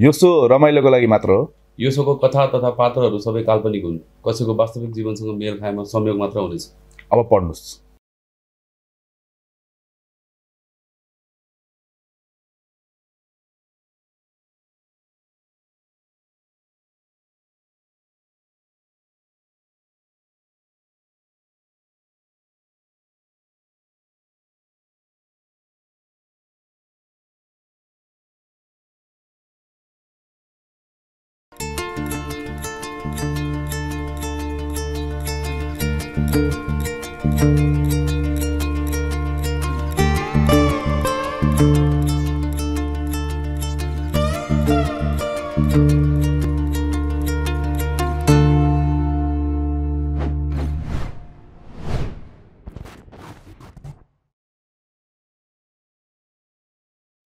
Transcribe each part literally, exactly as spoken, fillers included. योसो रमाइलोको लागि मात्र हो। योसोको कथा तथा पात्रहरू सबै काल्पनिक हुन्, कसैको वास्तविक जीवनसँग मेल खाएमा संयोग मात्र हुनेछ। अब पढ्नुस्।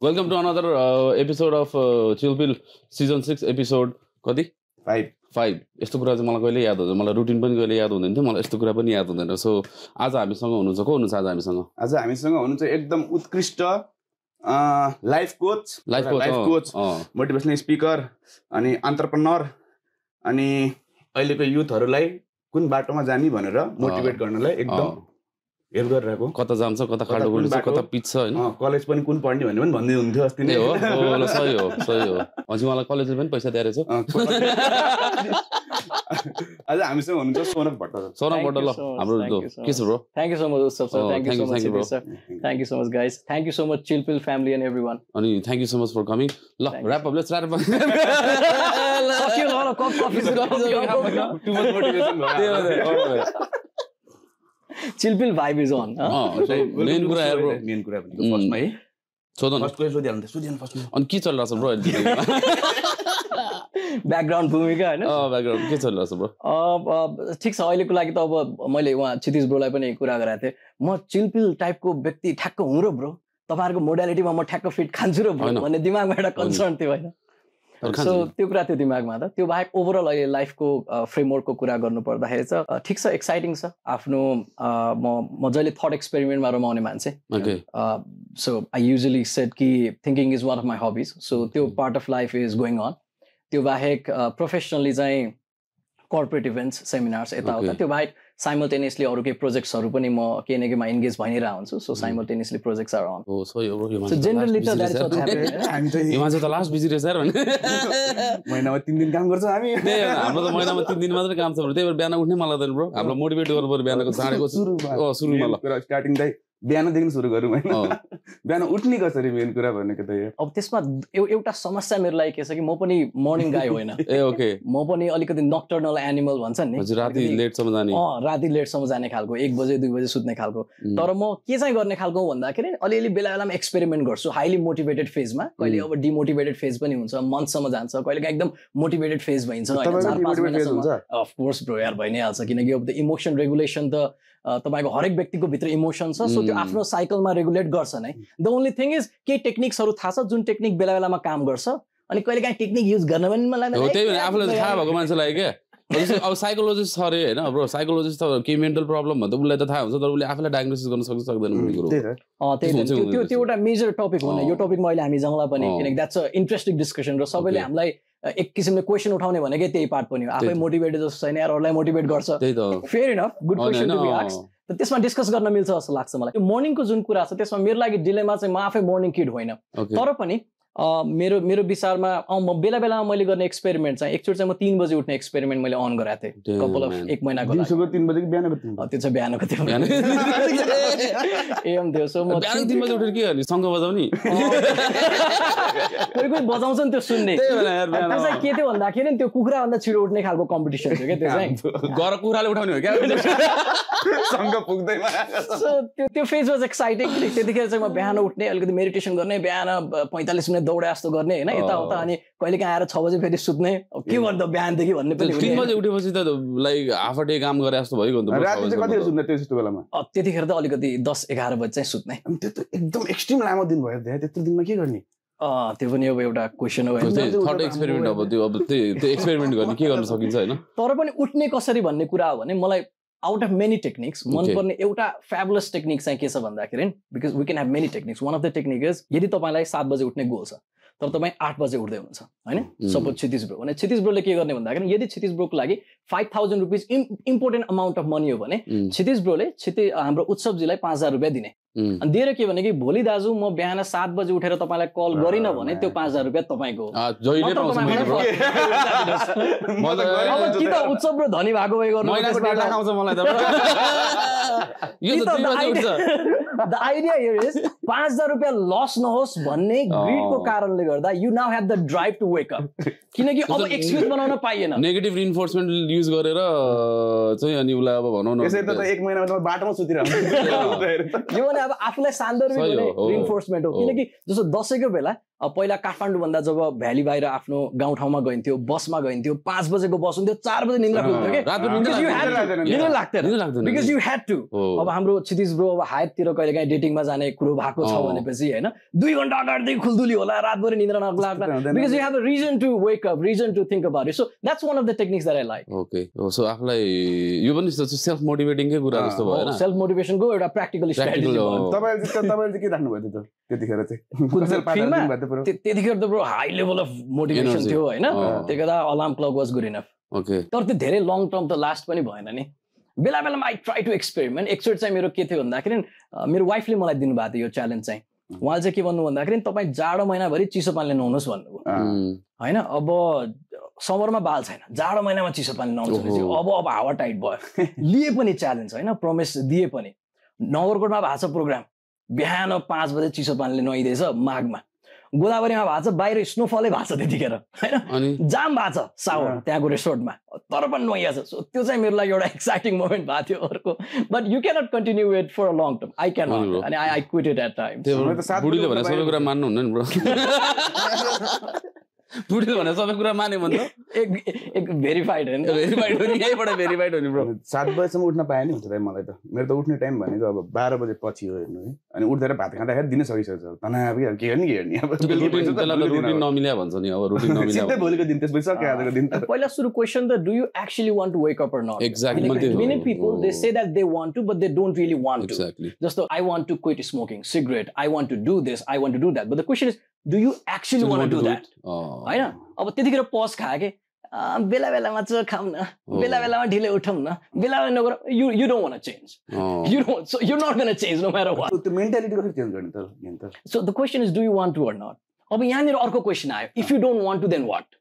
Welcome to another uh, episode of uh, Chill Pill season six episode kati five five. यस्तो कुरा चाहिँ मलाई कहिले याद हुन्छ, मलाई रुटिन पनि कहिले याद हुँदैन थियो, मलाई यस्तो कुरा पनि याद हुँदैन। सो आज हामीसँग हुनुहुन्छ, को हुनुहुन्छ आज हामीसँग? आज हामीसँग हुनुहुन्छ एकदम उत्कृष्ट life coach, life coach, motivational speaker अनि एन्टरप्रेन्योर, अनि अहिलेको युथहरूलाई कुन बाटोमा जाने भनेर मोटिभेट गर्नलाई एकदम हेल्प गरिरहेको। कता जान्छ, कता खाडो गुड्छ, कता पिच्छ, हैन कलेज पनि कुन पढ्ने भन्ने पनि भन्दै हुन्थ्यो अस्ति नै। हो हो, सही हो, सही हो। अनि मलाई कलेजले पनि पैसा दिएर छ। आज हामीसँग हुनुहुन्छ सोनक भट्ट। सोनक भट्ट ल हाम्रो के छ bro? Thank you so much sir, thank you so much sir, thank you so much guys, thank you so much Chilpil family and everyone. अनि thank you so much for coming. ल wrap up, let's wrap up. Okay ल cup coffee गर्नु, too much motivation भयो। Chilpil vibe is on. Main कुरा यार bro, main कुरा भनेको फर्स्टमा है। सोधन फर्स्ट कुरा सोधिहाल्नु त, सोधिहाल्नु फर्स्टमा। अनि के चलिरहेछ ब्रो अहिले? ब्याकग्राउन्ड भूमिका हैन? अ ब्याकग्राउन्ड के चलिरहेछ ब्रो? अ ठीक छ अहिलेको लागि त। अब मैले वहाँ क्षितिज ब्रोलाई पनि कुरा गराए थिए, म चिलपिल टाइपको व्यक्ति ठ्याक्क हुँ र ब्रो, तपाईहरुको मोडालिटीमा म ठ्याक्क फिट खान्छु र भन्ने दिमागमा एउटा कन्सर्न थियो हैन। सो त्यो कुरा थियो दिमागमा त। त्यो बाहेक ओभरअल अहिले लाइफको फ्रेमवर्कको कुरा गर्नुपर्दाखेरि चाहिँ ठिक छ, एक्साइटिङ छ। आफ्नो म म जहिले थट एक्सपेरिमेन्टमा रमाउने मान्छे। सो आई युजली सेड कि thinking is one of my hobbies, so त्यो part of life is going on. त्यो बाहेक प्रोफेसनली चाहिँ कर्पोरेट इभेन्ट्स, सेमिनार्स यताउता, त्यो बाहेक साइमल्टेनियसली अरू केही प्रोजेक्ट्सहरू पनि म केही न केहीमा इन्गेज भइ नै रहन्छु। So simultaneously projects are on. हो सही हो ब्रो, सो जनरली त द्याट इज व्हाट ह्यापन्स। हामी चाहिँ हिमाज त लास्ट बिजी रहेछ यार, भने महिनामा तीन दिन काम गर्छ हामी। त्यही हो, हाम्रो त महिनामा तीन दिन मात्र काम छ ब्रो। त्यही भएर बिहान उठ्नै मलाई त ब्रो, हामीलाई मोटिभेट गर्नु पर्यो बिहानको चाँडैको सुरुमा। सुरुमा ल स्टार्टिङ दाइ बिहानदेखि सुरु गरौँ हैन, बिहान उठ्ने कसरी मेन कुरा भनेको त यो। अब त्यसमा एउटा समस्या मेरो लागि के छ कि म पनि मर्निङ गाई होइन। ए ओके, म पनि अलिकति नक्टर्नल एनिमल भन्छन् नि, राति लेटसम्म जाने। अँ राति लेटसम्म जाने खालको, एक बजे दुई बजे सुत्ने खालको। तर म के चाहिँ गर्ने खालको भन्दाखेरि अलिअलि बेला बेलामा एक्सपेरिमेन्ट गर्छु। हाइली मोटिभेटेड फेजमा, कहिले अब डिमोटिभेटेड फेज पनि हुन्छ, मन्थसम्म जान्छ, कहिलेकाहीँ एकदम मोटिभेटेड फेज भइन्छ। अफकोर्स ब्रो यार भइ नै हाल्छ, किनकि अब त इमोसन रेगुलेसन त तपाईको हरेक व्यक्तिको भित्र इमोसन छ। सो त्यो आफ्नो साइकलमा रेगुलेट गर्छ नै। द ओन्ली थिङ इज केही टेक्निक्सहरू थाहा छ, जुन टेक्निक बेला बेलामा काम गर्छ, अनि कहिले काहीँ टेक्निक युज गर्न पनि मन लाग्दैन। त्यही भएर आफूलाई थाहा भएको मान्छेलाई के अब साइकोलोजिस्ट छ अरे होइन ब्रो, साइकोलोजिस्ट त केही मेन्टल प्रब्लम भन्दा उसलाई त थाहा हुन्छ, तर उसले आफूलाई डायग्नोसिस गर्न सक्छ सक्दैन भन्ने कुरो। त्यही त्यो त्यो एउटा मेजर टपिक हो। यो टपिकमा अहिले हामी जाउँला पनि, किनकि द्याट्स अ इन्ट्रेस्टिङ डिस्कसन र सबैले हामीलाई एक किसिमले क्वेसन उठाउने भनेकै त्यही पार्ट पनि हो। आफै मोटिभेटेड जस्तो छैन यार, अरूलाई मोटिभेट गर्छ। Fair enough, good question to be asked. त त्यसमा डिस्कस गर्न मिल्छ जस्तो लाग्छ मलाई। यो मर्निङको जुन कुरा छ त्यसमा मेरो लागि डिलेमा चाहिँ म आफै मर्निङ किड होइन, तर पनि मेरो मेरो विचारमा म बेला बेलामा मैले गर्ने एक्सपेरिमेन्ट चाहिँ एकचोटि चाहिँ म तीन बजी उठ्ने एक्सपेरिमेन्ट मैले अन गराएको थिएँ कपाल अफ एक महिनाको त्यो बिहानको थियो। एम थियो। सो म तीन बजी उठेर के गर्ने, शङ्ख बजाउने? कोही कोही बजाउँछ नि त्यो सुन्ने। त्यो चाहिँ के थियो भन्दाखेरि त्यो कुखुराभन्दा छिटो उठ्ने खालको कम्पिटिसन थियो क्या। त्यो चाहिँ घर कुखुराले उठाउने हो क्या, शङ्ख पुग्दैमा। सो त्यो त्यो फेज वाज एक्साइटिङ। त्यतिखेर चाहिँ म बिहान उठ्ने, अलिकति मेडिटेसन गर्ने, बिहान पैँतालिस मिनट दौडा जस्तो गर्ने होइन यताउता, अनि कहिले काहीँ आएर छ बजे फेरि सुत्ने। के गर्दा बिहानदेखि भन्ने पनि हुने। तीन बजे उठेपछि त लाइक हाफ डे काम गरे जस्तो भयो नि त। राति चाहिँ कति सुत्ने त्यस्तो बेलामा? त्यतिखेर त अलिकति दस एघार बजे चाहिँ सुत्ने। त्यो त एकदम एक्सट्रिम लामो दिन भयो त, त्यत्रो दिनमा के गर्ने? त्यो पनि अब एउटा क्वेसन हो, थट एक्सपेरिमेन्ट। अब त्यो अब त्यो एक्सपेरिमेन्ट गर्ने के गर्न सकिन्छ हैन। तर पनि उठ्ने कसरी भन्ने कुरा हो भने मलाई आउट अफ मेनी टेक्निक्स मनपर्ने एउटा फ्याबुलस टेक्निक चाहिँ के छ भन्दाखेरि, because we can have many techniques, one of the technique is यदि तपाईँलाई सात बजे उठ्ने गोल छ तर तपाईं आठ बजे उठ्दै हुनुहुन्छ हैन सपोज क्षितिज ब्रो भने क्षितिज ब्रोले के गर्ने भन्दाखेरि यदि क्षितिज ब्रोको लागि पाँच हजार रुपैयाँ इम्पोर्टेन्ट अमाउन्ट अफ मनी हो भने क्षितिज ब्रोले क्षिति हाम्रो उत्सवजीलाई पाँच हजार रुपैयाँ दिने अनि दिएर के भने कि भोलि दाजु म बिहान सात बजे उठेर तपाईलाई कल गरिन भने त्यो पाँच हजार रुपैयाँ तपाईको जहिले पाउँछ म त अब कि त उत्सव ब्रो धनी भएको भए गर्नु आउँछ मलाई त यो त दुई बजे उठ्छ The idea here is five thousand रुपैयाँ लस नहोस् भन्ने ग्रीडको कारणले गर्दा you now have the drive to wake up किनकि अब एक्सक्यूज बनाउन पाइएन नेगेटिभ रिइन्फोर्समेन्ट युज गरेर चाहिँ अनि उला अब भनौ न यसै त एक महिनामा त बाटोमा सुतिरहन्छ यो भने अब आफुलाई सान्दर्भिक भने रिइन्फोर्समेन्ट हो किनकि जस्तो दशैको बेला पहिला काठमाडौँ भन्दा जब भ्याली बाहिर आफ्नो गाउँ ठाउँमा गइन्थ्यो बसमा गइन्थ्यो पाँच बजेको बस हुन्थ्यो चार बजे निन्द्रा खुल्थ्यो बिकज यु ह्याड टु अब हाम्रो क्षितिज ब्रो अब हाइटतिर कहिले काहीँ डेटिङमा जाने कुरो भएको छ भनेपछि होइन दुई घन्टा अगाडिदेखि खुल्दुली होला रातभरि निन्द्रा नलाग्ला because you have a reason to wake up reason to think about it so that's one of the techniques that I like okay so आफूलाई यो पनि सेल्फ मोटिभेटिङकै कुरा जस्तो भयो हैन सेल्फ मोटिभेसनको एउटा प्र्याक्टिकल स्ट्र्याटेजी हो तपाईले तपाईले के राख्नु भयो त त्यतिखेर चाहिँ कुनसेल पार्टी त्यतिखेर त bro high level of motivation थियो हैन त्यसले गर्दा alarm clock was good enough okay तर त्यो धेरै लङ टर्म त लास्ट पनि भएन नि बेला बेलामा आई ट्राई टु एक्सपेरिमेन्ट एकचोटि चाहिँ मेरो के थियो भन्दाखेरि मेरो वाइफले मलाई दिनुभएको थियो यो च्यालेन्ज चाहिँ उहाँले चाहिँ के भन्नु भन्दाखेरि तपाईँ जाडो महिनाभरि चिसो पानीले नुहाउनुहोस् भन्नुभयो होइन अब समरमा बाल छैन जाडो महिनामा चिसो पानी नुहाउनु अब अब हावा टाइट भयो लिए पनि च्यालेन्ज होइन प्रमिस दिए पनि नगरकोटमा भएको छ प्रोग्राम बिहान पाँच बजे चिसो पानीले नुहाइदिएछ माघमा गोदावरीमा भएको छ बाहिर स्नोफलै भएको छ त्यतिखेर होइन जाम भएको छ सावर त्यहाँको रिसोर्टमा तर पनि नुहाइहाल्छ सो त्यो चाहिँ मेरो लागि एउटा एक्साइटिङ मोमेन्ट भएको थियो अर्को but you cannot continue it for a long term I can अनि I I quit it at time बुढीले भने सबै कुरा मान्नु हुन्न नि ब्रो बुढीले भने सबै कुरा माने भन्छ एक एक भेरिफाइड हैन भेरिफाइड हो नि यहीबाट भेरिफाइड हो नि ब्रो सात बजेसम्म उठ्न पाए नि हुन्छ त मलाई त मेरो त उठ्ने टाइम भनेको अब बाह्र बजे पछि हो हेर्नु है अनि उठ्दै भात खाँदाखेरि दिन सकिसक्छ तनाव के के गर्ने हेर्ने अब रुटिन नमिल्या भन्छ नि अब रुटिन नमिल्या सिधै भोलिको दिन त्यसपछि सक्यो आजको दिन पहिला सुरु question the do you actually want to wake up or not exactly many people they say that they want to but they don't really want to exactly जस्तो I want to quit smoking cigarette I want to do this I want to do that but the question is Do you actually so want to do, do that? Right? अब त्यतिखेर पस खाए कि बेला बेलामा चाहिँ खाऊ न बेला बेलामा ढिलै उठौँ न बेला बेला नगर you you don't want to change. Oh. You don't so you're not going to change no matter what. So the mentality कसरी चेन्ज गर्ने त यहाँ त? So the question is do you want to or not? अब यहाँनिर अर्को question आयो if you don't want to then what?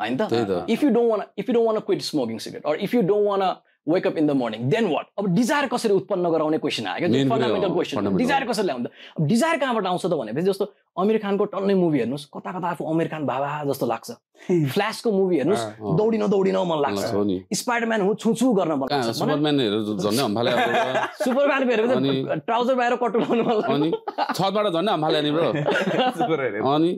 हैन त? If you don't want if you don't want to quit smoking cigarette or if you don't want to wake up in the morning then what अब desire कसरी उत्पन्न गराउने question आयो क्या fundamental question desire कसरी ल्याउँदा अब डिजायर कहाँबाट आउँछ त भनेपछि जस्तो आमिर खानको टन्नै मुभी हेर्नुस् कता कता आफू आमिर खान बाबा जस्तो लाग्छ फ्ल्याशको मुभी हेर्नुस् दौडिन दौडिन मन लाग्छ स्पाइडरम्यान हो छुछु गर्न मन लाग्छ सुपरम्यान हेरेर झन्नै हम्फाले सुपरम्यान हेरेर ट्राउजर बाहिर कटुलाउनु मन लाग्छ अनि छतबाट झन्नै हम्फाले नि ब्रो सुपर हेरे अनि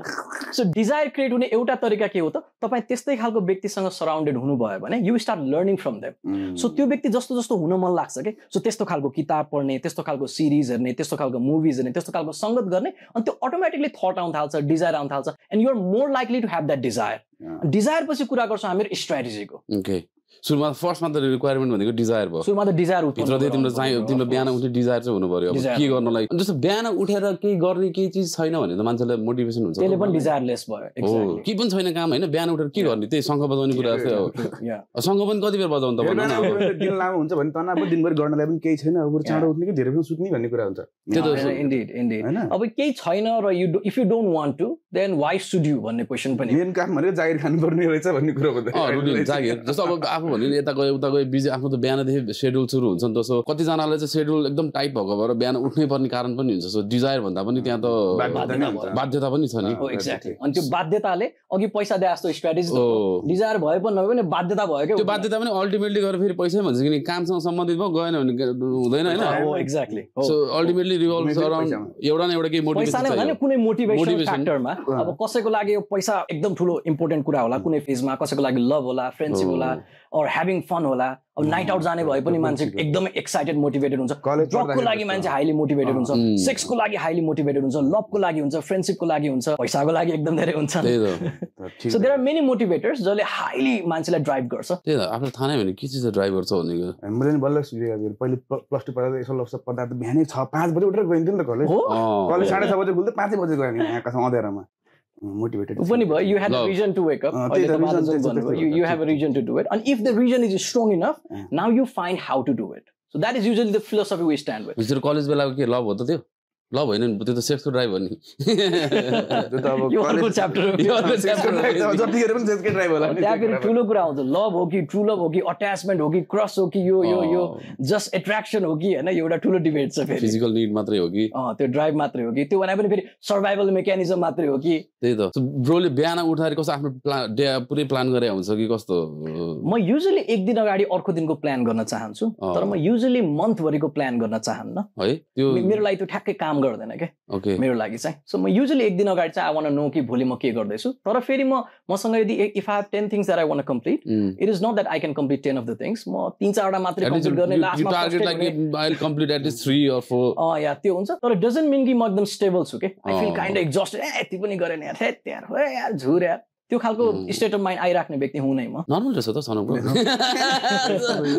सो डिजायर क्रिएट हुने एउटा तरिका के हो त तपाई त्यस्तै खालको व्यक्तिसँग सराउन्डेड हुनु भयो भने you start learning from them so त्यो व्यक्ति जस्तो जस्तो हुन मन लाग्छ के सो त्यस्तो खालको किताब पढ्ने त्यस्तो खालको सिरिज हेर्ने त्यस्तो खालको मुभिज हेर्ने त्यस्तो खालको सङ्गत गर्ने अनि त्यो अटोमेटिकली थट आउन थाल्छ डिजायर आउन थाल्छ and you're more likely to have that desire desire पछि कुरा गर्छौँ हामीहरू स्ट्राटेजीको ओके सुरुमा फर्स्टमा त रिक्वायरमेन्ट भनेको डिजायर भयो सुरुमा त डिजायर उत्पन्न हुन्छ तिम्रो चाहिँ तिम्रो बिहान उठ्ने डिजायर चाहिँ हुनु पर्यो अब के गर्नलाई जस्तो बिहान उठेर केही गर्ने केही चीज छैन भने त मान्छेलाई मोटिभेसन हुन्छ त्यसले पनि डिजायरलेस भयो एक्ज्याक्टली के पनि छैन काम हैन बिहान उठेर के गर्ने त्यही शङ्ख बजाउने कुरा हो शङ्ख पनि कति बेर बजाउनु त भन्नु न दिन लामो हुन्छ भने तनाव दिनभर गर्नलाई पनि केही छैन अब चाँडो उठ्ने कि धेरै बेर सुत्ने भन्ने कुरा हुन्छ त्यो त इन्डिड इन्डिड अब केही छैन र you if you don't want to then why should you भन्ने क्वेशन पनि मेन काम भनेको जागिर खानुपर्ने रहेछ भन्ने कुरा हो रुटिन जागिर जस्तो अब आफू भन्ने यता गयो उता गयो बिजी आफ्नो त बिहानदेखि सेड्युल सुरु हुन्छ नि जस्तो कतिजनालाई चाहिँ सेड्युल एकदम टाइट भएको भएर बिहान उठ्नै पर्ने कारण पनि हुन्छ सो डिजायर भन्दा पनि त्यहाँ त बाध्यता पनि छ नि एक्ज्याक्टली अनि त्यो बाध्यताले अघि पैसा दिए जस्तो स्ट्र्याटेजी डिजायर भए पनि नभए पनि बाध्यता भयो क्या त्यो बाध्यता पनि अल्टिमेटली गएर फेरि पैसै भन्छ किनकि कामसँग सम्बन्धित भयो गएन भने हुँदैन होइन exactly so ultimately revolves around एउटा न एउटा केही मोटिभेसन पैसाले भने कुनै मोटिभेसन फ्याक्टरमा अब कसैको लागि यो पैसा एकदम ठुलो इम्पोर्टेन्ट कुरा होला कुनै फेजमा कसैको लागि लभ होला फ्रेन्डसिप होला or having fun होला अब नाइट आउट जाने भए पनि मान्छे एकदमै एक्साइटेड मोटिभेटेड हुन्छ जबको लागि मान्छे हाइली मोटिभेटेड हुन्छ सेक्सको लागि हाइली मोटिभेटेड हुन्छ लभको लागि हुन्छ फ्रेन्डसिपको लागि हुन्छ पैसाको लागि एकदम धेरै हुन्छ so there are many motivators जसले हाइली मान्छेलाई ड्राइभ गर्छ त्यही त आफ्नो थाहा नै भने के चिज ड्राइभ गर्छ भनेको मैले नि बल्ल सुझाव पहिले प्लस टू पढ्दा यसो लप्स पढ्दा बिहानै छ पाँच बजे उठेर गइन्थ्यो नि त कलेज कलेज साढे छ बजे खुल्थ्यो पाँचै बजे गयो हामी कहाँ कहाँ अँधेरामा motivated. Funny, you had Love. a reason to wake up. Uh, or the reason, you, you have a reason to do it. And if the reason is strong enough, yeah. now you find how to do it. So that is usually the philosophy we stand with. Is college love? Love, the sex to drive. You are good chapter. You are good chapter. Love, true love, attachment, crush, just attraction, debates. Physical need, drive, survival mechanism. So, bro, plan. I usually plan usually month plan. Okay. So usually I want to know if I have ten things that I want to complete, mm. it is not that I can complete ten of the things. You, you target like I'll complete at least three or four. Oh yeah, but it doesn't mean that I'm stable. Okay? I feel kind of exhausted. Mm. State of mind, I normal dress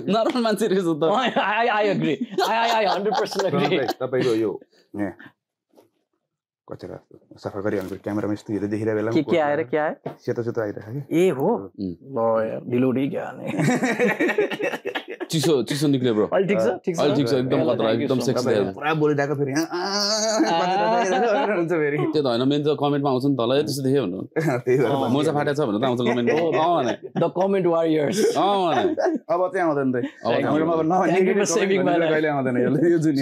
normal I I agree. I I hundred percent agree. Yeah. What's that? Safa Kari on camera में इस धीरे धीरे Welham क्या आया रे क्या है? शेता शेता आया है ये हो लो यार डिलोडी क्या नहीं चीसो चीसो निकले ब्रो all ठीक सा ठीक सा all ठीक सा एकदम खतरा एकदम सेक्स है पूरा बोले जाकर फिर यहाँ तेरे तो है ना मेरे जो कमेंट मांगो सुन ताला ये तो सिद्धे हो ना मोज़ा फाटे सब ना ताऊंसल कमेंट ओ आओ ना the comment warriors आओ ना अब आते हैं हम उधर नहीं हम लोग ना thank you for saving my life तो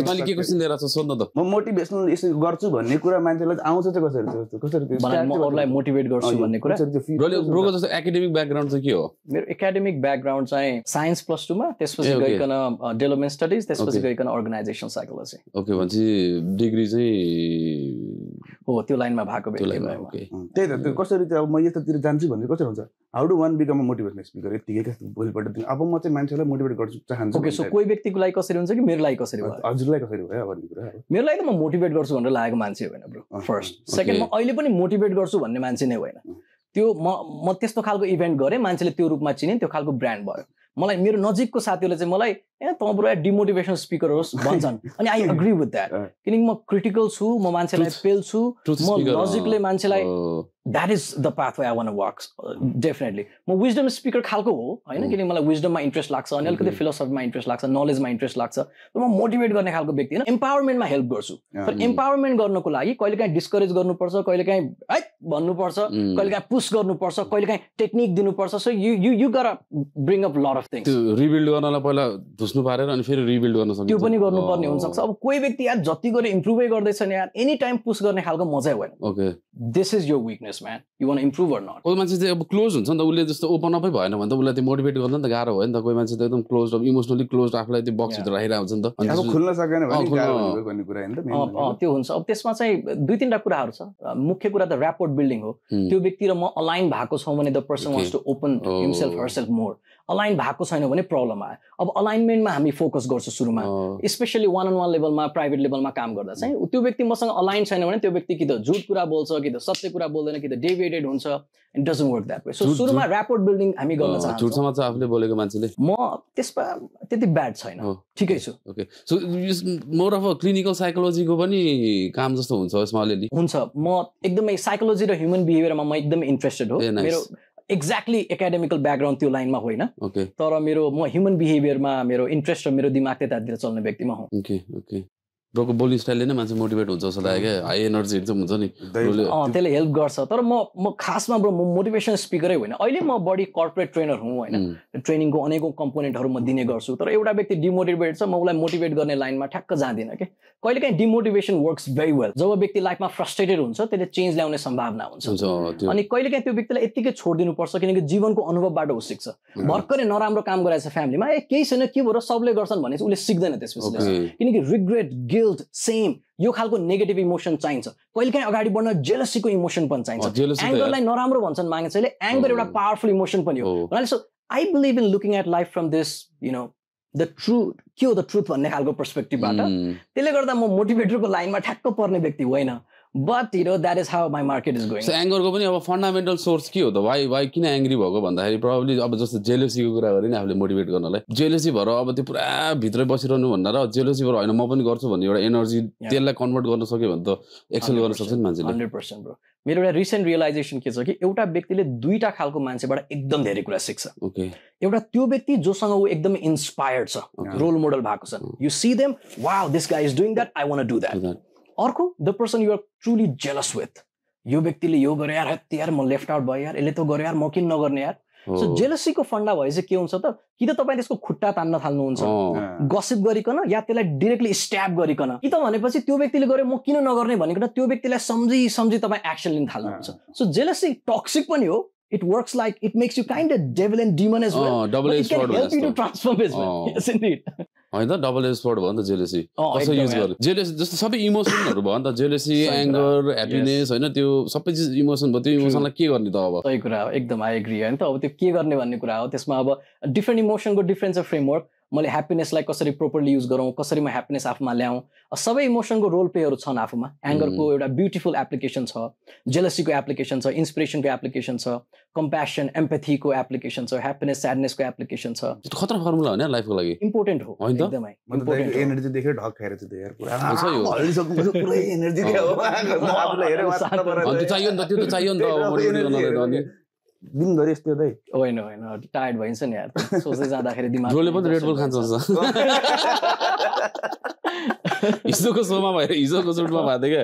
मालिक की कुछ नहीं रहता सुन ना तो motivational इस गर्चु बने कुरा मैं तो आऊँ से तो कुछ रहते कुछ रहते बनाने और लाइक motivate गर्चु बने कुरा ब्रो ब्रो का तो academic background से क्यों मेरे academic background साइं science plus two में this was yeah, okay. going to uh, development studies. This was okay. going to organizational psychology. Okay, once degrees oh, that line ma bhako be. Okay. Tey ta, kasari ta ma yesta tira janchu bhanne kasari huncha? How do one become a motivational speaker? Yeti ke bholi parta dinu. Aba ma chahi manchhailai motivate garchu chahanchu. Okay, so koi byaktiko lai kasari huncha ki mero lai kasari bhayo? Ajur lai kasari bhayo bhanne kura ho. Mero lai ta ma motivate garchu bhanera lageko manche hoina bro. First, second ma aile pani motivate garchu bhanne manche nai hoina. Tyo ma ma testo khalko event gare manchele tyo rupma chine tyo khalko brand bhayo. मलाई मेरो नजिकको साथीहरुले चाहिँ मलाई ए त bro डिमोटिभेशनल speaker होस् भन्छन् अनि I agree with that किनकि म क्रिटिकल छु म मान्छेलाई पेल्छु म लजिकले मान्छेलाई that is the pathway I want to walk definitely म विजडम स्पीकर खालको हो हैन किनकि मलाई विजडममा इन्ट्रेस्ट लाग्छ अनि अलिकति फिलोसफीमा इन्ट्रेस्ट लाग्छ नलेजमा इन्ट्रेस्ट लाग्छ म मोटिभेट गर्ने खालको व्यक्ति हैन एम्पावरमेन्टमा हेल्प गर्छु तर एम्पावरमेन्ट गर्नको लागि कहिलेकाहीँ डिस्करेज गर्नुपर्छ कहिलेकाहीँ हैट भन्नुपर्छ कहिलेकाहीँ पुश गर्नुपर्छ कहिलेकाहीँ टेक्निक दिनुपर्छ so you you you got bring up lot of things त्यो रिबिल्ड गर्नलाई पहिला धुस्नु पारेर अनि फेरि रिबिल्ड गर्न सक्छ त्यो पनि गर्नु पर्ने हुन्छ अब कुनै व्यक्ति यार जति गरे इम्प्रुवै गर्दैछ नि यार एनी टाइम पुश गर्ने खालको मजा होइन okay this is your weakness man you want to improve or not कोही मान्छे चाहिँ अब क्लोज हुन्छ नि त उले जस्तो ओपन अपै भएन भने त उलाई त्यो मोटिभेट गर्न नि त गाह्रो हो नि त कोही मान्छे त एकदम क्लोज अप इमोशनली क्लोज आफुलाई त्यो बक्स भित्र राखेर हुन्छ नि त अब खुल्न सक्दैन भने गाह्रो हुन्छ भन्ने कुरा हैन त अ त्यो हुन्छ अब त्यसमा चाहिँ दुई तीनटा कुराहरु छ मुख्य कुरा त र्यापोर्ट बिल्डिङ हो त्यो व्यक्ति र म अलाइन भएको छौं भने the person wants to open himself herself more align भएको छैन भने प्रब्लम आयो अब अलाइनमेन्टमा हामी फोकस गर्छौं सुरुमा स्पेशली वन अन वन लेभलमा प्राइभेट लेभलमा काम गर्दा चाहिँ त्यो व्यक्ति मसँग अलाइन छैन भने त्यो व्यक्ति कि त झुट कुरा बोल्छ कि त सत्य कुरा बोल्दैन कि त डेविएटेड हुन्छ and doesn't work that way so सुरुमा र्यापोर्ट बिल्डिङ हामी गर्न चाहन्छौं झुट समाज आफुले बोलेको मान्छेले म त्यसमा त्यति ब्याड छैन ठिकै छु okay so more of a clinical साइकोलोजीको पनि काम जस्तो हुन्छ यसमा अलिअलि हुन्छ म एकदमै साइकोलोजी र ह्युमन बिहेभियरमा म एकदमै इन्ट्रेस्टेड हो मेरो एक्ज्याक्टली एकाडेमिकल ब्याकग्राउन्ड त्यो लाइनमा होइन तर मेरो म ह्युमन बिहेभियरमा मेरो इन्ट्रेस्ट र मेरो दिमाग त्यतातिर चल्ने व्यक्तिमा हो ओके ओके ब्रोको बोली स्टाइलले नै मान्छे मोटिभेट हुन्छ जस्तो लाग्यो हाई एनर्जी एकदम हुन्छ नि अ त्यसले हेल्प गर्छ तर म म खासमा ब्रो म मोटिभेसन स्पिकरै होइन अहिले म बडी कर्पोरेट ट्रेनर हुँ हैन ट्रेनिङको अनेकौं कम्पोनेन्टहरु म दिने गर्छु तर एउटा व्यक्ति डिमोटिभेट छ म उलाई मोटिभेट गर्ने लाइनमा ठ्याक्क जादिन के कहिलेकाहीँ डिमोटिभेसन वर्क्स भेरी वेल जब व्यक्ति लाइफमा फ्रस्ट्रेटेड हुन्छ त्यसले चेन्ज ल्याउने सम्भावना हुन्छ अनि कहिलेकाहीँ त्यो व्यक्तिलाई यतिकै छोड्दिनु पर्छ किनकि जीवनको अनुभवबाट उ सिक्छ भर्खरै नराम्रो काम गरेछ फ्यामिलीमा ए केही छैन के भएर सबले गर्छन् भने उसले सिक्दैन त्यसपछि किनकि रिग्रेट guilt same यो खालको नेगेटिभ इमोसन चाहिन्छ कहिलेकाहीँ अगाडि बढ्न जेलसीको इमोसन पनि चाहिन्छ एंगरलाई नराम्रो भन्छन् मान्छेले एंगर एउटा पावरफुल इमोसन पनि हो उनीले so I believe in looking at life from this you know the truth के हो द ट्रुथ भन्ने खालको पर्सपेक्टिभबाट त्यसले गर्दा म मोटिभेटरको लाइनमा ठ्याक्क पर्ने व्यक्ति होइन But you know, that is how my market is going. So anger ko pani aba fundamental source ke ho ta? Why why kina angry bhako bhandahari probably aba jasto jealousy ko kura gari ni afule motivate garna lai. Jealousy bhara aba tyo pura bhitrai basirahnu bhanna ra jealousy bhara haina ma pani garchu bhanne euta energy tyelai convert garna sakyo bhane ta excel garna sakshan manchele. one hundred percent bro. Mero euta recent realization ke cha ki euta byaktile dui ta khalko manchebata ekdam dherai kura sikcha. Okay. Euta tyo byakti josanga u ekdam inspired cha, role model bhako cha. You see them, wow, this guy is doing that, I want to do that. Orko, the person you are truly jealous with. You byaktile yo gare yaar hatti yaar ma left out bhayo yaar ele ta gare yaar ma kin nagarne yaar. So jealousy ko funda bhayecha ke huncha ta ki ta tapai tesko khutta tanna thalनुहुन्छ gossip garikana ya tyalai directly stab garikana ki ta bhanepachi tyo byaktile gare ma kin nagarne bhanikana tyo byaktile samjhi samjhi tapai action lin thalनुहुन्छ. So jealousy toxic pani ho. It works like it makes you kind of devil and demon as well. Oh, double edged sword. It can help you to transform as well. Oh. Yes, indeed. I thought double edged sword was the jealousy. Oh, also use girl. Jealousy, just sub emotion हरू भयो नि त jealousy, anger, happiness हैन त्यो सबै चीज emotion भयो त्यो emotion लाई के गर्ने त अब? सही कुरा हो एकदम I agree हैन त अब त्यो के गर्ने भन्ने कुरा हो त्यसमा अब different emotion को different framework मैले happiness लाई कसरी properly use गरौँ कसरी म happiness आफुमा ल्याउँ सबै emotion को role playहरू छन् आफुमा anger को एउटा beautiful application छ jealousy को application छ inspiration को application छ compassion empathy को application छ happiness sadness को application छ खतरा फर्मुला हो नि लाइफ को लागि इम्पोर्टेन्ट हो एकदमै इम्पोर्टेन्ट एनर्जी देखेर ढक खाएर थियो यार पुरा अलि सक्नु पुरै एनर्जी दियो अब आफुलाई हेरे मात्र बराबर अनि चाहियो नि त त्यो त चाहियो नि त अब मोटिभेट गर्न लाग्यो अनि दिन गरे यस्तो दाइ होइन होइन टायर्ड भइन्छ नि यार सोच्दै जाँदाखेरि दिमाग रोले पनि रेड बुल खान्छ हिजोको सोमा भएर हिजोको सुटमा भाथे के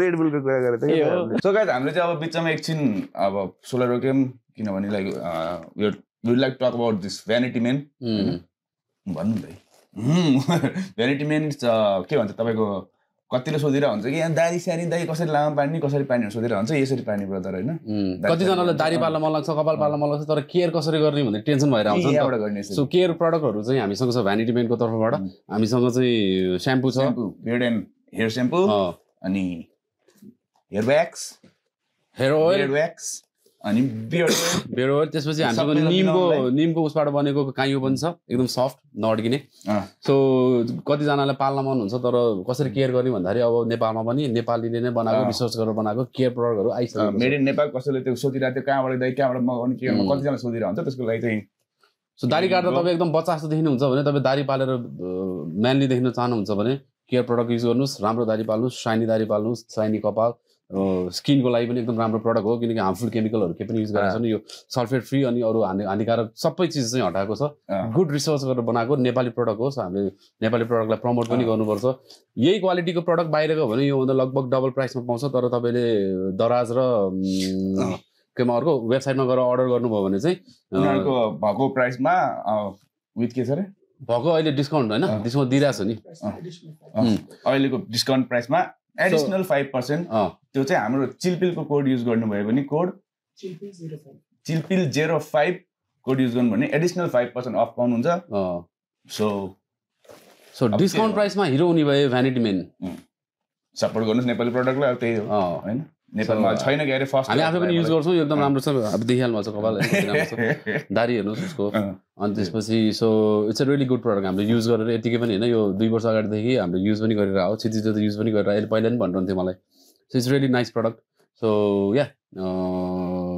रेड बुल को कुरा गर्दै सो गाइस हामीले चाहिँ अब बिचमा एकछिन अब सोलर रोकेम किनभने like we would like talk about this vanity man भन्नु दाइ भ्यानिटी म्यान के भन्छ तपाईको कतिले सोधिरा हुन्छ कि यहाँ दारी सारी दाई कसरी लामो पार्ने कसरी पार्ने सोधिरा हुन्छ यसरी पार्ने ब्रदर हैन कतिजनाले दारी पाल्न मन लाग्छ कपाल पाल्न मन लाग्छ तर केयर कसरी गर्ने भन्ने टेन्सन भएर आउँछ नि त सो केयर प्रोडक्टहरु चाहिँ हामीसँग छ भ्यानिटी मेनको तर्फबाट हामीसँग चाहिँ स्याम्पु छ हेड एन्ड हेयर स्याम्पु अनि hair wax hair oil hair wax अनि बियर्ड बियर्ड ओइल त्यसपछि हामीसँग निमको निमको उसबाट बनेको काइयो पनि छ एकदम सफ्ट नअड्किने सो कतिजनाले पाल्न मन हुन्छ तर कसरी केयर गर्ने भन्दाखेरि अब नेपालमा पनि नेपालीले नै बनाएको रिसर्च गरेर बनाएको केयर प्रडक्टहरु आइसक्यो मेड इन नेपाल कसैले त्यो सोधिरहेको थियो कहाँबाट दाइ कहाँबाट मगाउने के गर्ने कतिजना सोधिरहेको हुन्छ त्यसको लागि चाहिँ सो दारी काट्दा तपाईँ एकदम बच्चा जस्तो देखिनुहुन्छ भने तपाईँ दारी पालेर म्यानली देख्न चाहनुहुन्छ भने केयर प्रडक्ट युज गर्नुहोस् राम्रो दारी पाल्नुहोस् शाइनी दारी पाल्नुहोस् शाइनी कपाल स्किन को लागि पनि एकदम राम्रो प्रडक्ट हो किनकि हार्मफुल केमिकलहरु के पनि युज गरेको छ नि यो सल्फेट फ्री अनि अरु हानिकारक सबै चीज चाहिँ हटाएको छ गुड रिसर्च गरेर बनाएको नेपाली प्रडक्ट हो सो हामीले नेपाली प्रडक्टलाई प्रमोट पनि गर्नुपर्छ यही क्वालिटीको प्रडक्ट बाहिरको भने यो भन्दा लगभग डबल प्राइसमा पाउँछ तर तपाईले दराज र केमार्को वेबसाइटमा गएर अर्डर गर्नुभयो भने चाहिँ उनीहरुको भएको प्राइसमा विथ के छ रे भएको अहिले डिस्काउन्ट हैन डिस्काउन्ट दिइराछ नि अहिलेको डिस्काउन्ट प्राइसमा एडिशनल five percent त्यो चाहिँ हाम्रो चिलपिल को कोड युज गर्नु भयो भने code chillpill zero five code use गर्नु भने एडिशनल five percent अफ पाउनुहुन्छ सो सो डिस्काउन्ट प्राइसमा हिरो हुने भयो भ्यानिटी मेन सपोर्ट गर्नुस् नेपाली प्रोडक्टलाई त्यही हो हैन नेपालमा छैन के अरे फर्स्ट हामी आफै पनि युज गर्छौं एकदम राम्रो छ अब देखिहाल्नु भएको छ कपाल एकदम दारी हेर्नुस् उसको अनि त्यसपछि so it's a really good product हामीले युज गरेर यतिकै पनि हैन यो दुई वर्ष अगाडि देखि हामीले युज पनि गरेर आउ छिटो छिटो युज पनि गरेर अहिले पहिला नि भन्नुहुन्थ्यो मलाई so it's really nice product so या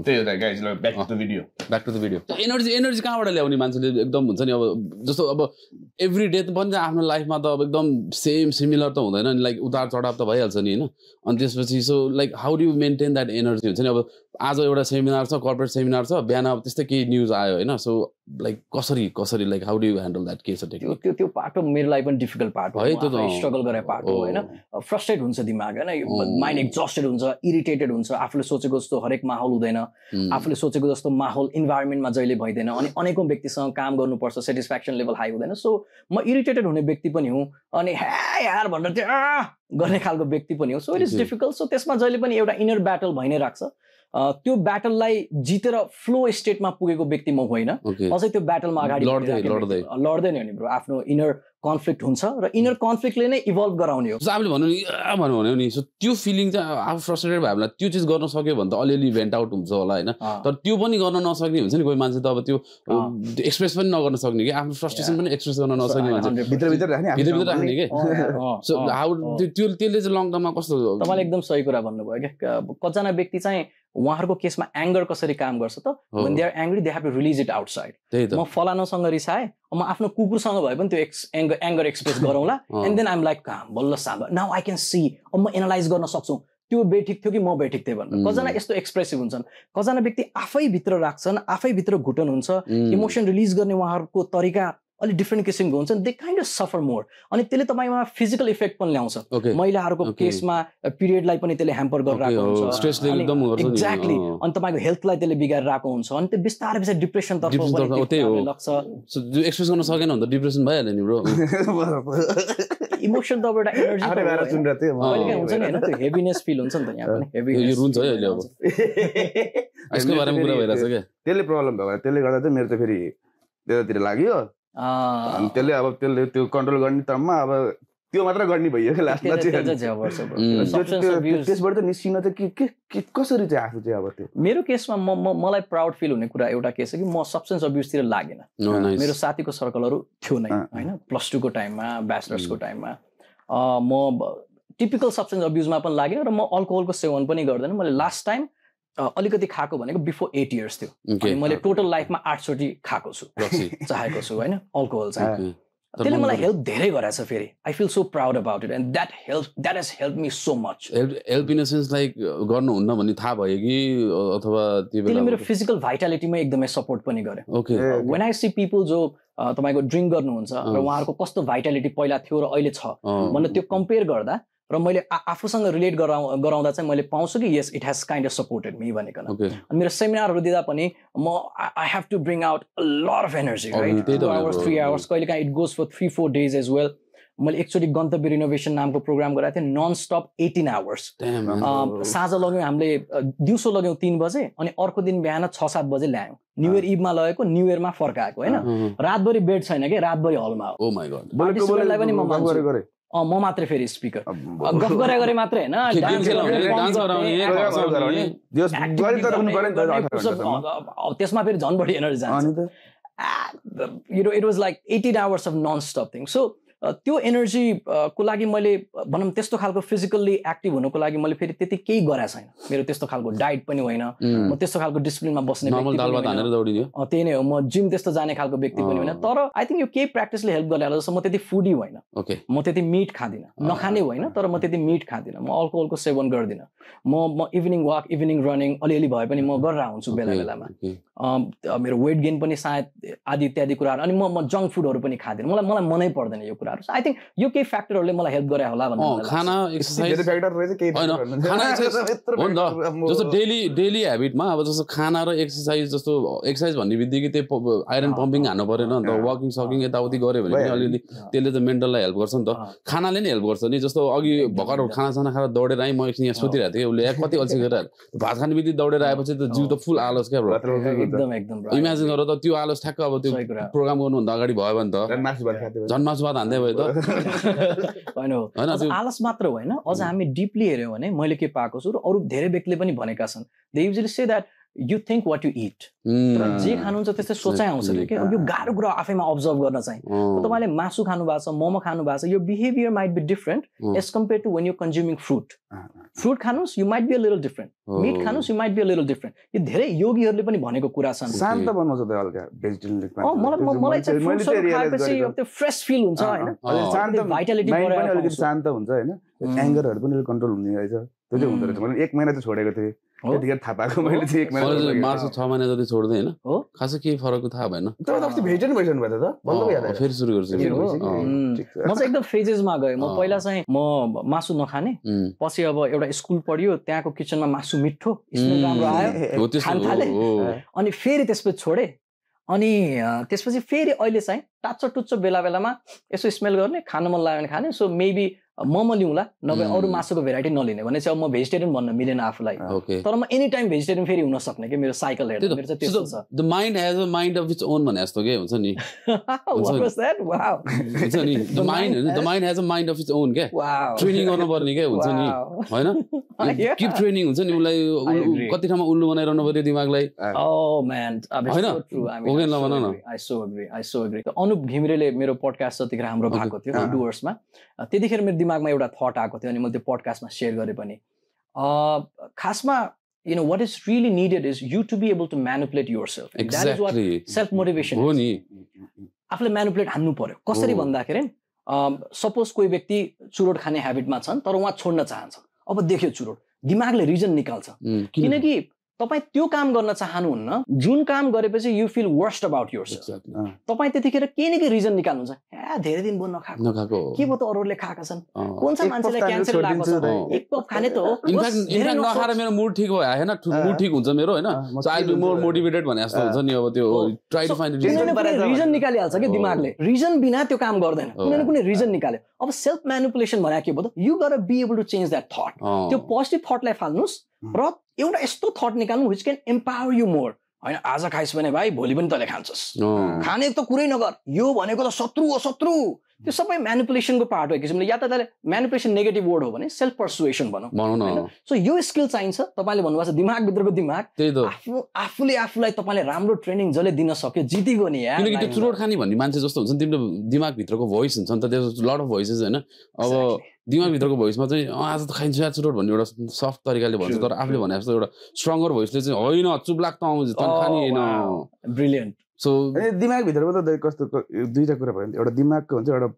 त्यही हो गाइज ल back to the video back to the video energy energy कहाँबाट ल्याउने मान्छेले एकदम हुन्छ नि अब जस्तो अब एभ्री डे पनि आफ्नो लाइफमा त अब एकदम सेम सिमिलर त हुँदैन नि लाइक उतार चढाव त भइहाल्छ नि होइन अनि त्यसपछि so like how do you maintain that energy हुन्छ नि अब आज एउटा सेमिनार छ कर्पोरेट सेमिनार छ बिहान अब त्यस्तै केही न्युज आयो होइन सो लाइक कसरी कसरी like how do you handle that के छ त्यो त्यो त्यो पार्ट हो मेरो लागि पनि डिफिकल्ट पार्ट हो है त्यो त स्ट्रगल गरे पार्ट हो हैन फ्रस्ट्रेट हुन्छ दिमाग हैन माइन्ड एक्जस्टेड हुन्छ इरिटेटेड हुन्छ आफूले सोचेको जस्तो हरेक माहौल हुँदैन आफूले सोचेको जस्तो माहौल इन्भाइरोमेन्टमा जहिले भइदैन अनि अनेकौं व्यक्तिसँग काम गर्नुपर्छ सेटिस्फ्याक्सन लेभल हाई हुँदैन सो म इरिटेटेड हुने व्यक्ति पनि हुँ अनि हे यार भनेर त्यो गर्ने खालको व्यक्ति पनि हो so it is difficult so त्यसमा जहिले पनि एउटा इनर ब्याटल भइ नै राख्छ त्यो ब्याटललाई जितेर फ्लो स्टेटमा पुगेको व्यक्ति म होइन अझै त्यो ब्याटलमा अगाडि लड्दै लड्दै लड्दैन नि ब्रो आफ्नो inner conflict huncha ra inner conflict le nai evolve garaउने हो. जस्तो हामीले भन्नु नि भन्नु भन्यो नि सो त्यो feeling चाहिँ आफू फ्रस्ट्रेटेड भए होला त्यो चीज गर्न सक्यो भने त अलिअलि भेन्ट आउट हुन्छ होला हैन. तर त्यो पनि गर्न नसक्ने हुन्छ नि कोही मान्छे त अब त्यो एक्सप्रेस पनि नगर्न सक्ने के आफ्नो फ्रस्ट्रेसन पनि एक्सप्रेस गर्न नसक्ने मान्छे भित्र भित्र राख्ने आफू भित्र भित्र राख्ने के. सो हाउ त्यो त्यसले चाहिँ लङ टर्ममा कस्तो हुन्छ. तपाईले एकदम सही कुरा भन्नुभयो के कतिजना व्यक्ति चाहिँ उहाँहरुको केसमा एंगर कसरी काम गर्छ त when they are angry they have to release it outside. म फलानासँग रिसाए म आफ्नो कुकुरसँग भए पनि त्यो एंगर एक्सप्रेस गरौँला and then I'm like calm बल्ल साब now I can see म एनालाइज गर्न सक्छु त्यो बेठिक थियो कि म बेठिक थिए भन्नु. कजना यस्तो एक्सप्रेसिभ हुन्छन् कजना व्यक्ति आफै भित्र राख्छन् आफै भित्र घुटन हुन्छ इमोसन रिलीज गर्ने उहाँहरुको तरिका अलि डिफरेन्ट किसिमको हुन्छ they kind of suffer more अनि त्यसले तपाईमा फिजिकल इफेक्ट पनि ल्याउँछ. महिलाहरुको केसमा पिरियडलाई पनि त्यसले ह्याम्पर गरिरहेको हुन्छ स्ट्रेसले एकदम गर्छ एक्ज्याक्टली अनि तपाईको हेल्थलाई त्यसले बिगारेर राखेको हुन्छ अनि त्यो बिस्तारै बिस्तारै डिप्रेसन तर्फ पनि लाग्छ. सो एक्सप्रेस गर्न सकेन भने त डिप्रेसन भइहाल्यो नि ब्रो. इमोसन त अब एउटा एनर्जी कहिले हुन्छ नि हैन त्यो हेभिनेस फिल हुन्छ नि त यहाँ पनि हेभी यो रुन्छ है अहिले अब यसको बारेमा कुरा भइराछ के त्यसले प्रब्लम भयो त्यसले गर्दा चाहिँ मेरो त फेरि त्यतातिर लाग्यो अनि त्यसले अब त्यसले त्यो कन्ट्रोल गर्ने क्रममा अब त्यो मात्र गर्ने भइयो के लास्टमा चाहिँ त्यसबाट त निस्किन त के के कसरी चाहिँ आफू चाहिँ अब त्यो मेरो केसमा म मलाई प्राउड फिल हुने कुरा एउटा केस हो कि म सब्सटेन्स अब्युजतिर लागेन. मेरो साथीको सर्कलहरू थियो नै हैन प्लस टू को टाइममा ब्याचलर्सको टाइममा म टिपिकल सब्सटेन्स अब्युजमा पनि लागेन र म अल्कोहलको सेवन पनि गर्दैन. मैले लास्ट टाइम अलिकति खाएको भनेको बिफोर एट इयर्स थियो अनि मैले टोटल लाइफमा आठचोटी खाएको छु चाहेको छु हैन अल्कोहल चाहिँ त्यसले मलाई हेल्प धेरै गरेछ फेरि. I feel so proud about it and that help that has help me so much. Help in a sense like गर्नुहुन्न भन्ने थाहा भयो कि अथवा त्यो बेला मेरो फिजिकल भाइटालिटीमा एकदमै सपोर्ट पनि गर्यो. Okay when I see people जो तपाईको ड्रिंक गर्नुहुन्छ र उहाँहरुको कस्तो भाइटालिटी पहिला थियो र अहिले छ भन्ने त्यो कम्पेयर गर्दा र मैले आफूसँग रिलेट गराउ गराउँदा चाहिँ मैले पाउँछु कि yes it has kind of supported me भनेकन. अनि मेरो सेमिनारहरू दिँदा पनि म I have to bring out a lot of energy right two hours three hours कहिले काहीँ it goes for three four days as well. मैले एकचोटि गन्तव्य रिनोभेसन नामको प्रोग्राम गराएको थिएँ नन स्टप एटीन आवर्स साँझ लग्यौँ हामीले दिउँसो लग्यौँ तीन बजे अनि अर्को दिन बिहान छ सात बजे ल्यायौँ. न्यू इयर इभमा लगेको न्यू इयरमा फर्काएको होइन रातभरि बेड छैन कि रातभरि हलमा हो पनि म मान्छु अ म मात्र फेरि स्पिकर गफ गरे गरे मात्र हैन डान्स गराउने डान्स गराउने जस गरे त हुनु पर्यो नि अठार घण्टा त्यसमा फेरि झन बढी एनर्जी जान्छ. You know it was like eighteen hours of non stop thing. So त्यो एनर्जी को लागि मैले भनम त्यस्तो खालको फिजिकल्ली एक्टिभ हुनको लागि मैले फेरि त्यति केही गरे छैन. मेरो त्यस्तो खालको डाइट पनि होइन म त्यस्तो खालको डिसिप्लिनमा बस्ने व्यक्ति पनि हो त्यही नै हो म जिम त्यस्तो जाने खालको व्यक्ति पनि होइन. तर आई थिंक यो केही प्र्याक्टिसले हेल्प गर्ला जस्तो म त्यति फूडी होइन म त्यति मीट खादिन नखाने होइन तर म त्यति मीट खादिन म अल्कोहलको सेवन गर्दिन म म इभिनिङ वॉक इभिनिङ रनिङ अलिअलि भए पनि म गरिरहा हुन्छु बेला बेलामा. मेरो वेट गेन पनि सायद आदि इत्यादि कुराहरु अनि म जंक फूडहरु पनि खादिन मलाई मलाई मनै पर्दैन यो कुरा. So I think यो के फ्याक्टरहरुले मलाई हेल्प गरे होला भन्ने लाग्छ. खाना एक्सरसाइज धेरै फ्याक्टर रहेछ केही हैन खाना एक्सरसाइज हो नि जस्तो डेली डेली ह्याबिटमा अब जस्तो खाना र एक्सरसाइज जस्तो एक्सरसाइज भन्ने बित्तिकै त्यो आइरन पम्पिङ हान्नु परेन नि त वकिङ सकिङ यताउति गरे भने पनि अलिअलि त्यसले त मेन्टललाई हेल्प गर्छ नि त खानाले नि हेल्प गर्छ नि. जस्तो अघि भर्खर खानासाना खाएर दौडेर आएँ म एकछिन यहाँ सुतिरहेको थिएँ उसले कति अल्छी गरेर भात खाने बित्तिकै दौडेर आएपछि त जिउ त फुल आलस क्या एकदम एकदम इमेजिन गर त त्यो आलस ठ्याक्क अब त्यो प्रोग्राम गर्नुभन्दा अगाडि भयो भने त झन् मासु भात हान्दै आलस मात्र होइन अझ हामी डिपली हेर्यौँ भने मैले के पाएको छु र अरू धेरै व्यक्तिले पनि भनेका छन् they usually say that you think what you eat जे खानुहुन्छ त्यस्तै सोचाइ आउँछ नि के यो गाह्रो कुरा आफैमा अब्जर्भ गर्न चाहिँ तपाईँले मासु खानु भएको छ मोमो खानु भएको छ यो behaviour might be different as compare to when you consuming fruit. Fruit खानुहोस् you might be a little different meat खानुहोस् you might be a little different. यो धेरै योगीहरूले पनि भनेको कुरा छन्. शान्त बनाउँछ त हल्का भेजिटेरियन मलाई चाहिँ फ्रुट खाएपछि त्यो फ्रेस फिल हुन्छ हैन शान्त भाइटालिटी बढ्छ माइन्ड पनि अलिकति शान्त हुन्छ हैन एंगरहरु पनि कन्ट्रोल हुने रहेछ. त्यो चाहिँ हुँदो रहेछ मैले एक महिना चाहिँ छोडेको थिएँ त्यतिखेर थाहा पाएको मैले चाहिँ एक महिना मासु छ महिना जति छोड्दै होइन हो खासै केही फरक थाहा भएन. तर त अस्ति भेजिटेरियन भइसक्नु भयो त बल्ल याद आयो फेरि सुरु गर्छु म चाहिँ एकदम फेजेसमा गएँ. म पहिला चाहिँ म मासु नखाने पछि अब एउटा स्कुल पढ्यो त्यहाँको किचनमा मासु मिठो स्मेल राम्रो आयो खान थालेँ अनि फेरि त्यसपछि छोडेँ अनि त्यसपछि फेरि अहिले चाहिँ टाच्चो टुच्चो बेला बेलामा यसो स्मेल गर्ने खान मन लाग्यो भने खाने. सो मेबी मोमो लिउँला नभए अरु मासुको भेराइटी नलिने भने चाहिँ अब म भेजिटेरियन भन्न मिलेन आफुलाई तर म एनी टाइम भेजिटेरियन फेरि हुन सक्ने के मेरो साइकल हेर्दा मेरो चाहिँ त्यस्तो छ the mind has a mind of its own भने जस्तो के हुन्छ नि व्हाट वाज दैट वाओ हुन्छ नि the mind the mind has a mind of its own के ट्रेनिङ गर्न पर्ने के हुन्छ नि हैन कीप ट्रेनिङ हुन्छ नि उलाई कति ठाउँमा उल्लु बनाइरहनु पर्यो दिमागलाई ओ म्यान हैन ओके ल भन न I so agree I so agree Anup घिमिरेले मेरो पोडकास्ट जतिखेर हाम्रो भएको थियो डुअर्समा त्यतिखेर मेरो दिमागमा एउटा थट आको थियो अनि मैले त्यो पोडकास्टमा शेयर गरे पनि अ खासमा you know what is really needed is you to be able to manipulate yourself that is what self motivation हो नि आफूलाई म्यानिपुलेट हान्नु पर्यो कसरी भन्दाखेरि सपोज कोही व्यक्ति चुरोट खाने ह्याबिटमा छन् तर उहाँ छोड्न चाहन्छ अब देख्यो चुरोट दिमागले रिजन निकाल्छ किनकि तपाईं त्यो काम गर्न चाहनुहुन्न जुन काम गरेपछि you feel worst about yourself तपाईं त्यतिखेर के न के रिजन निकाल्नुहुन्छ ए धेरै दिन भयो नखाएको के भयो त अरूले खाएका छन् कुन चाहिँ मान्छेलाई क्यान्सर लागेको छ एक कप खाने त हो इनफ्याक्ट इनफ्याक्ट नखाएर मेरो मूड ठीक भयो हैन मूड ठीक हुन्छ मेरो हैन so I be more motivated भने जस्तो हुन्छ नि अब त्यो ट्राई टु फाइन्ड रिजन निकालिहाल्छ के दिमागले रिजन बिना त्यो काम गर्दैन कुनै न कुनै रिजन निकाल्यो अब सेल्फ म्यानिपुलेसन भनेको के भयो त you got to be able to change that thought त्यो पोजिटिभ थटलाई फाल्नुस् र एउटा यस्तो थट निकाल्नु which can empower you more हैन आज खाइस् भने भाइ भोलि पनि तले खान्छस् खाने त कुरै नगर यो भनेको त शत्रु हो शत्रु त्यो सबै म्यानिपुलेसनको पार्ट हो एक किसिमले या त तले म्यानिपुलेसन नेगेटिभ वर्ड हो भने सेल्फ पर्सुएसन भनौँ हैन सो यो स्किल चाहिन्छ तपाईले भन्नुभएको छ दिमाग भित्रको दिमाग आफ्नो आफूले आफूलाई तपाईले राम्रो ट्रेनिङ जले दिन सक्यो जितिगो नि यार किनकि त्यो चुरोट खानी भन्ने मान्छे जस्तो हुन्छ नि तिम्रो दिमाग भित्रको भोइस हुन्छ नि त देयर लट अफ भोइसेस हैन अब दिमाग भित्रको भोइसमा चाहिँ आज त खाइन्छ या चुरोट भन्ने एउटा सफ्ट तरिकाले भन्छ तर आफूले भने जस्तो एउटा स्ट्रङ्गर भोइसले चाहिँ होइन चुप लाग्छ तँ खानी हैन ब्रिलियन्ट सो दिमाग भित्रको त कस्तो दुईटा कुरा भयो एउटा दिमागको हुन्छ एउटा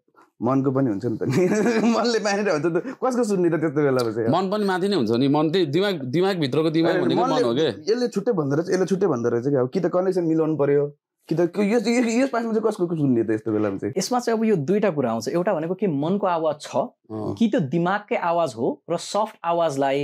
मनको पनि हुन्छ नि त मनले मानेर हुन्छ त कसको सुन्ने त त्यस्तो बेलामा चाहिँ मन पनि माथि नै हुन्छ नि मन त्यही दिमाग दिमाग भित्रको दिमाग भनेको मन हो के यसले छुट्टै भन्दो रहेछ यसले छुट्टै भन्दो रहेछ कि अब कि त कनेक्सन मिलाउनु पर्यो कि त यो यस पासमा चाहिँ कसको सुन्ने त यस्तो बेलामा चाहिँ यसमा चाहिँ अब यो दुईटा कुरा आउँछ एउटा भनेको कि मनको आवाज छ कि त दिमागकै आवाज हो र सफ्ट आवाजलाई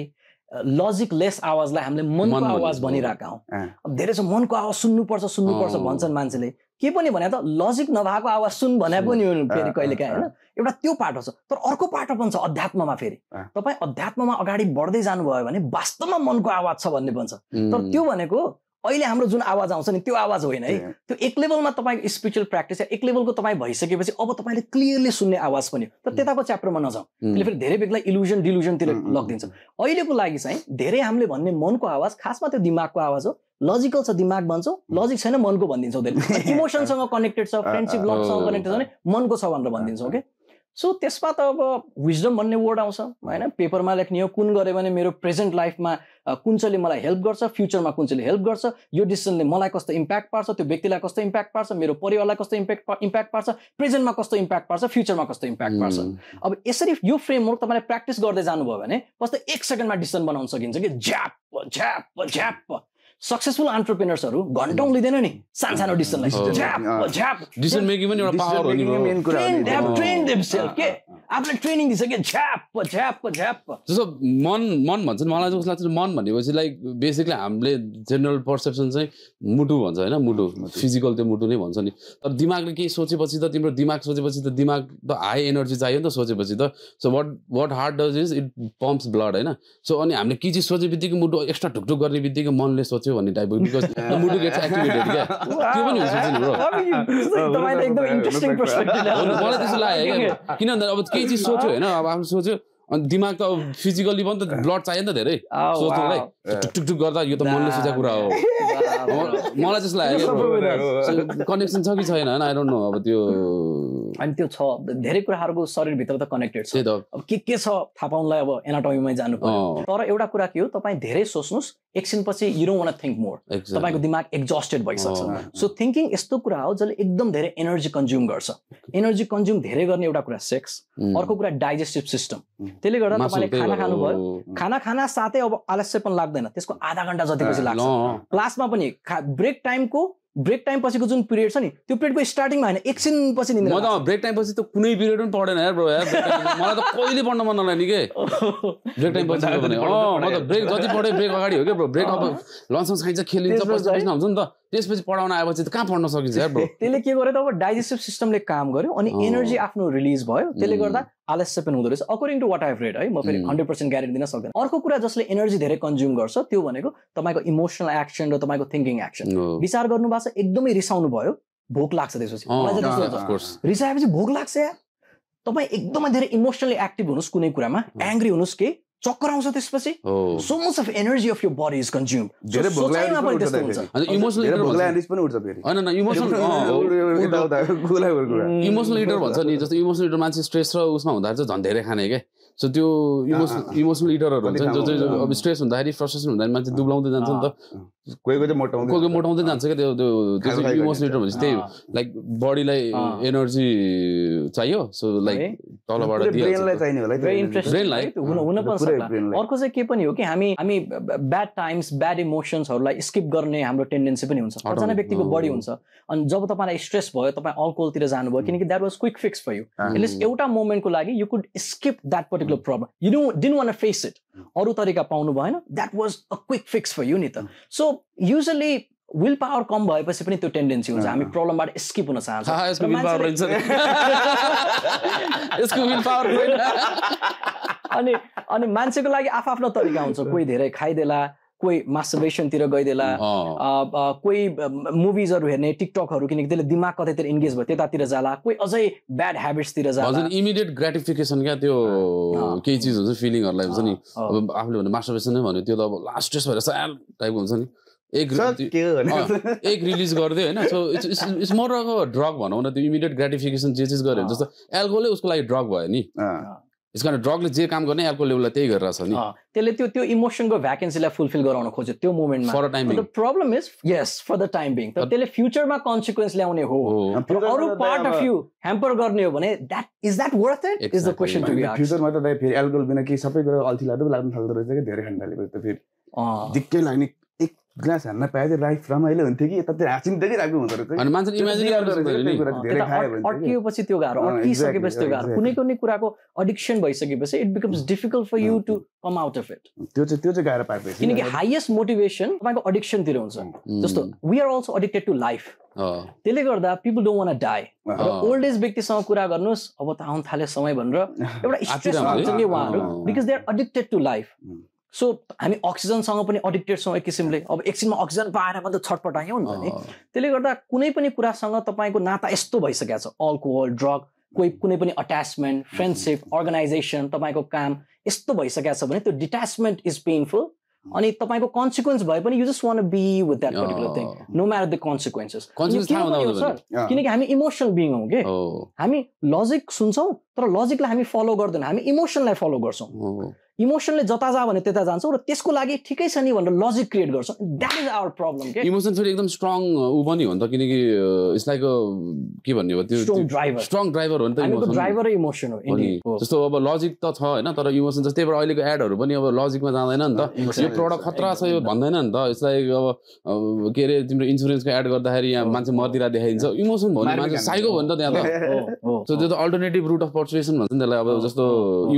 लजिक लेस आवाजलाई हामीले मनको आवाज भनिरहेका हौँ अब धेरै छ मनको आवाज सुन्नुपर्छ सुन्नुपर्छ भन्छन् मान्छेले के पनि भने त लजिक नभएको आवाज सुन भने पनि फेरि कहिलेकाहीँ होइन एउटा त्यो पाटो छ तर अर्को पाटो पनि छ अध्यात्ममा फेरि तपाईँ अध्यात्ममा अगाडि बढ्दै जानुभयो भने वास्तवमा मनको आवाज छ भन्ने भन्छ तर त्यो भनेको अहिले हाम्रो जुन आवाज आउँछ नि त्यो आवाज होइन है त्यो एक लेभलमा तपाईँको स्पिरिचुअल प्र्याक्टिस एक लेभलको तपाईँ भइसकेपछि अब तपाईँले क्लियरली सुन्ने आवाज पनि हो तर त्यताको च्याप्टरमा नजाउँ त्यसले फेरि धेरै बेग्लै इल्युजन डिल्युजनतिर लगिदिन्छ अहिलेको लागि चाहिँ धेरै हामीले भन्ने मनको आवाज खासमा त्यो दिमागको आवाज हो लजिकल छ दिमाग भन्छौँ लजिक छैन मनको भनिदिन्छौँ त्यसले इमोसनसँग कनेक्टेड छ फ्रेन्डसिप लभसँग कनेक्टेड छ भने मनको छ भनेर भनिदिन्छौँ के सो त्यसमा त अब विजडम भन्ने वर्ड आउँछ हैन पेपरमा लेख्ने हो कुन गरे भने मेरो प्रेजेन्ट लाइफमा कुन चाहिँ मलाई हेल्प गर्छ फ्युचरमा कुन चाहिँ हेल्प गर्छ यो डिसिजनले मलाई कस्तो इम्प्याक्ट पार्छ त्यो व्यक्तिलाई कस्तो इम्प्याक्ट पार्छ मेरो परिवारलाई कस्तो इम्प्याक्ट इम्प्याक्ट पार्छ प्रेजेन्टमा कस्तो इम्प्याक्ट पार्छ फ्युचरमा कस्तो इम्प्याक्ट पार्छ अब यसरी यो फ्रेमवर्क तपाईँले प्र्याक्टिस गर्दै जानुभयो भने कस्तो एक सेकेन्डमा डिसिजन बनाउन सकिन्छ कि झ्याप झ्याप झ्याप सक्सेसफुल एन्टरप्रेनर्सहरु घण्टौं लिदैन नि सानो सानो डिसिजनलाई झ्याप झ्याप डिसिजन मेकिङ पनि एउटा पावर हो नि bro they have trained themselves के आफूले ट्रेनिङ दिइसके झ्याप झ्याप झ्याप जस्तो मन मन भन्छ नि मलाई जस्तो लाग्छ मन भनेपछि लाइक बेसिकली हामीले जेनरल पर्सेप्सन चाहिँ मुटु भन्छ हैन मुटु फिजिकल त्यो मुटु नै भन्छ नि तर दिमागले के सोचेपछि त तिम्रो दिमाग सोचेपछि त दिमाग त हाई एनर्जी चाहियो नि त सोचेपछि त so what what heart does is it pumps blood हैन सो अनि हामीले के चीज सोचेबित्तिकै मुटु एक्स्ट्रा ढुकढुक गर्नेबित्तिकै मनले सोच भन्ने टाइपको because the mood gets activated क्या त्यो पनि हुन्छ नि ब्रो तपाईले एकदम इन्ट्रेस्टिङ पर्सपेक्टिभ ल्याउनु भयो मलाई त्यस्तो लाग्यो के किन भन्दा अब केही चीज सोच्यो हैन अब आफूले सोच्यो अनि दिमाग त फिजिकली पनि त ब्लड चाहियो नि त धेरै सोच्नुलाई टुक टुक गर्दा यो त मनले सोचेको कुरा हो मलाई त्यस्तो लाग्यो कनेक्सन छ कि छैन हैन आई डोन्ट नो अब त्यो अनि त्यो छ धेरै कुराहरुको शरीर भित्र त कनेक्टेड छ अब के के छ थाहा पाउनलाई अब एनाटोमीमै जानु पर्यो तर एउटा कुरा के हो तपाईं धेरै सोच्नुस् एकछिन पछि you don't want to think more तपाईको दिमाग एक्जॉस्टेड भइसक्छ सो थिंकिङ यस्तो कुरा हो जसले एकदम धेरै एनर्जी कन्ज्युम गर्छ एनर्जी कन्ज्युम धेरै गर्ने एउटा कुरा सेक्स अर्को कुरा डाइजेस्टिभ सिस्टम त्यसले गर्दा तपाईले खाना खानु भयो खाना खाना साथै अब आलस्यपन लाग्दैन त्यसको आधा घण्टा जतिपछि लाग्छ क्लासमा पनि ब्रेक टाइमको ब्रेक टाइम पछिको जुन पिरियड छ नि त्यो पिरियडको स्टार्टिङमा हैन एकछिन पछि निद्रा म त ब्रेक टाइम पछि त कुनै पिरियड पनि पढ्दैन यार ब्रो यार मलाई त कहिले पढ्न मन नलाग्ने के ब्रेक टाइम पछि भने अ म त ब्रेक जति पढे ब्रेक अगाडि हो के ब्रो ब्रेक अब लन्च खाइन्छ खेलिन्छ बस्छ बस्न हुन्छ नि त त्यसपछि पढाउन आएपछि त कहाँ पढ्न सकिन्छ यार ब्रो त्यसले के गर्यो त अब डाइजेस्टिभ सिस्टमले काम गर्यो अनि एनर्जी आफ्नो रिलीज भयो त्यसले गर्दा आलस्य पनि हुँदो रहेछ according to what I have read है म फेरि one hundred percent ग्यारेन्टी दिन सक्दैन अर्को कुरा जसले एनर्जी धेरै कन्ज्युम गर्छ त्यो भनेको तपाईको इमोशनल एक्सन र तपाईको थिंकिङ एक्सन विचार गर्नु भएको छ एकदमै रिसाउनु भयो भोक लाग्छ त्यसपछि अफ कोर्स रिसाएपछि भोक लाग्छ यार तपाई एकदमै धेरै इमोशनली एक्टिभ हुनुस् कुनै कुरामा एंग्री हुनुस् के चक्राउँछ त्यसपछि so much of energy of your body is consumed धेरै भोक लाग्छ अनि इमोशनल इटर भोक लाग्छ पनि उठ्छ फेरि हैन न इमोशनल उठ्दा गोला गोला इमोशनल इटर भन्छ नि जस्तो इमोशनल इटर मान्छे स्ट्रेस र उसमा हुँदा चाहिँ झन् धेरै खाने के सो त्यो इमोशनल इमोशनल इटरहरु हुन्छ नि जो चाहिँ अब स्ट्रेस हुँदाखेरि फ्रस्ट्रेसन हुँदाखेरि मान्छे दुब्लाउँदै जान्छ नि त कोही कोही चाहिँ मोटाउँदै कोही कोही मोटाउँदै जान्छ के त्यो त्यो इमोशनल इटर भन्छ त्यही लाइक बडीलाई एनर्जी चाहियो सो लाइक तलबाट दिन्छ ब्रेनलाई चाहिने होला है ब्रेनलाई हुन हुन पनि सक्ला अर्को चाहिँ के पनि हो कि हामी हामी ब्याड टाइम्स ब्याड इमोशन्सहरुलाई स्किप गर्ने हाम्रो टेन्डेन्सी पनि हुन्छ कतिजना व्यक्तिको बडी हुन्छ अनि जब तपाईलाई स्ट्रेस भयो तपाई अल्कोहलतिर जानु भयो किनकि that was quick fix for you at least एउटा मोमेन्टको लागि you could skip that particular problem you know didn't want to face it अरु तरिका पाउनु भएन that was a quick fix for you नि त so usually will power कम भएपछि पनि त्यो टेन्डेन्सी हुन्छ हामी प्रब्लमबाट स्किप हुन चाहन्छौं हा यसको will power हुन्छ यसको will power होइन अनि अनि मान्छेको लागि आफआफ्नो तरिका हुन्छ कोही धेरै खाइदेला कोही मास्टरबेसन तिर गइदेला कोही मुभिजहरु हेर्ने टिकटकहरु किनकि त्यसले दिमाग कतैतिर एंगेज भयो त्यतातिर जाला कोही अझै ब्याड ह्याबिट्स तिर जाला हजुर इमिडिएट ग्रेटिफिकेसन क्या त्यो केही चीज हुन्छ फिलिङहरुलाई हुन्छ नि अब आफुले भने मास्टरबेसन नै भन्यो त्यो त अब लास्ट स्ट्रेस भएर साल टाइपको हुन्छ नि एक एक रिलीज गर्दै हैन so it's it's more of a drug भनौं न त्यो इमिडिएट ग्रेटिफिकेसन जे चीज गर्यो जस्तो अल्कोहलै उसको लागि ड्रग भयो नि इस कारण ड्रगले जे काम गर्ने अल्कोहल लेभललाई त्यही गरिरहेछ नि त्यसले त्यो त्यो इमोसनको भ्याकेन्सीलाई फुलफिल गराउन खोज्यो त्यो मोमेन्टमा for the time the problem is yes for the time being तर त्यसले फ्युचरमा कन्सिक्वेन्स ल्याउने हो अरु पार्ट अफ यु ह्याम्पर गर्ने हो भने that is that worth it is the question to be asked फ्युचरमा त फेरि अल्कोहल बिना के सबै कुरा अल्थी लाग्दो लाग्न थाल्दो रहेछ के धेरै खान थालेपछि त फेरि दिक्कै लाग्ने एक ग्लास हान्न पाए लाइफ रमाइलो हुन्थ्यो कि यतातिर हाँसिँदै राख्नु हुँदो रहेछ अनि मान्छेले इमेजिन गर्छ धेरै खायो भने अड्किएपछि त्यो गाह्रो अड्किसकेपछि त्यो गाह्रो कुनै कुनै कुराको एडिक्सन भइसकेपछि it becomes difficult for you to come out of it त्यो चाहिँ त्यो चाहिँ गाह्रो पार्छ किनकि हाइएस्ट मोटिभेसन तपाईको एडिक्सनतिर हुन्छ जस्तो we are also addicted to life त्यसले गर्दा people don't want to die old age व्यक्तिसँग कुरा गर्नुस् अब त आउन थाल्यो समय भनेर एउटा स्ट्रेस हुन्छ नि उहाँहरु because they are addicted to life so हामी अक्सिजनसँग पनि एडिक्टेड छौँ एक किसिमले अब एकछिनमा अक्सिजन पाएर मात्र छटपटायौँ नि भने त्यसले गर्दा कुनै पनि कुरासँग तपाईँको नाता यस्तो भइसकेको छ अल्कोहल ड्रग कोही कुनै पनि अट्याचमेन्ट फ्रेन्डसिप अर्गनाइजेसन तपाईँको काम यस्तो भइसकेको छ भने त्यो डिट्याचमेन्ट इज पेनफुल अनि तपाईँको कन्सिक्वेन्स भए पनि you just want be with that particular thing no matter the consequences किनकि हामी इमोसनल बिइङ हौँ के हामी लजिक सुन्छौँ तर लजिकलाई हामी फलो गर्दैनौँ हामी इमोसनलाई फलो गर्छौँ इमोसनले जता जा भने त्यता जान्छौँ र त्यसको लागि ठिकै छ नि भनेर लजिक क्रिएट गर्छौँ द्याट इज आवर प्रब्लम के इमोसन फेरि एकदम स्ट्रङ उ पनि हो नि त किनकि यसलाई के भन्ने हो त्यो स्ट्रङ ड्राइभर हो नि त इमोसन ड्राइभर र इमोसन हो जस्तो अब लजिक त छ हैन तर इमोसन जस्तै भएर अहिलेको एडहरु पनि अब लजिकमा जाँदैन नि त यो प्रोडक्ट खतरा छ यो भन्दैन नि त यसलाई अब के रे तिम्रो इन्स्योरेन्सको एड गर्दाखेरि यहाँ मान्छे मर्दिरा देखाइन्छ इमोसन भन्ने मान्छे साइको हो नि त त्यहाँ त सो त्यो त अल्टरनेटिभ रुट अफ पर्सुएसन भन्छ नि त्यसलाई अब जस्तो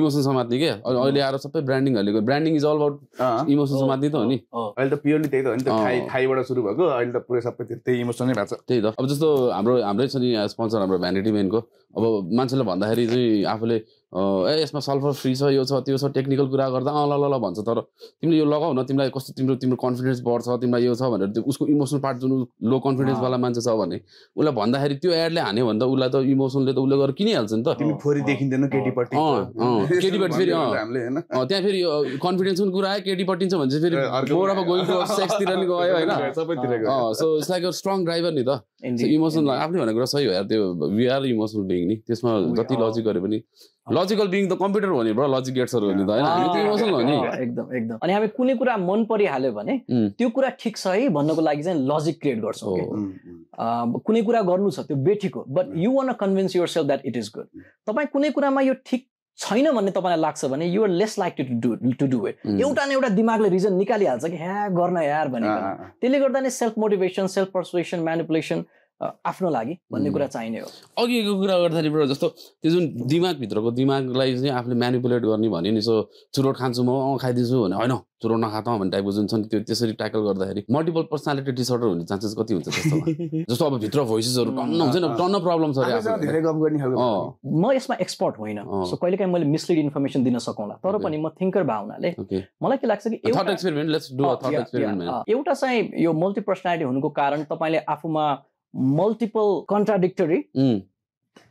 इमोसन समात्ने के अहिले आएर ब्रान्डिङ हालेको branding is all about emotion समात्ने त हो नि अहिले त प्योरली त्यही त हो नि त थाइबाट सुरु भएको अहिले त पुरै सबै त्यही इमोसनै भएको छ त्यही त अब जस्तो हाम्रो हाम्रै छ नि स्पोन्सर हाम्रो भ्यानिटी म्यानको अब मान्छेले भन्दाखेरि चाहिँ आफूले ए यसमा सल्फर फ्री छ यो छ त्यो छ टेक्निकल कुरा गर्दा अँ ल ल भन्छ तर तिमीले यो लगाऊ न तिमीलाई कस्तो तिम्रो तिम्रो कन्फिडेन्स बढ्छ तिमीलाई यो छ भनेर त्यो उसको इमोसनल पार्ट जुन लो कन्फिडेन्सवाला मान्छे छ भने उसलाई भन्दाखेरि त्यो एडले हान्यो भन्दा उसलाई त इमोसनले त उसले गरेर किनिहाल्छ नि त तिमी फोरी देखिँदैन केटीपट्टि केटीपट्टि फेरि त्यहाँ फेरि कन्फिडेन्सको कुरा आयो केटीपट्टिन्छ भने फेरि मोर अब गोइङ टु सेक्सतिर नि गयो होइन so it's like a strong driver नि त इमोसनल आफूले भनेको कुरा सही हो यार त्यो वी आर इमोसनल बिइङ नि त्यसमा जति लजिक गरे पनि लजिकल बिइङ त कम्प्युटर हो नि ब्रो लजिक गेट्सहरु हो नि त हैन हामी त इमोसन हो नि एकदम एकदम अनि हामी कुनै कुरा मन परिहाल्यो भने त्यो कुरा ठीक छ है भन्नको लागि चाहिँ लजिक क्रिएट गर्छौ के कुनै कुरा गर्नु छ त्यो बेठिक हो but you want to convince yourself that it is good तपाई कुनै कुरामा यो ठीक छैन भन्ने तपाईलाई लाग्छ भने you are less likely to do to do it एउटा न एउटा दिमागले रिजन निकालिहाल्छ कि ह्या गर्न यार भनेर त्यसले गर्दा नि self motivation self persuasion manipulation आफ्नो लागि भन्ने कुरा चाहिने हो। अघिको कुरा गर्दाखेरि ब्रो जस्तो त्यो जुन दिमाग भित्रको दिमागलाई चाहिँ आफूले म्यानिपुलेट गर्ने भने नि सो चुरोट खान्छु म अँ खाइदिन्छु भने हैन चुरोट नखाताउँ भन्ने टाइपको जुन छ नि त्यो त्यसरी ट्याकल गर्दाखेरि मल्टिपल पर्सनालिटी डिसअर्डर हुने चान्सेस कति हुन्छ त्यस्तोमा? जस्तो अब भित्र भोइसेसहरु टन्न हुन्छ नि टन्न प्रब्लम छ रे आफूले धेरै गफ गर्ने खालको। म यसमा एक्सपर्ट होइन सो कहिलेकाहीँ मैले मिसलिड इन्फर्मेसन दिन सकौँला तर पनि म थिंकर भावनाले मलाई के लाग्छ कि एउटा experiment let's do a thought experiment. एउटा चाहिँ यो मल्टी पर्सनालिटी हुनुको कारण तपाईले आफूमा multiple contradictory mm.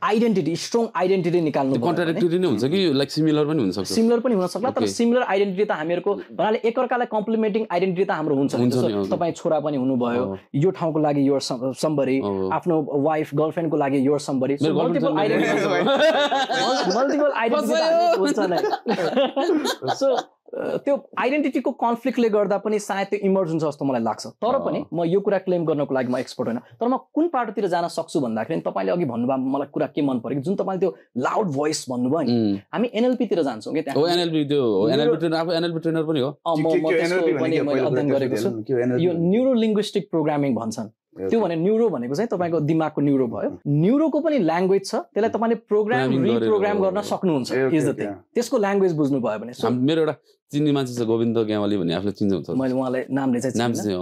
identity, strong identity निकाल्नु पर्छ। contradictory नै हुन्छ कि लाइक सिमिलर पनि हुन सक्छ। सिमिलर पनि हुन सक्ला तर सिमिलर आइडेन्टिटी त हामीहरुको भनाले एकअर्कालाई कम्प्लिमेन्टिङ आइडेन्टिटी त हाम्रो हुन्छ। तपाईं छोरा पनि हुनु भयो यो ठाउँको लागि यु आर समबडी, आफ्नो वाइफ गर्लफ्रेन्ड को लागि you are somebody. Multiple identity multiple identity हुन्छ नै। सो त्यो आइडेन्टिटीको कन्फ्लिक्टले गर्दा पनि सायद त्यो इमर्ज हुन्छ जस्तो मलाई लाग्छ। तर पनि म यो कुरा क्लेम गर्नको लागि म एक्सपर्ट होइन तर म कुन पाटोतिर जान सक्छु भन्दाखेरि तपाईँले अघि भन्नुभयो मलाई कुरा के मन पर्यो जुन तपाईँले त्यो लाउड भोइस भन्नुभयो नि हामी एनएलपीतिर जान्छौँ के त्यहाँ। हो एनएलपी त्यो एनएलपी ट्रेनर आफू एनएलपी ट्रेनर पनि हो। मैले अध्ययन गरेको छु यो न्युरो लिङ्ग्विस्टिक प्रोग्रामिङ भन्छन्। त्यो भने न्युरो भनेको चाहिँ तपाईको दिमागको न्युरो भयो। न्युरोको पनि ल्याङ्ग्वेज छ त्यसलाई तपाईले प्रोग्राम रिप्रोग्राम गर्न सक्नुहुन्छ इज द थिङ। त्यसको ल्याङ्ग्वेज बुझ्नु भयो भने मेरो एउटा चिन्ने मान्छे छ गोविन्द ग्यावाली भन्ने आफूले चिन्नु हुन्छ। मैले उहाँलाई नामले चाहिँ नाम चाहिँ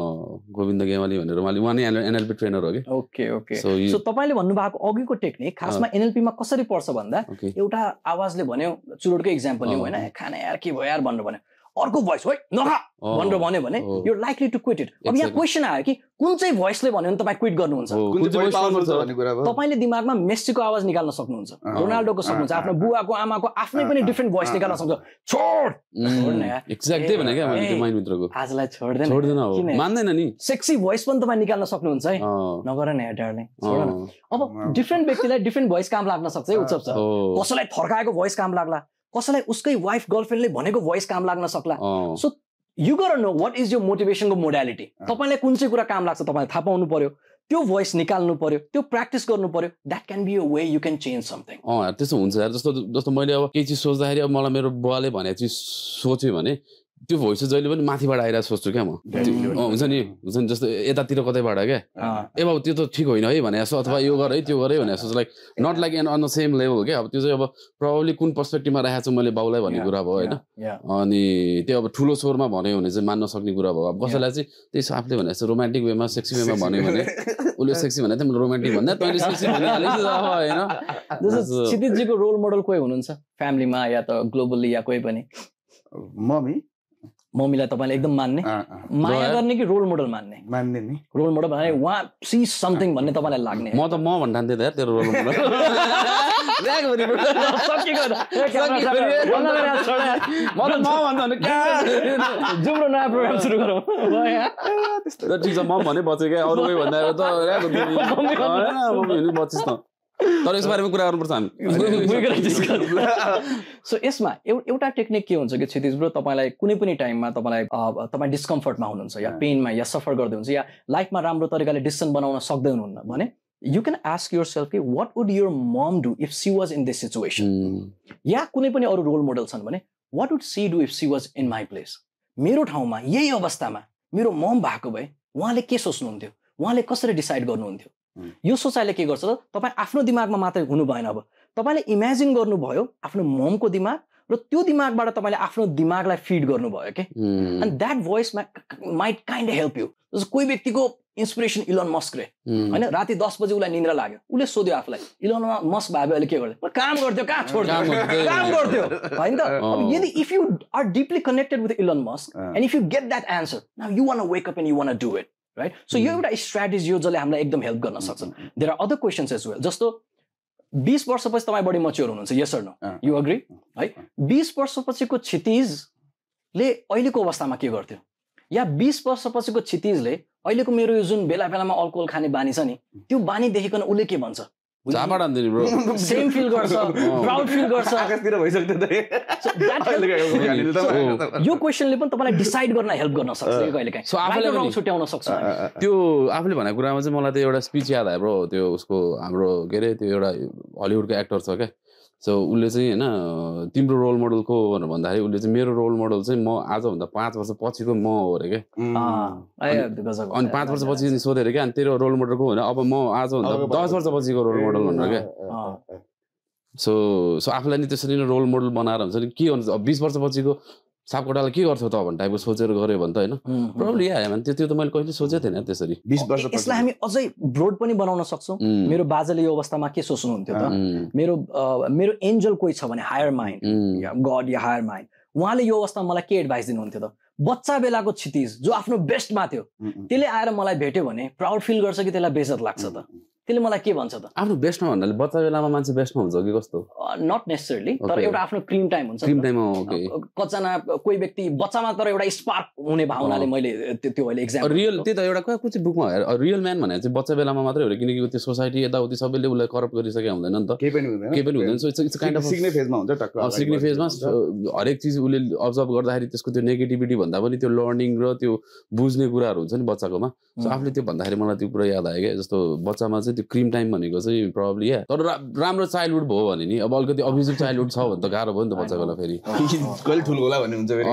गोविन्द ग्यावाली भनेर उहाँले उहाँ नै एनएलपी ट्रेनर हो के। ओके ओके सो तपाईले भन्नु भएको अघिको टेक्निक खासमा एनएलपी मा कसरी पर्छ भन्दा एउटा आवाजले भन्यो चुरोटको एक्जाम्पल लिऊ हैन खाना यार के भयो यार भन्नु भन्यो अर्को भोइस हो नखा भनेर भन्यो भने you are likely to quit it. अब यहाँ क्वेसन आयो कि कुन चाहिँ भोइसले भन्यो भने तपाईँ क्विट गर्नुहुन्छ? तपाईँले दिमागमा मेस्सीको आवाज निकाल्न सक्नुहुन्छ, रोनाल्डोको सक्नुहुन्छ, आफ्नो बुवाको आमाको आफ्नै पनि डिफ्रेन्ट भोइस निकाल्न सक्छ। छोड छोड्न यार एक्ज्याक्टली भने के मैले माइन्ड भित्रको आजलाई छोड्दैन छोड्दैन हो मान्दैन नि सेक्सी भोइस पनि तपाईँ निकाल्न सक्नुहुन्छ है नगर न यार डार्लिङ छोड न। अब डिफ्रेन्ट व्यक्तिलाई डिफ्रेन्ट भोइस काम लाग्न सक्छ है उच्चप छ। कसैलाई थर्काएको भोइस काम लाग्ला, कसैलाई उसकै वाइफ गर्लफ्रेन्डले भनेको भोइस काम लाग्न सक्ला। सो यु गर नो वाट इज योर मोटिभेसनको मोडालिटी। तपाईँलाई कुन चाहिँ कुरा काम लाग्छ तपाईँले थाहा पाउनु पर्यो, त्यो भोइस निकाल्नु पर्यो, त्यो प्र्याक्टिस गर्नु पर्यो। That can be a way you can change something. अँ त्यस्तो हुन्छ यार। जस्तो जस्तो मैले अब केही चिज सोच्दाखेरि अब मलाई मेरो बुवाले भने चिज सोच्यो भने त्यो भोइस जहिले पनि माथिबाट आइरहेको सोच्छु क्या म। हुन्छ नि हुन्छ नि जस्तो यतातिर कतैबाट क्या ए बाबु त्यो त ठिक होइन है भने जस्तो अथवा यो गर है त्यो गर है भने जस्तो like not like an on the same level क्या। अब त्यो चाहिँ अब प्रब्लली कुन पर्सपेक्टिभमा राखेको छु मैले बाउलाई भन्ने कुरा भयो होइन। अनि त्यो अब ठुलो स्वरमा भन्यो भने चाहिँ मान्न सक्ने कुरा भयो। अब कसैलाई चाहिँ त्यही आफूले भने जस्तो रोमान्टिक वेमा सेक्सी वेमा भन्यो भने उसले सेक्सी भने त रोमान्टिक भन्दा तैँले सेक्सी भनिहालेछ होइन। जस्तो क्षितिजीको रोल मोडल कोही हुनुहुन्छ फ्यामिलीमा या त ग्लोबली या कोही पनि? मम्मी मम्मीलाई तपाईँले एकदम मान्ने माया गर्ने कि रोल मोडल मान्ने? मान्ने नि रोल मोडल भने वा सी समथिङ भन्ने तपाईँलाई लाग्ने? म त म भन्थान्थे त यार तेरो रोल मोडल ल्याग भने सकिको म त म भन्थान्थे क्या जुम्रो नयाँ प्रोग्राम सुरु गरौँ त्यस्तो त ठीक छ। म भने बचे क्या अरू कोही भन्दा त ल्याग हुन्छ बच्चिस् त तर यस बारेमा कुरा गर्नुपर्छ हामी। सो यसमा एउटा टेक्निक के हुन्छ कि क्षितिज ब्रो तपाईँलाई कुनै पनि टाइममा तपाईँलाई तपाईँ डिस्कम्फर्टमा हुनुहुन्छ या पेनमा या सफर गर्दै हुन्छ या लाइफमा राम्रो तरिकाले डिसिजन बनाउन सक्दै हुनुहुन्न भने you can ask yourself कि what would your mum do if she was in this situation या कुनै पनि अरू रोल मोडल छन् भने what would she do if she was in my place. मेरो ठाउँमा यही अवस्थामा मेरो मम भएको भए उहाँले के सोच्नुहुन्थ्यो, उहाँले कसरी डिसाइड गर्नुहुन्थ्यो? यो सोचाइले के गर्छ त तपाईँ आफ्नो दिमागमा मात्रै हुनु भएन। अब तपाईँले इमेजिन गर्नुभयो आफ्नो ममको दिमाग र त्यो दिमागबाट तपाईँले आफ्नो दिमागलाई फिड गर्नुभयो के and that voice might kind help you. जस्तो कोही व्यक्तिको इन्सपिरेसन इलोन मस्क रे होइन राति दस बजे उसलाई निन्द्रा लाग्यो उसले सोध्यो आफूलाई इलोन मस्क भाबे अहिले के गर्थ्यो काम गर्थ्यो कहाँ छोड्थ्यो काम गर्थ्यो होइन त। अब यदि if you are deeply connected with Elon Musk and if you get that answer now you want to wake up and you want to do it right. So यो एउटा स्ट्राटेजी हो जसले हामीलाई एकदम हेल्प गर्न सक्छ। There are other questions as well जस्तो बीस वर्षपछि तपाईँ बढी मच्योर हुनुहुन्छ yes or no you agree है? बीस वर्षपछिको क्षितिजले अहिलेको अवस्थामा के गर्थ्यो या बीस वर्षपछिको क्षितिजले अहिलेको मेरो यो जुन बेला बेलामा अल्कोहल खाने बानी छ नि त्यो बानी देखेकन उसले के भन्छ? सेम फिल गर्छ, प्राउड फिल गर्छ। यो क्वेसनले पनि तपाईँलाई डिसाइड गर्न हेल्प गर्न सक्छ कहिलेकाहीँ। सो आफूले रङ छुट्याउन सक्छ। त्यो आफूले भनेको कुरामा चाहिँ मलाई त एउटा स्पिच याद आयो ब्रो। त्यो उसको हाम्रो के अरे त्यो एउटा हलिउडको एक्टर छ क्या सो उसले चाहिँ हैन तिम्रो रोल मोडल को भनेर भन्दाखेरि उसले चाहिँ मेरो रोल मोडल चाहिँ म आज भन्दा पाँच वर्ष पछिको म हो रे के अनि पाँच वर्ष पछि नि सोधे रे के अनि तेरो रोल मोडल को भने अब म आज भन्दा दस वर्ष पछिको रोल मोडल भनेर के सो सो आफुलाई नि त्यसरी नै रोल मोडल बनाएर हुन्छ नि के हुन्छ अब बीस वर्ष पछिको सापकोटालाई के गर्छौ त भन्ने टाइपको सोचेर गरे भने त हैन प्रब्लम यहाँ हैन त्यो त मैले कहिले सोचे थिएन त्यसरी बीस वर्ष पछि यसलाई हामी अझै ब्रोड पनि बनाउन सक्छौ मेरो बाजेले यो अवस्थामा के सोच्नु हुन्थ्यो त मेरो मेरो एन्जल कोही छ भने हायर माइन्ड या गॉड या हायर माइन्ड उहाँले यो अवस्थामा मलाई के एडभाइस दिनु हुन्थ्यो त बच्चा बेलाको क्षितिज जो आफ्नो बेस्टमा थियो त्यसले आएर मलाई भेट्यो भने प्राउड फिल गर्छ कि त्यसलाई बेजत लाग्छ त त्यसले मलाई के भन्छ त आफ्नो बेस्टमा भन्नाले बच्चा बेलामा मान्छे बेस्टमा हुन्छ कि कस्तो नट नेसेसरली तर एउटा आफ्नो क्रीम टाइम हुन्छ क्रीम टाइम ओके कचना कोही व्यक्ति बच्चामा तर एउटा स्पार्क हुने भावनाले मैले त्यो अहिले एक्जाम रियल त्यो त एउटा कुन चाहिँ बुकमा रियल म्यान भने चाहिँ बच्चा बेलामा मात्रै हो किनकि त्यो सोसाइटी यताउति सबैले उसलाई करप्ट गरिसके हुँदैन नि त के पनि हुँदैन के पनि हुँदैन सो इट्स काइन्ड अफ सिग्ने फेजमा हुन्छ टक्क सिग्ने फेजमा हरेक चीज उसले अब्जर्भ गर्दाखेरि त्यसको त्यो नेगेटिभिटी भन्दा पनि त्यो लर्निङ र त्यो बुझ्ने कुराहरु हुन्छ नि बच्चाकोमा सो आफुले त्यो भन्दाखेरि मलाई त्यो कुरा याद आयो के जस्तो बच्चामा त्यो क्रीम टाइम भनेको चाहिँ प्रब्लम या तर राम्रो चाइल्डहुड भयो भने नि अब अलिकति अब्युजिभ चाइल्डहुड छ भने त गाह्रो भयो नि त बच्चाकोलाई फेरि कहिले ठुलो होला भन्ने हुन्छ फेरि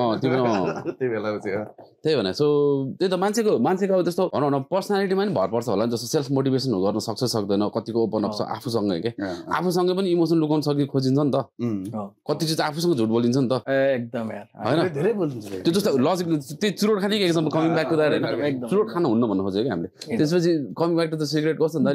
त्यही बेला चाहिँ त्यही भने सो त्यही त मान्छेको मान्छेको अब जस्तो भनौँ न पर्सनालिटीमा नि भर पर्छ होला नि जस्तो सेल्फ मोटिभेसन गर्न सक्छ सक्दैन कतिको ओपन अप छ आफूसँगै के आफूसँगै पनि इमोसन लुकाउन सकि खोजिन्छ नि त कति चिज आफूसँग झुट बोलिन्छ नि त एकदम होइन धेरै बोलिन्छ त्यो जस्तो लजिक त्यो चुरोट खाने example coming back to the चुरोट खानु हुन्न भन्नु खोजेको कि हामीले त्यसपछि coming back to the cigarette कस्तो भन्दा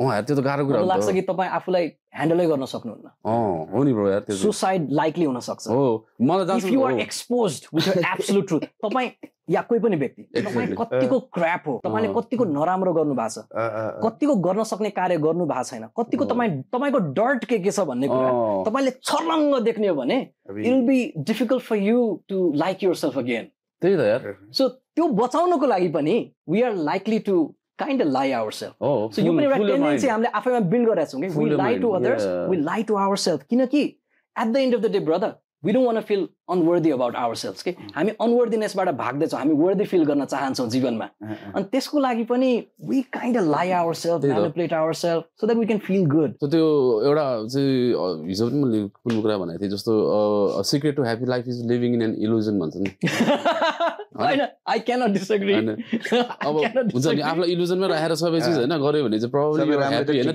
अँ यार त्यो त गाह्रो कुरा हो मलाई लाग्छ कि तपाईँ आफूलाई ह्यान्डलै गर्न सक्नुहुन्न अँ हो नि ब्रो यार त्यो सुसाइड लाइकली हुन सक्छ हो मलाई जान्छ if you are exposed with your absolute truth तपाईँ या कोही पनि व्यक्ति तपाईँ कतिको क्र्याप हो तपाईँले कतिको नराम्रो गर्नु भएको छ कतिको गर्न सक्ने कार्य गर्नु भएको छैन कतिको तपाईँ तपाईँको डर्ट के के छ भन्ने कुरा तपाईँले छर्लङ्ग देख्ने हो भने it will be difficult for you to like yourself again त्यही त यार सो त्यो बचाउनको लागि पनि we are likely to kind of lie ourselves oh, so you can tendency हामीले आफैमा बिल्ड गरेका छौं के we lie to others yeah. we lie to ourselves किनकि at the end of the day brother we don't want to feel unworthy about ourselves के हामी unworthiness बाट भाग्दै छौं हामी worthy feel गर्न चाहन्छौं जीवनमा अनि त्यसको लागि पनि we kind of lie ourselves manipulate ourselves so that we can feel good so त्यो एउटा चाहिँ हिजो पनि मैले कुन कुरा भनेको थिए जस्तो a secret to happy life is living in an illusion भन्छ नि हैन I cannot disagree अब हुन्छ नि आफुलाई इल्युजनमा राखेर सबै चीज हैन गर्यो भने चाहिँ प्रोबब्ली ह्यापी हैन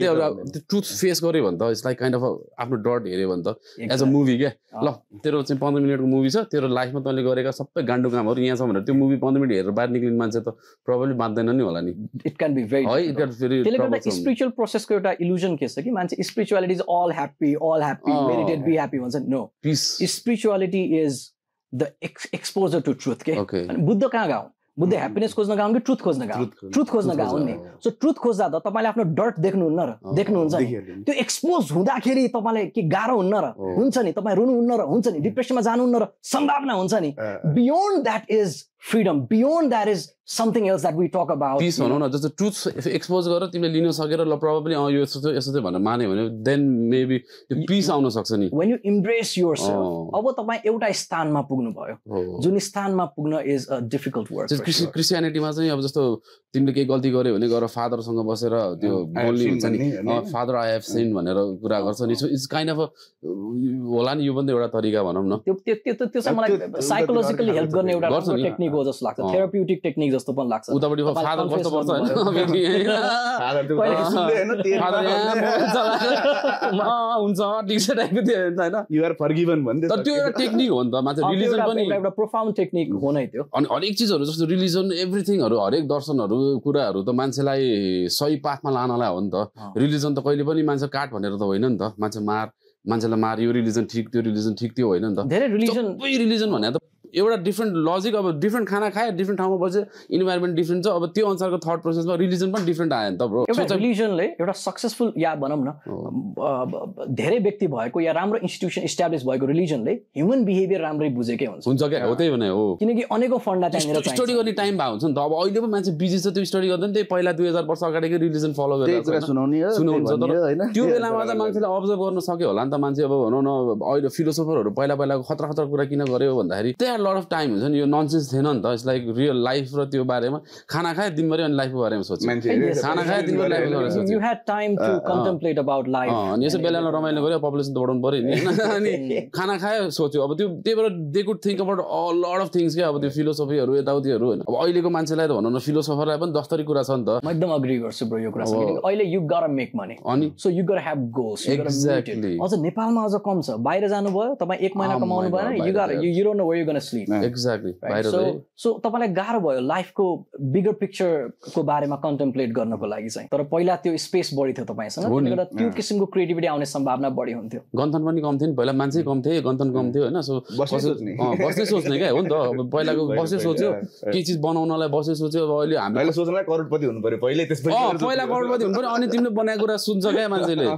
त्यो ट्रुथ फेस गर्यो भने त इट्स लाइक काइन्ड अफ आफ्नो डट हेर्यो भने त एज अ मुभी के ल तेरो चाहिँ पन्ध्र मिनेटको मुभी छ तेरो लाइफमा तैँले गरेका सबै गाण्डो कामहरु यहाँ छ भनेर त्यो मुभी पन्ध्र मिनेट हेरेर बाहिर निक्लिने मान्छे त प्रोबब्ली बाँच्दैन नि होला नि इट क्यान बी भेरी है इट क्यान फेरि स्पिरिचुअल प्रोसेसको एउटा इल्युजन के छ कि मान्छे spirituality is all happy all happy meditate be happy भन्छ no peace spirituality is the ex exposure to truth के बुद्ध कहाँ गयो बुद्ध ह्यापिनेस खोज्न गयो कि ट्रुथ खोज्न गयो ट्रुथ खोज्न गयो नि सो ट्रुथ खोज्दा त तपाईले आफ्नो डर्ट देख्नुहुन्न र देख्नुहुन्छ नि त्यो एक्सपोज हुँदाखेरि तपाईले के गाह्रो हुन्न र हुन्छ नि तपाई रुनुहुन्न र हुन्छ नि डिप्रेसनमा जानुहुन्न र सम्भावना हुन्छ नि beyond that is freedom beyond that is something else that we talk about peace भनौँ न जस्तो ट्रुथ एक्सपोज गरेर तिमीले लिन सकेर ल प्रभावली अँ यो यस्तो थियो यस्तो थियो भनेर मान्यो भने देन मेबी त्यो पीस आउन सक्छ नि वेन यु इम्ब्रेस योरसेल्फ अब तपाईँ एउटा स्थानमा पुग्नु भयो जुन स्थानमा पुग्न इज अ डिफिकल्ट वर्क क्रिस्टियानिटीमा चाहिँ अब जस्तो तिमीले केही गल्ती गर्यो भने गएर फादरसँग बसेर त्यो बोल्ने हुन्छ नि फादर आई हेभ सिन भनेर कुरा गर्छ नि सो इट्स काइन्ड अफ होला नि यो पनि एउटा तरिका भनौँ न त्यो त्यो त त्यो चाहिँ मलाई साइकोलोजिकली हेल्प गर्ने एउटा टेक्निक हो जस्तो लाग्छ थेराप्युटिक टेक्निक जस्तो पनि लाग्छ उतापट्टि फादर कस्तो पर्छ हुन्छ ठिक छ टाइपको थियो होइन यु आर फरगिभन भन्दै तर त्यो एउटा टेक्निक हो नि त मान्छे रिलिजन पनि एउटा प्रोफाउन्ड टेक्निक हो नै त्यो अनि हरेक चिजहरु जस्तो रिलिजन एभ्रिथिङहरु हरेक दर्शनहरु कुराहरु त मान्छेलाई सही पाथमा लानलाई हो नि त रिलिजन त कहिले पनि मान्छे काट भनेर त होइन नि त मान्छे मार मान्छेलाई मार यो रिलिजन ठिक त्यो रिलिजन ठिक त्यो होइन नि त धेरै रिलिजन सबै रिलिजन भने त एउटा डिफरेंट लजिक अब डिफरेंट खाना खाए डिफरेंट ठाउँमा बसे इन्भाइरोमेन्ट डिफरेंट छ अब त्यो अनुसारको थॉट प्रोसेसमा रिलिजन पनि डिफरेंट आयो नि त ब्रो एउटा रिलिजनले एउटा सक्सेसफुल या भनौं न धेरै व्यक्ति भएको या राम्रो इन्स्टिट्युसन एस्टाब्लिश भएको रिलिजनले ह्युमन बिहेभियर राम्रै बुझेकै हुन्छ हुन्छ के हो त्यही भने हो किनकि अनेकौं फन्डा चाहिन्छ स्टडी गर्ने टाइम भा हुन्छ नि त अब अहिले पनि मान्छे बिजी छ त्यो स्टडी गर्दैन त्यही पहिला दुई हजार वर्ष अगाडिको रिलिजन फलो गरेर सुनाउने सुनाउँछ तर त्यो बेलामा त मान्छेले अब्जर्भ गर्न सक्यो होला नि त मान्छे अब भनौं न अहिले फिलोसोफरहरु पहिला पहिलाको खतरा खतरा कुरा किन गर्यो भन्दाखेरि a lot of time and you nonsense then on it's like real life ratio barema khana khaye din bhari and life ko barema sochhe khana khaye din bhari life ko sochhe you had time to uh, contemplate uh, about life and yeso bela na ramailne garyo population ta badhaun paryo ani khana khaye sochyo aba tyo tye bera they could think about a lot of things ke aba tyo philosophy haru etauti haru हैन अब अहिलेको मान्छेलाई त भन्नु न philosopher लाई पनि दस तरी कुरा छ नि त म एकदम agree गर्छु ब्रो यो कुरा सँग अहिले you got to make money so you got to have goals you got to meet it also नेपालमा अझ कम छ बाहिर जानु भयो तपाई एक महिना कमाउनु भएन you got you don't know where you sleep no. exactly right? so so तपाईलाई गाह्रो भयो लाइफ को बिगर पिक्चर को बारेमा कन्टेम्प्लेट गर्नको लागि चाहिँ तर पहिला त्यो स्पेस बढी थियो तपाईसँग त्यसले त्यो किसिमको क्रिएटिभिटी आउने सम्भावना बढी हुन्थ्यो गन्थन पनि कम थियो पहिला मान्छे कम थिए गन्थन कम थियो हैन सो बस्ने सोच्ने अ बस्ने सोच्ने के हो नि त पहिलाको बस्ने सोच्यो के चीज बनाउनलाई बस्ने सोच्यो अब अहिले हामीले सोच्नलाई करोडपति हुनु पर्यो पहिले त्यसपछि अ पहिला करोडपति हुनु पर्यो अनि तिमीले बनाएको कुरा सुन्छ के मान्छेले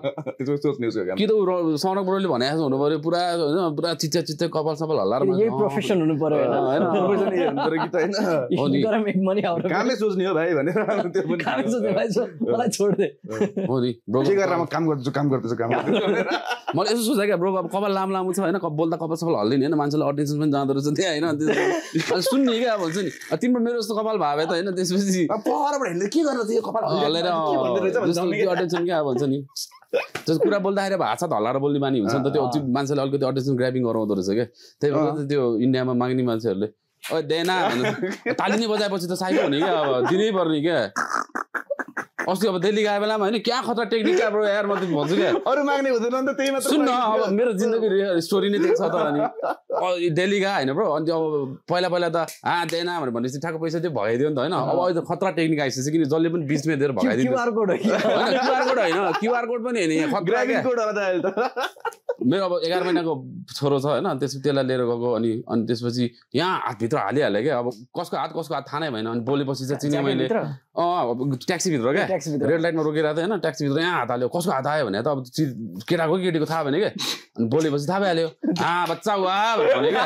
त्यो सोच्ने उसको काम कि त सनक ब्रोले भनेको हुनु पर्यो पुरा हैन पुरा चिच्चा चिच्चा कपाल सफल हल्लार मान्छे हुनु पर्यो हैन प्रोफेसन हेर्न तर कि त हैन अनि गरम एक मनी आउर कामै सोच्ने हो भाइ भनेर त्यो पनि कामै सोच्ने भाइ मलाई छोड दे ओली ब्रो के गरेर म काम गर्छु काम गर्छु काम गर्छु मैले यसो सोचे के ब्रो अब कपाल लाम लामो छ हैन बोल्दा कपाल सफल हल्लिने हैन मान्छेले अटेन्सन पनि जाँदो रहेछ नि हैन अनि सुन्ने के भन्छ नि तिम्रो मेरो जस्तो कपाल भाबे त हैन त्यसपछि पहरबाट हेर्ने के गर्न त यो कपाल हल्लेर के भन्दै रहेछ भन्ने अटेन्सन के भन्छ नि त्यो कुरा बोल्दाखेरि अब हात हल्लाएर बोल्ने बानी हुन्छ नि त त्यो मान्छेले अलिकति अटेन्सन ग्राबिङ गराउँदो रहेछ के त्यही भएर त्यो इन्डियामा माग्ने मान्छेहरूले ओ देना ताली नै बजाएपछि त साइको हुने क्या अब दिनै पर्ने क्या अस्ति अब दिल्ली गए बेलामा होइन क्या खतरा टेक्निक क्या ब्रो यार म त भन्छु क्या अरु माग्ने हुँदैन नि त त्यही मात्र सुन्न अब मेरो जिन्दगी स्टोरी नै देख्छ त अनि दिल्ली गए हैन ब्रो अनि अब पहिला पहिला त आ देना भनेर भनेपछि ठ्याक्क पैसा त्यो भगाइदियो नि त हैन अब अहिले खतरा टेक्निक आइसक्यो किन जसले पनि बीचमै दिएर भगाइदिन्छ क्यूआर कोड होइन क्यूआर कोड होइन क्यूआर कोड पनि हैन यहाँ खतरा कोड होला त अहिले त मेरो अब एघार महिनाको छोरो छ हैन त्यसपछि त्यसलाई लिएर गएको अनि अनि त्यसपछि यहाँ हात भित्र हालिहाले के अब कसको हात कसको हात थाहा नै भएन अनि बोलेपछि चाहिँ चिने मैले अ ट्याक्सी भित्र के रेड लाइटमा रोकेर त हैन ट्याक्सी भित्र यहाँ हात हाल्यो कसको हात आयो भने त अब केटाको केटीको थाहा भएन के अनि बोलेपछि थाहा भइहाल्यो आ बच्चा वा भने के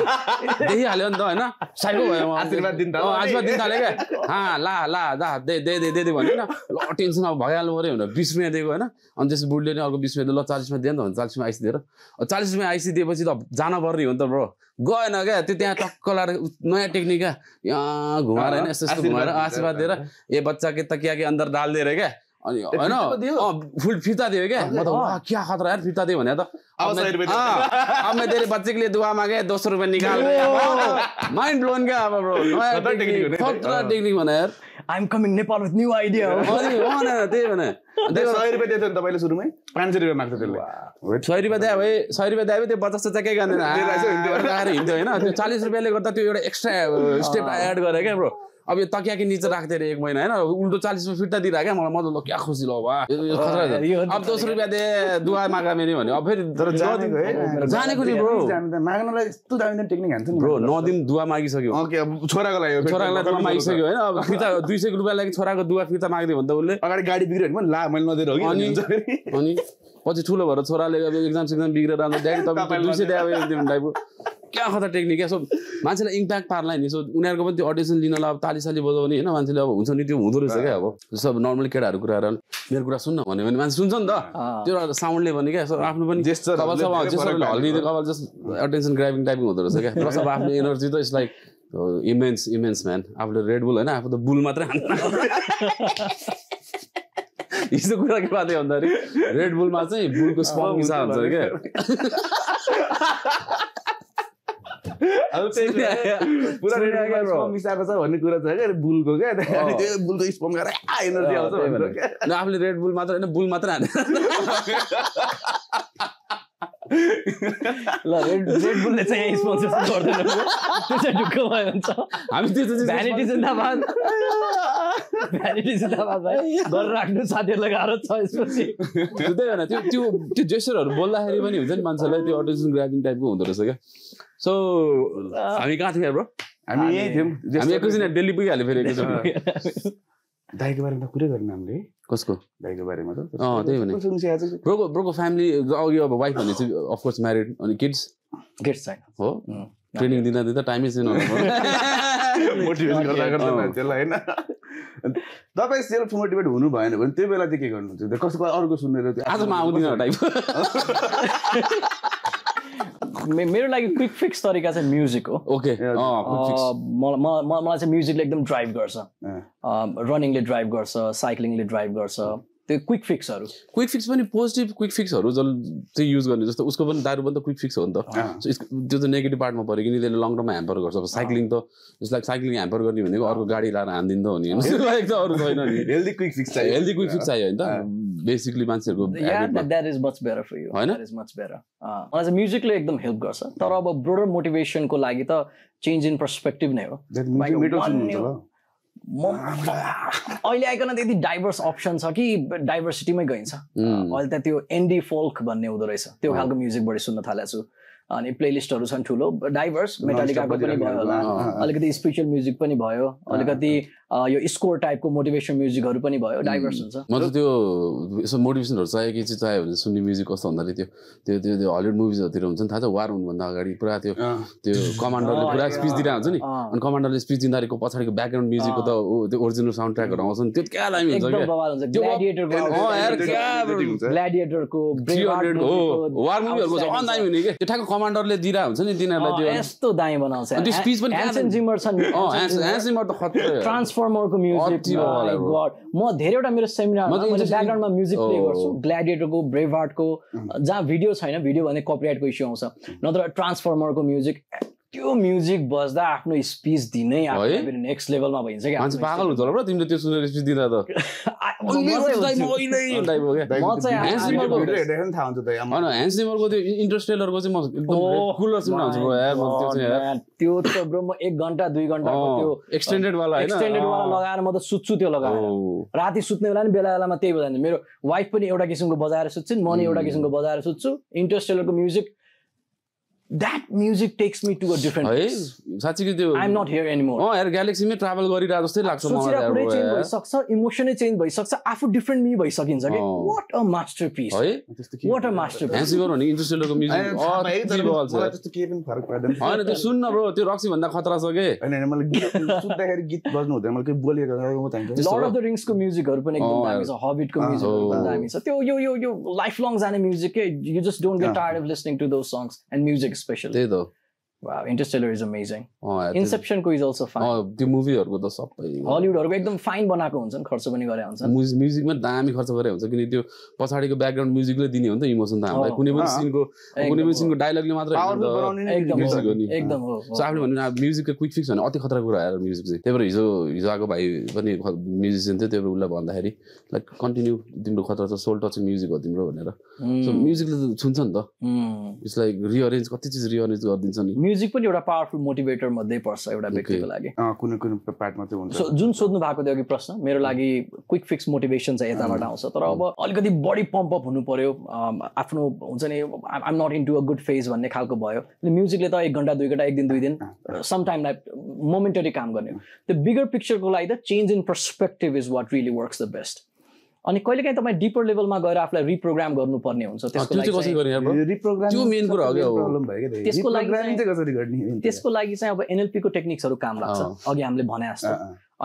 देखि हाल्यो नि त हैन साइको भयो म आशीर्वाद दिन त आशीर्वाद दिन थाले के हा ला ला दा दे दे दे दे भने न ल टेन्सन अब भइहाल्नु पर्यो भनेर बीस रुपैयाँ दिएको हैन अनि त्यसपछि बुढीले नि अर्को बीस रुपैयाँ ल चालीस रुपैयाँ दिए नि त चालीस रुपैयाँ आइसिदिएर चालीस में आईसी दिएपछि त जान पर्ने हो नि त ब्रो गएन क्या त्यो त्यहाँ टक्क लाएर नयाँ टेक्निक क्या यहाँ घुमाएर होइन यस्तो यस्तो घुमाएर आशीर्वाद दिएर ए बच्चा के तकिया के अन्दर डाल दिएर क्या अनि होइन फुल फिर्ता दियो क्या म त वाह क्या खतरा यार फिर्ता दियो भने त अब मैले धेरै बच्चेको लिए दुआ मागे दो सौ रुपियाँ निकाल माइन्ड ब्लोन क्या अब ब्रो नयाँ टेक्निक खतरा टेक्निक भने यार I am coming Nepal with new idea त्यही भने सय रुपियाँ दिएको नि तपाईँले सुरुमै पाँच सय रुपियाँ माग्छ त्यसले सय रुपियाँ दिए भए सय रुपियाँ दिए त्यो बच्चा सच्चा केही गर्दैन आएर हिँड्थ्यो होइन त्यो चालिस रुपियाँले गर्दा त्यो एउटा एक्स्ट्रा स्टेप एड गरे क्या ब्रो अब यो तकियाकी निचे राख्दै अरे एक महिना होइन उल्टो चालिसमा फिर्ता दिइरहेको क्या मलाई मजा क्या खुसी ल वा अब दोस्रो रुपियाँ दे दुआ मागा मेरो भने अब फेरि जानेको नि ब्रो माग्नलाई यस्तो दामी टेक्निक हान्छ नि ब्रो नौ दिन दुआ मागिसक्यो ओके अब छोराको लागि छोरालाई दुआ मागिसक्यो होइन अब फिर्ता दुई सय रुपियाँ लागि छोराको दुआ फिर्ता माग्दै भन्दा उसले अगाडि गाडी बिग्रियो भने ला मैले नदिएर हो कि अनि पछि ठुलो भएर छोराले अब एक्जाम सेक्जाम बिग्रेर आउँदा ड्याडी तपाईँ दुई सय दिए एकदम टाइपको क्या खतरा टेक्निक क्या सो मान्छेलाई इम्प्याक्ट पार्ला नि सो उनीहरूको पनि त्यो अडिसन लिनलाई अब ताली साली बजाउने होइन मान्छेले अब हुन्छ नि त्यो हुँदो रहेछ क्या अब जस्तो अब नर्मल केटाहरू कुराहरू मेरो कुरा सुन्न भन्यो भने मान्छे सुन्छ नि त त्यो एउटा साउन्डले भने क्या सो आफ्नो पनि जेस्चर हल्लिँदै कपाल जस्ट अटेन्सन ग्राबिङ टाइपिङ हुँदो रहेछ क्या प्लस अब आफ्नो एनर्जी त it's like immense immense man आफूले रेड बुल होइन आफू त बुल मात्रै हान्दैन यस्तो कुरा के बात भन्दाखेरि रेड बुलमा चाहिँ बुलको स्पन्सा हुन्छ क्या अब चाहिँ पुरा रेड बुल मिसाएको छ भन्ने कुरा छ के बुलको के अनि त्यो बुलको स्पम गरेर एनर्जी आउँछ भन्नु के न आफूले रेड बुल मात्र हैन बुल मात्र हाने Red Bull ऐसे ही sponsors कर देना तो चल चुका है बंदा हम तो Vanity जिंदाबाद Vanity जिंदाबाद भाई घर रखने साथे लगा रहा था इसमें से तो देखा ना तू तू तू gesture और बोला है रिवानी उधर मानसाला तू autism grabbing type को उधर ऐसा क्या so हमें कहाँ थे यार bro हमें ये थे हमें कुछ दिन दिल्ली पे आले फिर एक दाई के बारे में कुछ करना हमले कसको दाई के बारे में तो हाँ तो ये बने ब्रो को ब्रो को फैमिली आओगी अब वाइफ होने से ऑफ कोर्स मैरिड और किड्स किड्स साइन हो ट्रेनिंग दिन दिन तो टाइम ही से ना मोटिवेशन करता करता मैं चला है ना तो आप ऐसे लोग मोटिवेट होने बाय ना बंदे बेला जी के करने चाहिए कसको और कुछ सुनने रहते आज माँ उन्हीं ना टाइप मेरो लागि क्विक फिक्स तरिका चाहिँ म्युजिक हो ओके मलाई चाहिँ म्युजिकले एकदम ड्राइभ गर्छ रनिङले ड्राइभ गर्छ साइक्लिङले ड्राइभ गर्छ त्यो क्विक फिक्सहरू क्विक फिक्स पनि पोजिटिभ क्विक फिक्सहरू चाहिँ युज गर्ने जस्तो उसको पनि दारू पनि त क्विक फिक्स हो नि त त्यो त नेगेटिभ पार्टमा पऱ्यो किन त्यसले लङ टर्ममा ह्याम्पर गर्छ अब साइक्लिङ त जसलाई साइक्लिङ ह्याम्पर गर्ने भनेको अर्को गाडी लाएर हान्दिन त हो नि एक त अरू छैन नि हेल्दी क्विक फिक्स चाहियो हेल्दी क्विक फिक्स चाहियो हैन त बेसिकली मान्छेहरुको habit that is much better for you that is much better मलाई चाहिँ म्युजिकले एकदम हेल्प गर्छ तर अब ब्रोडर मोटिभेसनको लागि त चेन्ज इन पर्सपेक्टिभ नै हो अहिले आइकन त्यति डाइभर्स अप्सन छ कि डाइभर्सिटीमै गइन्छ अहिले त त्यो एन्डी फोल्क भन्ने हुँदो रहेछ त्यो खालको म्युजिक बढी सुन्न थालेको छु अनि प्लेलिस्टहरू छन् ठुलो डाइभर्स मेटालिकाको पनि भयो होला अलिकति स्पिरिचुअल म्युजिक पनि भयो अलिकति यो स्कोर टाइपको मोटिभेसन म्युजिकहरू पनि भयो डाइभर्स हुन्छ म त त्यो यसो मोटिभेसनहरू चाहियो कि चाहिँ चाहियो भने सुन्ने म्युजिक कस्तो हुँदाखेरि त्यो त्यो त्यो हलिउड मुभिजहरूतिर हुन्छ नि थाहा छ वार हुनुभन्दा अगाडि पुरा त्यो त्यो कमान्डरले पुरा स्पिच दिइरहेको हुन्छ नि अनि कमान्डरले स्पिच दिँदाखेरिको पछाडिको ब्याकग्राउन्ड म्युजिकको त त्यो ओरिजिनल साउन्ड ट्र्याकहरू आउँछ नि त्यो क्या लाइम हुन्छ ग्ल्याडिएटरको ग्ल्याडिएटरको ब्रेकआउटको वार मुभिहरुको चाहिँ अन दाइम हुने के त्यो ठ्याक्क कमान्डरले दिइरा हुन्छ नि दिनहरुलाई त्यो यस्तो दाइम बनाउँछ अनि त्यो स्पिच पनि एन्सन जिमर छ नि अ एन्सन जिमर त खतरा ट्रान्स फर्मरको म्युजिक म धेरैवटा मेरो सेमिनारमा मैले ब्याकग्राउन्डमा म्युजिक प्ले गर्छु ग्ल्याडिएटरको ब्रेभार्टको जहाँ भिडियो छैन भिडियो भने कपिराइटको इस्यु आउँछ नत्र ट्रान्सफर्मरको म्युजिक त्यो म्युजिक बज्दा आफ्नो स्पिच दिनै आफ्नो नेक्स्ट लेभलमा भइन्छ क्या मान्छे पागल हुन्छ होला ब्रो तिमीले त्यो सुनेर स्पिच दिँदा त ह्यान्सजिमरको त्यो इन्टरस्टेलरको चाहिँ म एकदम कुलर सुन्न हुन्छ त्यो त ब्रो म एक घन्टा दुई घन्टाको त्यो एक्सटेन्डेड वाला हैन एक्सटेन्डेड वाला लगाएर म त सुत्छु त्यो लगाएर राति सुत्ने बेला नि बेला बेलामा त्यही बजाइन्छ मेरो वाइफ पनि एउटा किसिमको बजाएर सुत्छिन् म नि एउटा किसिमको बजाएर सुत्छु इन्टरस्टेलरको music that music takes me to a different place. I'm not here anymore. Oh, यार galaxy में travel गरी रहा दोस्ते लाख समाज यार वो है. सक्सा emotionally change भाई सक्सा आफू different me भाई सकिंस अगे. What a masterpiece. What a masterpiece. ऐसी बार नहीं interesting लोगों music. और ऐसी बार से. तो केवल फर्क पड़ता है. हाँ ना तो सुन ना bro तेरे रॉक्सी बंदा खतरा सोगे. नहीं मतलब गीत सुनता है गीत बजने होते हैं मतलब बोल ये करता है वो time. Lord of the Rings को music और पन एकदम दामी सा Hobbit को music एकदम दामी सा. तो यो यो यो lifelong जाने music के you just don't get tired of listening to those songs and music. Especially. They do. Wow, Interstellar is amazing. Oh, yeah, Inception ko is also fine. Oh, the movie or the sub. Hollywood or एकदम fine बना को उनसे खर्च बनी करे उनसे. Music music में दामी खर्च करे उनसे कि नहीं तो पसाड़ी को background music ले दिनी होता है emotion दाम. कुनी भी scene को कुनी भी scene को dialogue ले मात्रा. Power बनाने नहीं एकदम एकदम हो. तो आपने बने ना music का quick fix है ना अति खतरा कुरा यार music से. तेरे पर इस इस आगे भाई बने music से तेरे पर उल्ला बंदा हैरी. Like continue दिन लो खतरा तो soul touching music होती है मेरा बनेरा. So music ले सुनसन था. It's like rearrange कती चीज rearrange कर दिनसनी. म्युजिक पनि एउटा पावरफुल मोटिभेटर मध्ये पर्छ एउटा व्यक्तिको लागि कुनै कुनै पार्टमा चाहिँ हुन्छ सो जुन सोध्नु भएको थियो कि प्रश्न मेरो लागि क्विक फिक्स मोटिभेसन चाहिँ यताबाट आउँछ तर अब अलिकति बडी पम्प अप हुनु पर्यो आफ्नो हुन्छ नि I'm not into a good phase भन्ने खालको भयो म्युजिकले त एक घन्टा दुई घन्टा एक दिन दुई दिन समटाइम लाइक मोमेन्टरी काम गर्ने त्यो बिगर पिक्चरको लागि त change in perspective is what really works the best अनि कहिलेकाहीँ तपाईँ डिपर लेभलमा गएर आफूलाई रिप्रोग्राम गर्नुपर्ने हुन्छ त्यसको लागि त्यसको लागि चाहिँ अब एनएलपी को टेक्निक्सहरू काम लाग्छ अघि हामीले भने जस्तो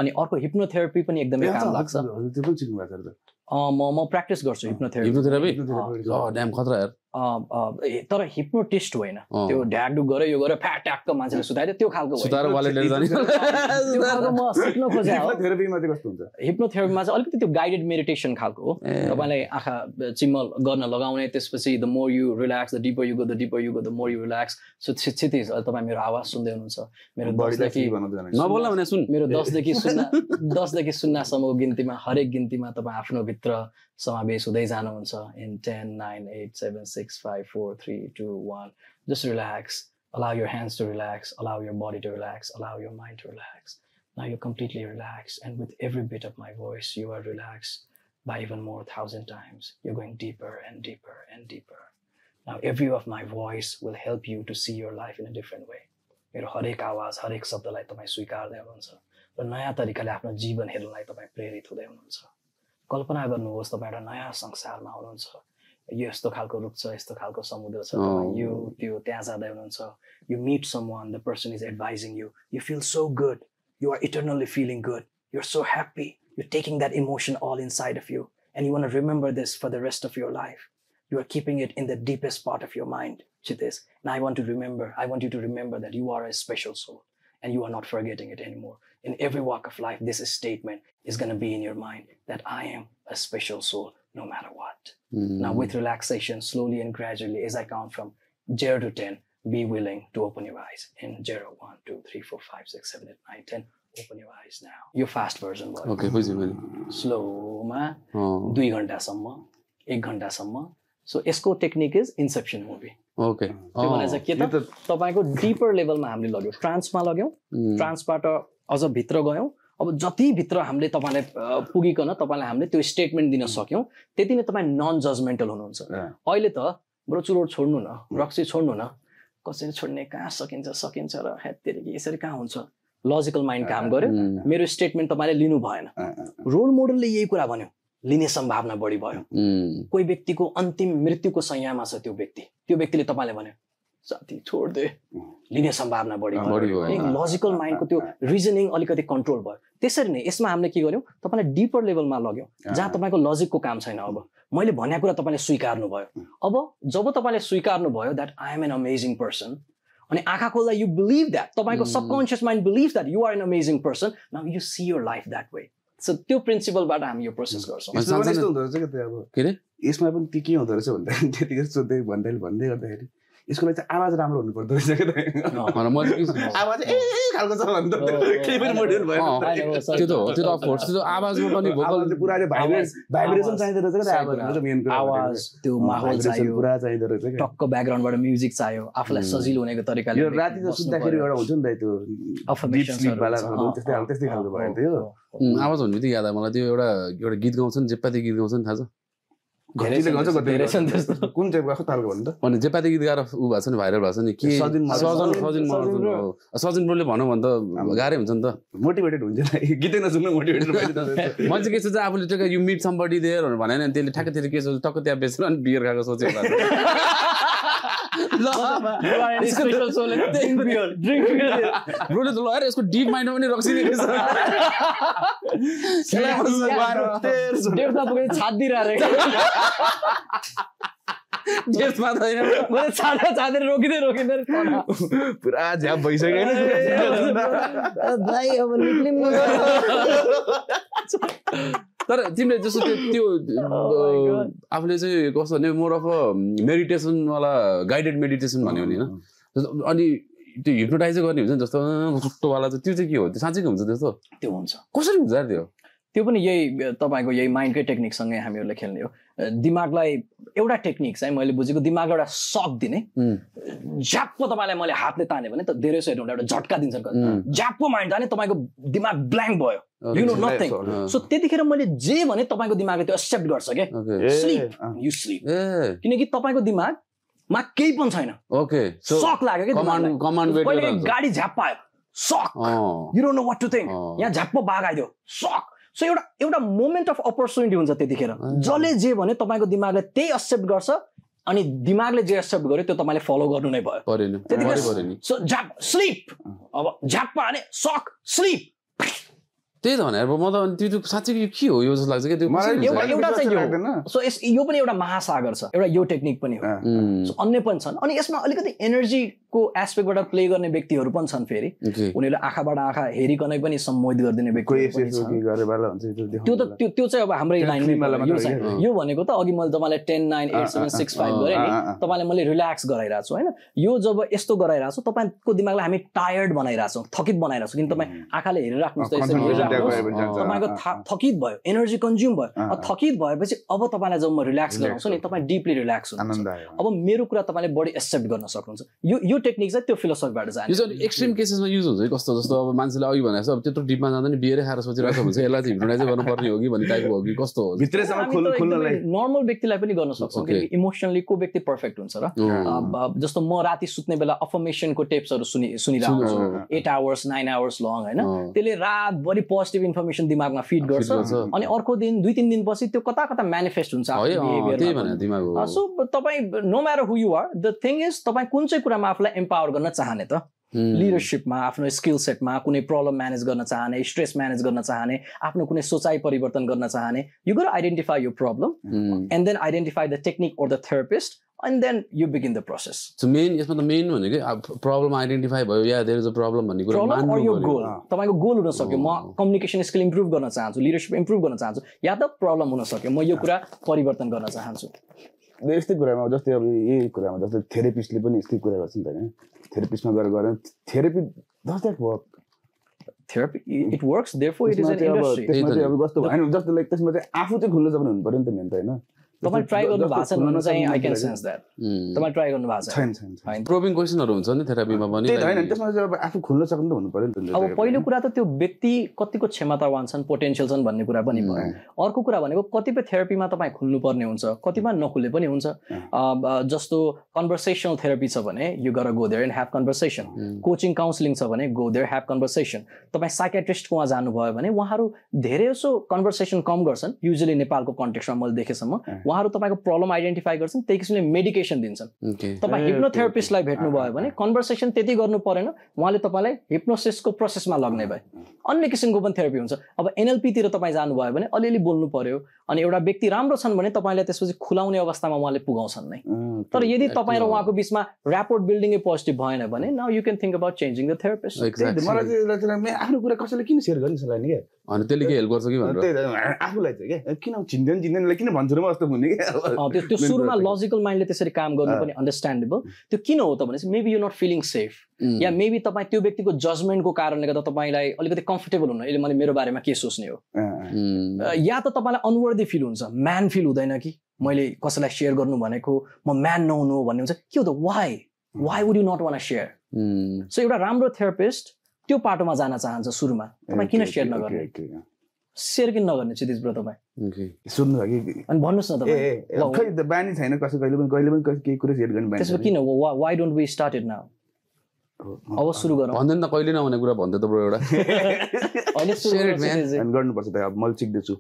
अनि अर्को हिप्नोथेरापी पनि एकदमै काम लाग्छ म प्र्याक्टिस गर्छु हिप्नोथेरापी तर हिप्नोटिस्ट होइन त्यो ढ्याकढुक गरे यो गरे फ्याट ट्याकको मान्छेले सुताइदियो त्यो खालको हिप्नोथेरापीमा चाहिँ अलिकति त्यो गाइडेड मेडिटेसन खालको हो तपाईँलाई आँखा चिम्मल गर्न लगाउने त्यसपछि the more you relax the deeper you go the deeper you go the more you relax so छिटछिटै तपाईँ मेरो आवाज सुन्दै हुनुहुन्छ मेरो दसदेखि नबोल्न भने सुन मेरो दसदेखि सुन्न दसदेखि सुन्नासम्मको गिन्तीमा हरेक गिन्तीमा तपाईँ आफ्नो Mitra Samabhi Sudhai Zanunsa in ten, nine, eight, seven, six, five, four, three, two, one. Just relax. Allow your hands to relax. Allow your body to relax. Allow your mind to relax. Now you're completely relaxed. And with every bit of my voice, you are relaxed by even more thousand times. You're going deeper and deeper and deeper. Now every of my voice will help you to see your life in a different way. मेरो हरेक आवाज हरेक शब्दलाई तपाईं स्वीकार्दै हुनुहुन्छ र नयाँ तरिकाले आफ्नो जीवन हेर्नलाई तपाईं प्रेरित हुँदै हुनुहुन्छ कल्पना गर्नुहोस् तपाईं एउटा नयाँ संसारमा हुनुहुन्छ यस्तो खालको रूप छ यस्तो खालको समुद्र छ यो त्यो त्यहाँ जाँदै हुनुहुन्छ you meet someone the person is advising you you feel so good you are eternally feeling good you're so happy you're taking that emotion all inside of you and you want to remember this for the rest of your life you are keeping it in the deepest part of your mind This and I want to remember I want you to remember that you are a special soul and you are not forgetting it anymore in every walk of life this statement is going to be in your mind that I am a special soul no matter what mm. Now with relaxation slowly and gradually as I count from zero to ten be willing to open your eyes in zero, one, two, three, four, five, six, seven, eight, nine, ten open your eyes now your fast version boy. Okay slow ma oh. two ghanta samma one ghanta samma So, इसको technique is Inception movie. Okay. तो मैंने जब किया था, तो upon को deeper level में हमले लगे, trance में लगे हो, trance part अजब भीतर गए हो, अब जति भीतर हमले तो अपने पुगी करना, तो अपने हमले तो statement देना सके हो, तेरी ने तो अपन non-judgmental होना उनसे, और ये तो बड़ो चुरोड़ छोड़ना ना, रॉक्सी छोड़ना ना, कौशल छोड़ने कहाँ सकेंगे, सकेंगे रहा है तेरे की ये सर कहाँ होना logical mind काम करे, मेरे statement तो अपने लीनु भाई ना, role model ले यही कुरा बने लिने सम्भावना बढी भयो mm. कोही व्यक्तिको अन्तिम मृत्युको संज्ञामा छ त्यो व्यक्ति त्यो व्यक्तिले तपाईले भन्यो साथी छोड दे लिने सम्भावना बढी भयो एक लॉजिकल माइन्डको त्यो रिजनिङ अलिकति कन्ट्रोल भयो त्यसरी नै यसमा हामीले के गर्यौ तपाईलाई डीपर लेभलमा लग्यौ जहाँ तपाईको लजिकको काम छैन अब मैले भन्या कुरा तपाईले स्वीकार्नु भयो अब जब तपाईले स्वीकार्नु भयो that I am an amazing person अनि आँखा खोल्दा यु बिलिभ दैट तपाईको subconscious mind believes that you are an amazing person now you see your life that way So, त्यो principle बाट हामी यो प्रोसेस गर्छौं यसमा पनि त्यो हुन्छ के अब के रे यसमा पनि ती के हुँदो रहेछ भन्दा त्यतिकै सोध्दै भन्दै भन्दै गर्दाखेरि यसको लागि चाहिँ आवाज राम्रो हुनु पर्दो रहेछ के त आवाज ए खालको छ भन्दा केही पनि मोड्युल भएन त्यो त हो त्यो त फोर्स त्यो आवाजमा पनि भोकल पुरा भाइब्रेस भाइब्रेसन चाहिदो रहेछ के आवाज मेन कुरा आवाज त्यो माहौल चाहियो पुरा चाहिदो रहेछ के टक्क ब्याकग्राउन्डबाट म्युजिक चाहियो आफुलाई सजिलो हुनेको तरिकाले यो राति त सुत्दाखेरि एउटा हुन्छ नि त त्यो अफर्मेसन वाला त्यस्तै हाल त्यस्तै खालको भयो नि त्यो आवाज हुनु त याद आयो मलाई त्यो एउटा एउटा गीत गाउँछन् जेपाती गीत गाउँछन् थाहा छ घरले गाउँछ गते कुन चाहिँ गएको तालको भन्नु त अनि जेपाती गीत गाएर उ भएको छ नि भाइरल भएको छ नि के सजिन सजिन सजिन ब्रोले भन्नु भन्दा गाह्रै हुन्छ नि त मोटिभेटेड हुन्छ गीतै नसुन्नु मोटिभेटेड भइदिन्छ मान्छे के सोच्छ आफुले त्यो यु मिट समबडी देयर भनेर भने नि त्यसले ठ्याक्कै त्यसले के सोच्छ टक्क त्यहाँ बेसेर अनि बियर खाएको सोचेको होला पुरा झ्याप भइसक्यो तर तिमीले जस्तो त्यो आफूले चाहिँ कस्तो भने मोर अफ मेडिटेसनवाला गाइडेड मेडिटेसन भन्यो नि होइन अनि त्यो हिप्नोटाइज गर्ने हुन्छ नि जस्तो टुक्टोवाला चाहिँ त्यो चाहिँ के हो त्यो साँच्चैको हुन्छ त्यस्तो त्यो हुन्छ कसरी हुन्छ त्यो त्यो पनि यही तपाईँको यही माइन्डकै टेक्निकसँगै हामीहरूले खेल्ने हो दिमागलाई एउटा टेक्निक चाहिँ मैले बुझेको दिमाग एउटा सक दिने झ्याप्प तपाईँलाई मैले हातले ताने भने त धेरै सो एउटा झट्का दिन्छन् झ्याप्प माइन्ड जाने तपाईँको दिमाग ब्ल्याङ्क भयो यु नो नथिङ सो त्यतिखेर मैले जे भने तपाईँको दिमागले त्यो एक्सेप्ट गर्छ के स्लिप यु स्लिप किनकि तपाईँको दिमागमा केही पनि छैन ओके सक लाग्यो कि गाडी झ्याप्प आयो सक you don't know what to think यहाँ झ्याप्प बाघ आइदियो सक सो एउटा एउटा मोमेन्ट अफ अपर्च्युनिटी हुन्छ त्यतिखेर जसले जे भने तपाईँको दिमागले त्यही एक्सेप्ट गर्छ अनि दिमागले जे एक्सेप्ट गर्यो त्यो तपाईँले फलो गर्नु नै भयो त्यतिखेर सो झ्याप स्लिप अब झ्याप भने सक स्लिप त्यही त भने अब म त त्यो साँच्चै के हो यो जस्तो लाग्छ के त्यो एउटा चाहिँ सो यो पनि एउटा महासागर छ एउटा यो टेक्निक पनि हो सो अन्य पनि छन् अनि यसमा अलिकति एनर्जी को एस्पेक्टबाट प्ले गर्ने व्यक्तिहरू पनि छन् फेरि उनीहरूले आँखाबाट आँखा हेरिकनै पनि सम्मोहित गरिदिने व्यक्ति त्यो त त्यो त्यो चाहिँ अब हाम्रै लाइनमा यो भनेको त अघि मैले तपाईँलाई ten nine eight seven six five गरेँ नि तपाईँलाई मैले रिल्याक्स गराइरहेको छु होइन यो जब यस्तो गराइरहेको छु तपाईँको दिमागलाई हामी टायर्ड बनाइरहेछौँ थकित बनाइरहेछौँ किन तपाईँ आँखाले हेरिराख्नुहोस् त तपाईँको थकित भयो एनर्जी कन्ज्युम भयो थकित भएपछि अब तपाईँलाई जब म रिल्याक्स गराउँछु नि तपाईँ डिपली रिल्याक्स हुनुहुन्छ अब मेरो कुरा तपाईँले बडी एक्सेप्ट गर्न सक्नुहुन्छ यो टेक्निक चाहिँ त्यो फिलोसफीबाट जान्छ यो चाहिँ एक्सट्रिम केसेसमा युज हुन्छ है कस्तो जस्तो अब मान्छेले अघि भने जस्तो अब त्यत्रो डिपमा जाँदा नि बियरै खाएर सोचिरहेको हुन्छ यसलाई चाहिँ हिप्नोटाइज गर्नुपर्ने हो कि भन्ने टाइपको हो कि कस्तो हो भित्रैसँग खुल्नलाई नर्मल व्यक्तिलाई पनि गर्न सक्छ किनकि इमोसनली को व्यक्ति पर्फेक्ट हुन्छ र जस्तो म राति सुत्ने बेला अफर्मेसनको टेप्सहरू सुनि सुनिरहेको हुन्छु eight hours nine hours long होइन त्यसले रातभरि पोजिटिभ इन्फर्मेसन दिमागमा फिड गर्छ अनि अर्को दिन दुई तिन दिनपछि त्यो कता कता म्यानिफेस्ट हुन्छ सो तपाईँ no matter who you are the thing is तपाईँ कुन चाहिँ कुरामा आफूलाई एम्पावर गर्न चाहने त लिडरसिपमा आफ्नो स्किल सेटमा कुनै प्रब्लम म्यानेज गर्न चाहने स्ट्रेस म्यानेज गर्न चाहने आफ्नो कुनै सोचाइ परिवर्तन गर्न चाहने यु गर आइडेन्टिफाई यो problem and then identify the technique or the therapist and then you begin the process. So main, yes, but the main one, okay, problem identify. Yeah, there is a problem. One, problem or your goal. Tapai ko goal huna sakyo. Ma communication skill improve garna chahanchu, leadership improve garna chahanchu. Ya ta problem huna sakyo. Ma yo kura parivartan garna chahanchu. यस्तै कुरामा जस्तै अब यही कुरामा जस्तै थेरापिस्टले पनि यस्तै कुरा गर्छ नि त हैन थेरापिस्टमा गएर गरे therapy does that work therapy it works therefore it is an industry त्यसमा चाहिँ अब कस्तो हैन जस्तो लाइक त्यसमा चाहिँ आफू चाहिँ खुल्न जब हुनु पर्यो नि त मेन त हैन तपाईँ ट्राई गर्नु भएको छ भन्नु चाहिँ आई क्यान सेन्स द्याट तपाईँ ट्राई गर्नु भएको छैन प्रोबिङ क्वेसनहरू हुन्छ नि थेरापीमा पनि होइन त्यसमा चाहिँ अब आफू खोल्न सक्नु त हुनु पर्यो नि त अब पहिलो कुरा त त्यो व्यक्ति कतिको क्षमतावान छन् पोटेन्सियल छन् भन्ने कुरा पनि भयो अर्को कुरा भनेको कतिपय थेरापीमा तपाईँ खुल्नुपर्ने हुन्छ कतिमा नखुल्ने पनि हुन्छ जस्तो कन्भर्सेसनल थेरापी छ भने you gotta go there and have conversation coaching counselling छ भने गो देयर ह्याभ कन्भर्सेसन तपाईँ साइकेट्रिस्ट उहाँ जानुभयो भने उहाँहरू धेरैजसो कन्भर्सेसन कम गर्छन् युजली नेपालको कन्टेक्स्टमा मैले देखेसम्म उहाँहरू तपाईँको प्रब्लम आइडेन्टिफाई गर्छन् त्यही किसिमले मेडिकेसन दिन्छन् तपाईँ हिप्नोथेरापिस्टलाई भेट्नुभयो भने कन्भर्सेसन त्यति गर्नु परेन उहाँले तपाईँलाई हिप्नोसिसको प्रोसेसमा लग्ने भए अन्य किसिमको पनि थेरापी हुन्छ अब एनएलपीतिर तपाईँ जानुभयो भने अलिअलि बोल्नु पर्यो अनि एउटा व्यक्ति राम्रो छन् भने तपाईँलाई त्यसपछि खुलाउने अवस्थामा उहाँले पुगाउँछन् नै तर यदि तपाईँ र उहाँको बिचमा ऱ्यापोर्ट बिल्डिङै पोजिटिभ भएन भने now you can think about changing the therapist मलाई आफ्नो कुरा कसैले किन सेयर गर्नु होला नि के अनि त्यसले के हेल्प गर्छ कि भनेर आफूलाई चाहिँ के किन चिन्दैन चिन्दैनलाई किन भन्छु र म जस्तो हुने क्या त्यो त्यो सुरुमा लजिकल माइन्डले त्यसरी काम गर्नु पनि अन्डरस्ट्यान्डेबल त्यो किन हो त भनेपछि maybe you not feeling safe या मेबी तपाईँ त्यो व्यक्तिको जजमेन्टको कारणले गर्दा तपाईँलाई अलिकति कम्फर्टेबल हुनु यसले मैले मेरो बारेमा के सोच्ने हो या त तपाईँलाई अनवर्दी फिल हुन्छ म्यान फिल हुँदैन कि मैले कसैलाई सेयर गर्नु भनेको म म्यान नहुनु हो भन्ने हुन्छ के हो त why why would you not want share so एउटा राम्रो थेरापिस्ट त्यो पाटोमा जान चाहन्छ सुरुमा तपाईँ किन सेयर नगर्ने सेयर किन नगर्ने क्षितिज ब्रो तपाईँ सुन्नु कि अनि भन्नुहोस् न तपाईँ खै त बानी छैन कसै कहिले पनि कहिले पनि केही कुरा सेयर गर्नु बानी त्यसो किन why don't we started now अब सुरु गरौँ भन्दैन त कहिले नहुने कुरा भन्दै त ब्रो एउटा अहिले सुरु गर्नुपर्छ त अब मैले सिक्दैछु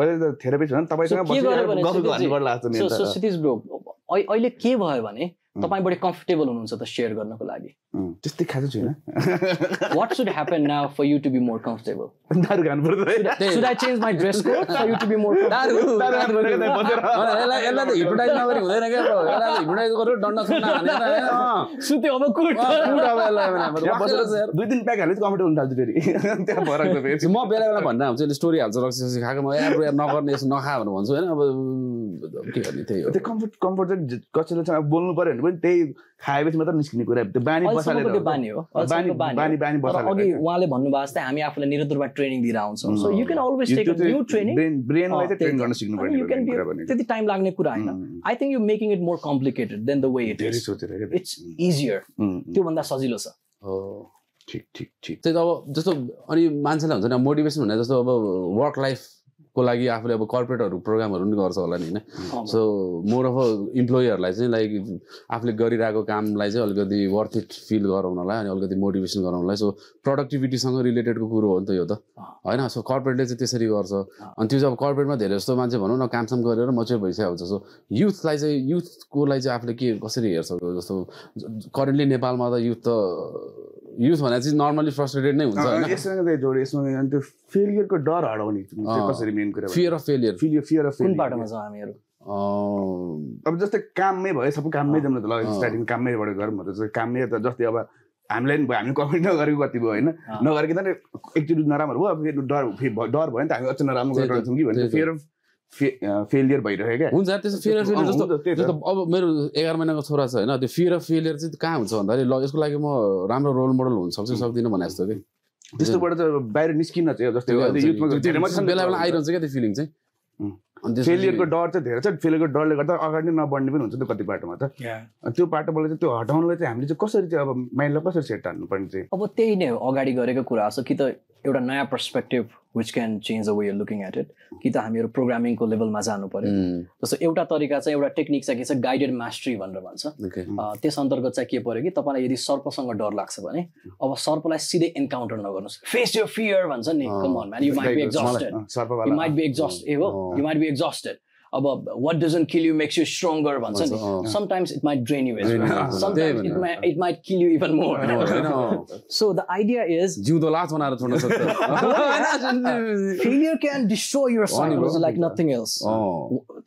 मैले त थेरापिस्ट हो नि तपाईँसँग बसेर गफ गर्नु पर्ला जस्तो मेरो त सो क्षितिज ब्रो अहिले के भयो भने तपाईँ बढी कम्फर्टेबल हुनुहुन्छ त सेयर गर्नको लागि त्यस्तै खासै छैन what should happen now for you to be more comfortable दारु खानु पर्दैन should I change my dress code for you to be more दारु दारु खानु पर्दैन यसलाई यसलाई त हिप्नोटाइज नगरी हुँदैन के ब्रो यसलाई हिप्नोटाइज गर्यो डन्डा सुन्ना हानेर सुत्यो अब कुट कुट अब यसलाई बसेर यार दुई दिन प्याक हालेपछि कम्फर्टेबल हुन थाल्छु फेरि त्यहाँ फरक त फेरि म बेला बेला भन्न आउँछु स्टोरी हाल्छ रक्सी खाएको म यार यार नगर्ने यसो नखा भनेर भन्छु हैन अब के गर्ने त्यही हो त्यो कम्फर्ट कम्फर्ट कसैले चाहिँ बोल्नु पर्यो त्यही खाएपछि मात्र निस्किने कुरा बानी बसालेर अघि उहाँले भन्नुभएको जस्तै हामी आफूलाई निरन्तर रूपमा ट्रेनिङ दिएर आउँछौँ so you can always take new training ब्रेनलाई चाहिँ ट्रेन गर्न सिक्नु पर्ने त्यति टाइम लाग्ने कुरा हैन I think you making it more complicated than the way it is it's easier त्योभन्दा सजिलो छ हो ठीक ठीक ठीक त्यही अब जस्तो अनि मान्छेलाई हुन्छ नि मोटिभेसन भने जस्तो अब वर्क लाइफ को लागि आफूले अब कर्पोरेटहरू प्रोग्रामहरू पनि गर्छ होला नि होइन सो मोर अफ इम्प्लोइहरूलाई चाहिँ लाइक आफूले गरिरहेको कामलाई चाहिँ अलिकति वर्थ इट फिल गराउनलाई अनि अलिकति मोटिभेसन गराउनलाई सो प्रोडक्टिभिटीसँग रिलेटेडको कुरो हो नि त यो त होइन सो कर्पोरेटले चाहिँ त्यसरी गर्छ अनि त्यो चाहिँ अब कर्पोरेटमा धेरै जस्तो मान्छे भनौँ न कामसाम गरेर मच्योर भइसकेको हुन्छ सो युथलाई चाहिँ युथकोलाई चाहिँ आफूले के कसरी हेर्छ जस्तो करेन्टली नेपालमा त युथ त युथ भने चाहिँ नर्मली फ्रस्ट्रेटेड नै हुन्छ हैन यससँग चाहिँ जोड यससँग अनि त्यो फेलियरको डर हटाउने कसरी मेन कुरा fear of failure fear of failure कुन बाटोमा छ हामीहरु अब जस्तै काममै भयो सबै काममै जाऊँ त ल स्टार्टिङ काममैबाट गरौँ भने जस्तै काममै त जस्तै अब हामीले नि हामी कमेन्ट नगरेको कति भयो होइन नगरेको त एकचोटि नराम्रो भयो अब डर डर भयो नि त हामी अझ नराम्रो गरेर छौँ कि भन्ने फियर अफ फेलियर भइरहेको क्या हुन्छ त्यस्तो फियर अफ फेलियर जस्तो जस्तो अब मेरो एघार महिनाको छोरा छ होइन त्यो फियर अफ फेलियर चाहिँ कहाँ हुन्छ भन्दाखेरि ल यसको लागि म राम्रो रोल मोडल हुन सक्छु सक्दिनँ भने जस्तो कि त्यस्तोबाट त बाहिर निस्किन चाहिँ जस्तै बेला बेला आइरहन्छ क्या त्यो फिलिङ चाहिँ फेलियरको डर चाहिँ धेरै छ फेलियरको डरले गर्दा अगाडि नबढ्ने पनि हुन्छ नि कति बाटोमा त त्यो बाटोबाट चाहिँ त्यो हटाउनलाई चाहिँ हामीले चाहिँ कसरी चाहिँ अब माइन्डलाई कसरी सेट हान्नुपर्ने चाहिँ अब त्यही नै हो अगाडि गरेको कुरा छ कि त एउटा नयाँ perspective which can change the way you looking at it कि त हामीहरू प्रोग्रामिङको लेभलमा जानु पर्यो जस्तो एउटा तरिका चाहिँ एउटा टेक्निक चाहिँ के छ गाइडेड मास्ट्री भनेर भन्छ त्यस अन्तर्गत चाहिँ के पर्यो कि तपाईँलाई यदि सर्पसँग डर लाग्छ भने अब सर्पलाई सिधै इन्काउन्टर नगर्नुहोस् फेस योर फियर भन्छ नि come on man you might be exhausted you might be exhaust ए हो यु माइट बी एक्जस्टेड अब what doesn't kill you makes you stronger भन्छ नि sometimes it might drain you as well sometimes it might it might kill you even more so the idea is जिउँदो लास बनाएर छोड्न सक्छ failure can destroy your soul like nothing else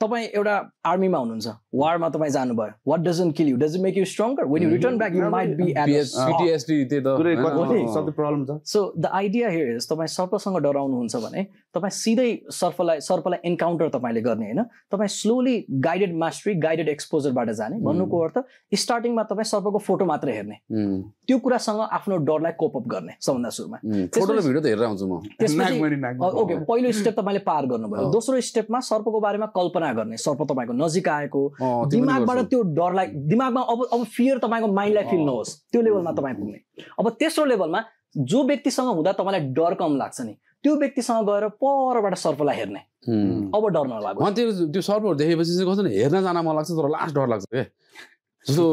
तपाईँ एउटा आर्मीमा हुनुहुन्छ वारमा तपाईँ जानुभयो what doesn't kill you doesn't make you stronger when you return back you might be at P T S D त्यो त कुरै कति प्रब्लम छ so the idea here is तपाईँ सर्पसँग डराउनुहुन्छ भने तपाईँ सिधै सर्पलाई सर्पलाई इन्काउन्टर तपाईँले गर्ने हैन तपाईँ स्लोली गाइडेड मास्ट्री गाइडेड एक्सपोजरबाट जाने भन्नुको अर्थ स्टार्टिङमा तपाईँ सर्पको फोटो मात्र हेर्ने त्यो कुरासँग आफ्नो डरलाई कोप अप गर्ने सबभन्दा सुरुमा फोटो र भिडियो त हेरेर आउँछु म ओके पहिलो स्टेप तपाईँले पार गर्नुभयो दोस्रो स्टेपमा सर्पको बारेमा कल्पना गर्ने सर्प तपाईँको नजिक आएको दिमागबाट त्यो डरलाई दिमागमा अब अब फियर तपाईँको माइन्डलाई फिल नहोस् त्यो लेभलमा तपाईँ पुग्ने अब तेस्रो लेभलमा जो व्यक्तिसँग हुँदा तपाईँलाई डर कम लाग्छ नि त्यो व्यक्तिसँग गएर परबाट सर्पलाई हेर्ने अब डर नलाग्यो त्यो त्यो सर्पहरू देखेपछि चाहिँ कस्तो हेर्न जान मन लाग्छ तर लास्ट डर लाग्छ क्या जस्तो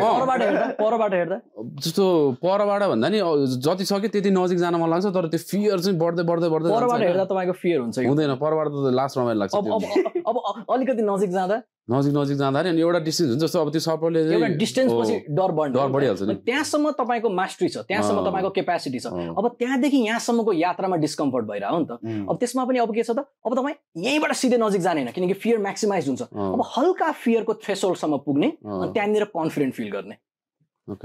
परबाट हेर्दा परबाट हेर्दा जस्तो परबाट भन्दा नि जति सक्यो त्यति नजिक जान मन लाग्छ तर त्यो फियर चाहिँ बढ्दै बढ्दै बढ्दै परबाट हेर्दा तपाईँको फियर हुन्छ हुँदैन परबाट त लास्ट रमाइलो लाग्छ अब अलिकति नजिक जाँदा नजिक नजिक जाँदाखेरि अनि एउटा डिस्टेन्स हुन्छ जस्तो अब त्यो सर्पले एउटा डिस्टेन्सपछि डर बढ्छ डर बढिहाल्छ नि त्यहाँसम्म तपाईँको मास्ट्री छ त्यहाँसम्म तपाईँको क्यापेसिटी छ अब त्यहाँदेखि यहाँसम्मको यात्रामा डिस्कम्फर्ट भइरहेको नि त अब त्यसमा पनि अब के छ त अब तपाईँ यहीँबाट सिधै नजिक जाने होइन किनकि फियर म्याक्सिमाइज हुन्छ अब हल्का फियरको थ्रेसहोल्डसम्म पुग्ने अनि त्यहाँनिर कन्फिडेन्ट फिल गर्ने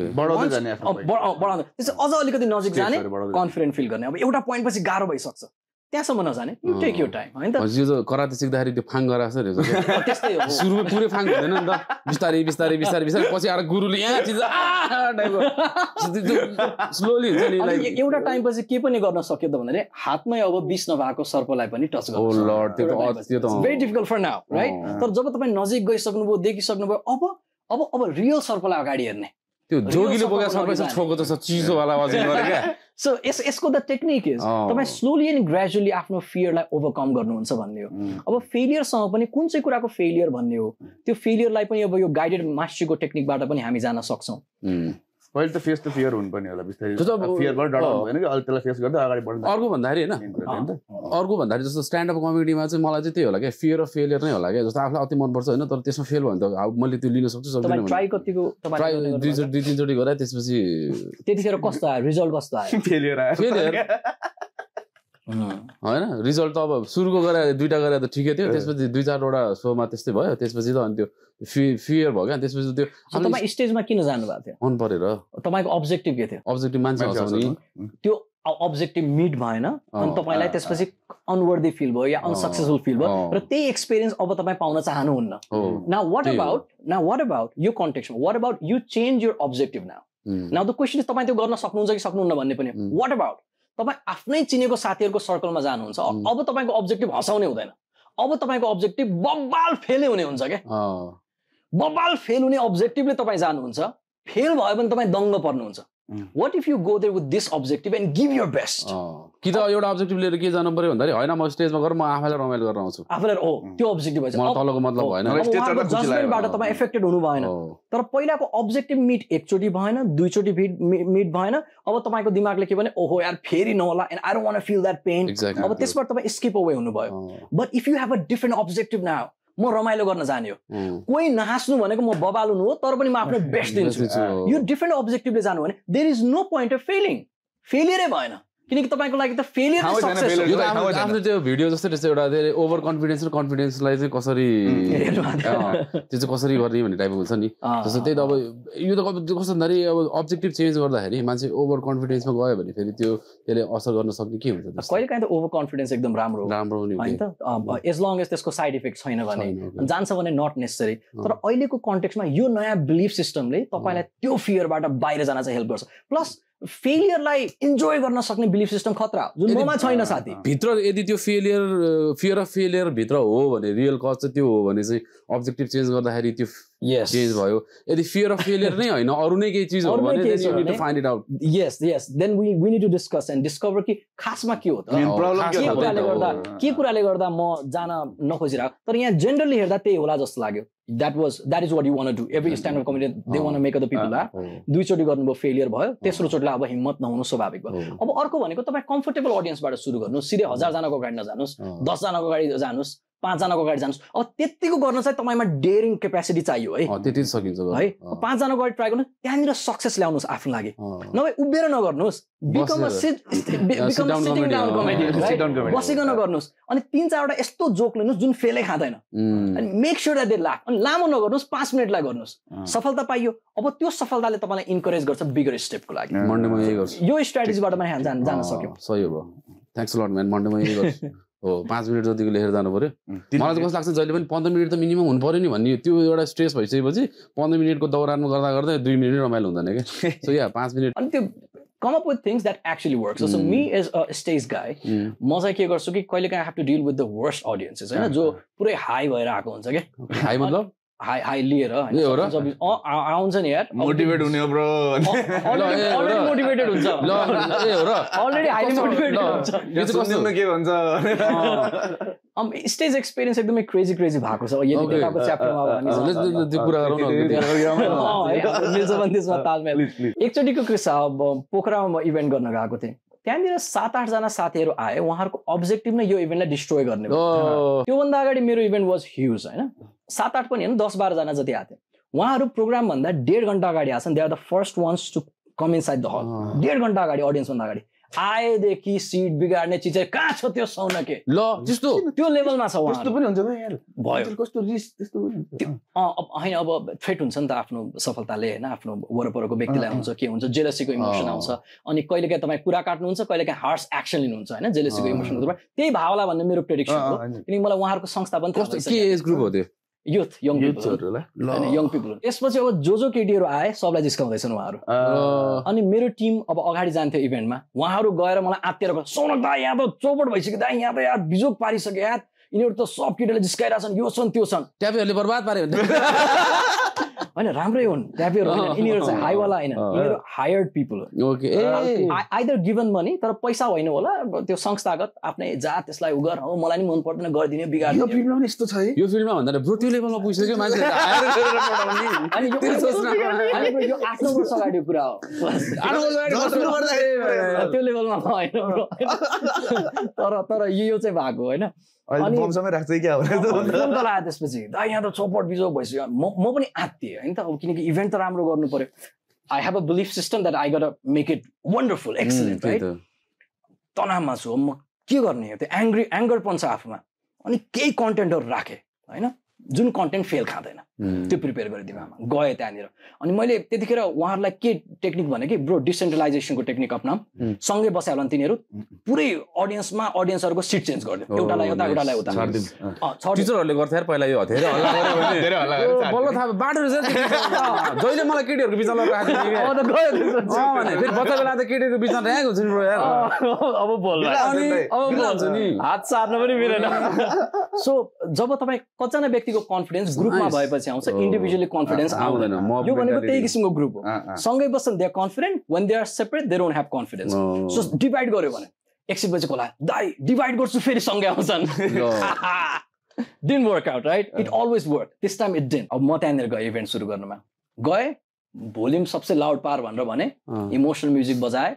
बढाउँदै जाने बढाउँदै त्यसै अझ अलिकति नजिक जाने कन्फिडेन्ट फिल गर्ने अब एउटा पोइन्टपछि गाह्रो भइसक्छ त्यहाँसम्म नजाने यु टेक योर टाइम होइन त कराते सिक्दाखेरि त्यो फाङ गराएको छ नि त्यस्तै हो सुरुमा पुरै फाङ हुँदैन नि त बिस्तारै बिस्तारै बिस्तारै बिस्तारै पछि आएर गुरुले यहाँ चिज स्लोली हुन्छ नि लाइक एउटा टाइमपछि के पनि गर्न सक्यो त भन्दाखेरि हातमै अब बिस नभएको सर्पलाई पनि टच गर्छ ओ लर्ड त्यो त very difficult for now right तर जब तपाईँ नजिक गइसक्नुभयो देखिसक्नुभयो अब अब अब रियल सर्पलाई अगाडि हेर्ने त्यो जोगीले बोकेको सर्पलाई छोएको जस्तो चिसोवाला आवाज गरे क्या So it's it's called the technique is. तपाईं slowly and gradually आफ्नो फियरलाई ओभरकम गर्नुहुन्छ भन्ने हो. अब फेलियरसँग पनि कुन चाहिँ कुराको फेलियर भन्ने हो त्यो फेलियरलाई पनि अब यो गाइडेड मास्ट्रीको टेक्निकबाट पनि हामी जान सक्छौँ. पहिले त फेस त फियर हुनु पनि होला बिस्तारै. फियरबाट डर हुँदैन कि अलिक त्यसलाई फेस गर्दै अगाडि बढ्नु. अर्को भन्दाखेरि हैन अर्को भन्दाखेरि जस्तो स्ट्यान्ड अप कमेडीमा चाहिँ मलाई चाहिँ त्यही होला के फियर अफ फेलियर नै होला के जस्तो आफूलाई अति मन पर्छ हैन तर त्यसमा फेल भयो भने त मैले त्यो लिन सक्छु सक्दिन भने. ट्राई कतिको तपाईले दुई तीन चोटी गरे त्यसपछि त्यतिखेर कस्तो आयो रिजल्ट कस्तो आयो फेलियर आयो फेलियर हैन रिजल्ट त अब सुरुको गरे दुईटा गरे त ठिकै थियो त्यसपछि दुई चारवटा शोमा त्यस्तै भयो त्यसपछि त अनि त्यो फियर भयो क्या त्यसपछि त्यो तपाईँ स्टेजमा किन जानुभएको थियो मन परेर तपाईँको अब्जेक्टिभ के थियो अब्जेक्टिभ मान्छे आउँछ नि त्यो अब्जेक्टिभ मिट भएन अनि तपाईँलाई त्यसपछि अनवर्दी फिल भयो या अनसक्सेसफुल फिल भयो र त्यही एक्सपिरियन्स अब तपाईँ पाउन चाहनुहुन्न now what about now what about यो कन्टेक्स्टमा what about you change your objective now now the question is तपाईँ त्यो गर्न सक्नुहुन्छ कि सक्नुहुन्न भन्ने पनि वाट अबाउट तपाईँ आफ्नै चिनेको साथीहरूको सर्कलमा जानुहुन्छ अब तपाईँको अब्जेक्टिभ हँसाउने हुँदैन अब तपाईँको अब्जेक्टिभ बब्बाल फेलै हुने हुन्छ क्या बब्बाल फेल हुने अब्जेक्टिभले तपाईँ जानुहुन्छ फेल भयो भने तपाईँ दङ्ग पर्नुहुन्छ what if you go there with this objective and give your best कि त एउटा अब्जेक्टिभ लिएर के जानु पर्यो भन्दाखेरि होइन म स्टेजमा गएर म आफैलाई रमाइलो गरेर आउँछु आफैलाई ओ त्यो अब्जेक्टिभ भएछ मलाई तलको मतलब भएन जजमेन्टबाट तपाईँ एफेक्टेड हुनु भएन तर पहिलाको अब्जेक्टिभ मिट एकचोटि भएन दुईचोटि मिट भएन अब तपाईँको दिमागले के भने ओहो यार फेरि नहोला and I don't want to feel that pain अब त्यसबाट तपाईँ स्किप अवे हुनुभयो but if you have a different objective now म रमाइलो गर्न जाने हो कोही नहाँस्नु भनेको म बबाल हुनु हो तर पनि म आफ्नो बेस्ट दिन्छु यो डिफरेन्ट अब्जेक्टिभले जानु भने there is no point of failing फेलियरै भएन किनकि तपाईको लागि त फेलियर र सक्सेस हो। यो त हाम्रो हाम्रो त्यो भिडियो जस्तो रहेछ एउटा धेरै ओभर कन्फिडेन्स र कन्फिडेन्सलाई चाहिँ कसरी त्यो चाहिँ कसरी गर्ने भन्ने टाइपको हुन्छ नि। जस्तो त्यही त अब यो त कस्तो भन्दाखेरि अब अब्जेक्टिभ चेन्ज गर्दाखेरि मान्छे ओभर कन्फिडेन्समा गयो भने फेरि त्यो त्यसले असर गर्न सक्ने के हुन्छ। कहिलेकाहीँ त ओभर कन्फिडेन्स एकदम राम्रो राम्रो हुने होइन त, एज लङ एज त्यसको साइड इफेक्ट छैन भने जान्छ भने नट नेसेसरी। तर अहिलेको कन्टेक्स्टमा यो नयाँ बिलिफ सिस्टमले तपाईलाई त्यो फियरबाट बाहिर जान चाहिँ हेल्प गर्छ। प्लस फेलियर लाई इन्जोय गर्न सक्ने बिलिफ सिस्टम खतरा हो जुन ममा छैन साथी। भित्र यदि त्यो फेलियर फियर अफ फेलियर भित्र हो भने रियल कज चाहिँ त्यो हो भने चाहिँ अब्जेक्टिभ चेन्ज गर्दाखेरि त्यो चेन्ज भयो। यदि फियर अफ फेलियर नै होइन अरू नै केही चीज हो भने then you need to find it out. Yes yes then we we need to discuss and discover कि खासमा के हो त, प्रब्लम के कुराले गर्दा के कुराले गर्दा म जान नखोजिरहेको। तर यहाँ जेनरली हेर्दा त्यही होला जस्तो लाग्यो। That was that is what you want to do. Every stand-up comedian they want to make other people laugh. दुई चोटी गर्नुभयो फेलियर भयो, तेस्रो चोटीलाई अब हिम्मत नहुनु स्वाभाविक भयो। अब अर्को भनेको तपाईँ कम्फर्टेबल अडियन्सबाट सुरु गर्नुहोस्। सिधै हजार जनाको अगाडि नजानुस्, दस जनाको अगाडि जानुस्, पाँच जनाको अगाडि जानुस्। अब त्यतिको गर्न चाहिँ तपाईँमा डेयरिङ क्यापेसिटी चाहियो है। त्यति सकिन्छ है। पाँच जनाको अगाडि ट्राई गर्नु, त्यहाँनिर सक्सेस ल्याउनुहोस् आफ्नो लागि। नभए उभिएर नगर्नुहोस्, become a sit become a sitting down comedy, बसिकन नगर्नुहोस्। अनि तीन चारवटा यस्तो जोक लिनुहोस् जुन फेलै खाँदैन, अनि make sure that they laugh. अनि लामो नगर्नुहोस्, पाँच मिनटलाई गर्नुहोस्। सफलता पाइयो, अब त्यो सफलताले तपाईँलाई इन्करेज गर्छ बिगर स्टेपको लागि। मन्डे म यही गर्छु। यो स्ट्र्याटेजीबाट पनि हामी जान सक्यौँ। सही हो bro, thanks a lot man. Monday म यही गर्छु। हो, पाँच मिनट जतिको लेखेर जानु पर्यो। मलाई कस्तो लाग्छ जहिले पनि पन्ध्र मिनट त मिनिमम हुनु पर्यो नि भन्ने त्यो एउटा स्ट्रेस भइसकेपछि पन्ध्र मिनटको दौरानमा गर्दा गर्दै दुई मिनट रमाइलो हुँदैन क्या। सो या पाँच मिनट अनि त्यो come up with things that actually works. So, mm. so me as a stage guy, म चाहिँ के गर्छु कि कहिलेकाहीँ have to deal with the worst audiences हैन, जो पुरै हाई भएर आको हुन्छ के। हाई मतलब हाई हाई लिएर हैन आउँछ नि यार, मोटिभेट हुने हो ब्रो। अलरेडी मोटिभेटेड हुन्छ ल ए हो र अलरेडी हाईली मोटिभेटेड हुन्छ। यो चाहिँ कसले के भन्छ अम स्टेज एक्सपीरियन्स एकदमै क्रेजी क्रेजी भएको छ। यदि बेटाको च्याप्टरमा अब हामी त्यो कुरा गरौँ न। मिल्छ भने त्यसमा तालमेल। एकचोटिको कृषा अब पोखरामा म इभेन्ट गर्न गएको थिएँ, त्यहाँनिर सात आठ जना साथीहरू आए। उहाँहरूको अब्जेक्टिभ नै यो इभेन्टलाई डिस्ट्रोय गर्ने भयो। त्योभन्दा अगाडि मेरो इभेन्ट वाज ह्युज होइन, सात आठ पनि होइन दस बाह्रजना जति आएको थिएँ। उहाँहरू प्रोग्रामभन्दा डेढ घन्टा अगाडि आएछन्। They are the first ones to come inside the hall. डेढ घन्टा अगाडि, अडियन्सभन्दा अगाडि आएदेखि सिट बिगार्ने चिज कहाँ छ त्यो सौनके ल त्यस्तो त्यो लेभलमा छ। त्यस्तो पनि हुन्छ यार, भयो कस्तो रिस त्यस्तो होइन। अब थ्रेट हुन्छ नि त आफ्नो सफलताले होइन, आफ्नो वरपरको व्यक्तिलाई हुन्छ के हुन्छ जेलसीको इमोसन आउँछ। अनि कहिलेकाहीँ तपाईँ कुरा काट्नुहुन्छ, कहिलेकाहीँ हार्स एक्सन लिनुहुन्छ होइन जेलसीको इमोसन। त्यही भावला भन्ने मेरो प्रेडिक्सन हो। किनकि मलाई उहाँहरूको संस्थापन के एज ग्रुप हो त्यो युथ यङ यङ पिपल। त्यसपछि अब जो जो केटीहरू आए सबलाई जिस्काउँदैछन् उहाँहरू। अनि मेरो टिम अब अगाडि जान्थ्यो इभेन्टमा, उहाँहरू गएर मलाई आत्तिर सोनक दा यहाँ त चौपट भइसक्यो, दा यहाँ त यार बिजोग पारिसक्यो यार, यिनीहरू त सब केटीहरूले जिस्काइरहेछन्, यो छन् त्यो छन्। ट्यापीहरूले बर्बाद पार्यो होइन, राम्रै हुन् ट्यापीहरू होइन, यिनीहरू चाहिँ हाईवाला होइन, यिनीहरू हायर्ड पिपल हो। आइदर गिभन मनी, तर पैसा होइन होला, त्यो संस्थागत आफ्नै जात त्यसलाई उ गर, हो मलाई नि मन पर्दैन गरिदिने बिगार्दिने। यो फिल्डमा पनि यस्तो छ है, यो फिल्डमा भन्दा ब्रो त्यो लेभलमा पुगिसक्यो मान्छे हायर गरेर पढाउने। अनि त्यो सोच्न अनि यो आठ वर्ष अगाडिको कुरा हो। आठ वर्ष अगाडि कसरी गर्दा त्यो लेभलमा होइन ब्रो। तर तर यो चाहिँ भएको होइन, अनि बमसँगै राख्छ क्या हो त लाए। त्यसपछि दा यहाँ त चौपट बिजोग भइसक्यो, म म पनि आत्तिएँ होइन त। अब किनकि इभेन्ट त राम्रो गर्नु पर्यो। I have a belief system that I got make it wonderful excellent right. तनावमा छु, म के गर्ने हो, त्यो एङ्ग्री एङ्गर पनि छ आफूमा। अनि केही कन्टेन्टहरू राखेँ होइन, जुन कन्टेन्ट फेल खाँदैन त्यो प्रिपेयर गरेँ दिमागमा, गएँ त्यहाँनिर। अनि मैले त्यतिखेर उहाँहरूलाई के टेक्निक भने कि ब्रो डिसेन्ट्रलाइजेसनको टेक्निक अपनाऊँ। सँगै बस्यो होला नि तिनीहरू, पुरै अडियन्समा अडियन्सहरूको सिट चेन्ज गरिदियो, एउटालाई उता एउटालाई उता। टिचरहरूले गर्थे यार पहिला, यो धेरै हल्ला गरे बल्ल थाहा बाटो जहिले मलाई केटीहरूको बिचमा बच्चा त केटीहरूको बिचमा ऱ्याक हुन्छ नि ब्रो यार। अब बोल्छ नि हात सार्न पनि मिलेन। सो जब तपाईँ कतिजना व्यक्ति कन्फिडेन्स ग्रुपमा भएपछि आउँछ, इन्डिभिजुअली कन्फिडेन्स आउँदैन। यो भनेको त्यही किसिमको ग्रुप हो, सँगै बस्छन् they are confident, when they are separate they don't have confidence. So divide गर्यो भने एकछिन पछि होला दाइ डिभाइड गर्छु फेरि सँगै आउँछन्। Didn't work out right, it always work, this time it didn't. अब म त्यहाँनिर गएँ इभेन्ट सुरु गर्नुमा, गएँ भोल्युम सबसे लाउड पार भनेर भने, इमोसनल म्युजिक बजाएँ।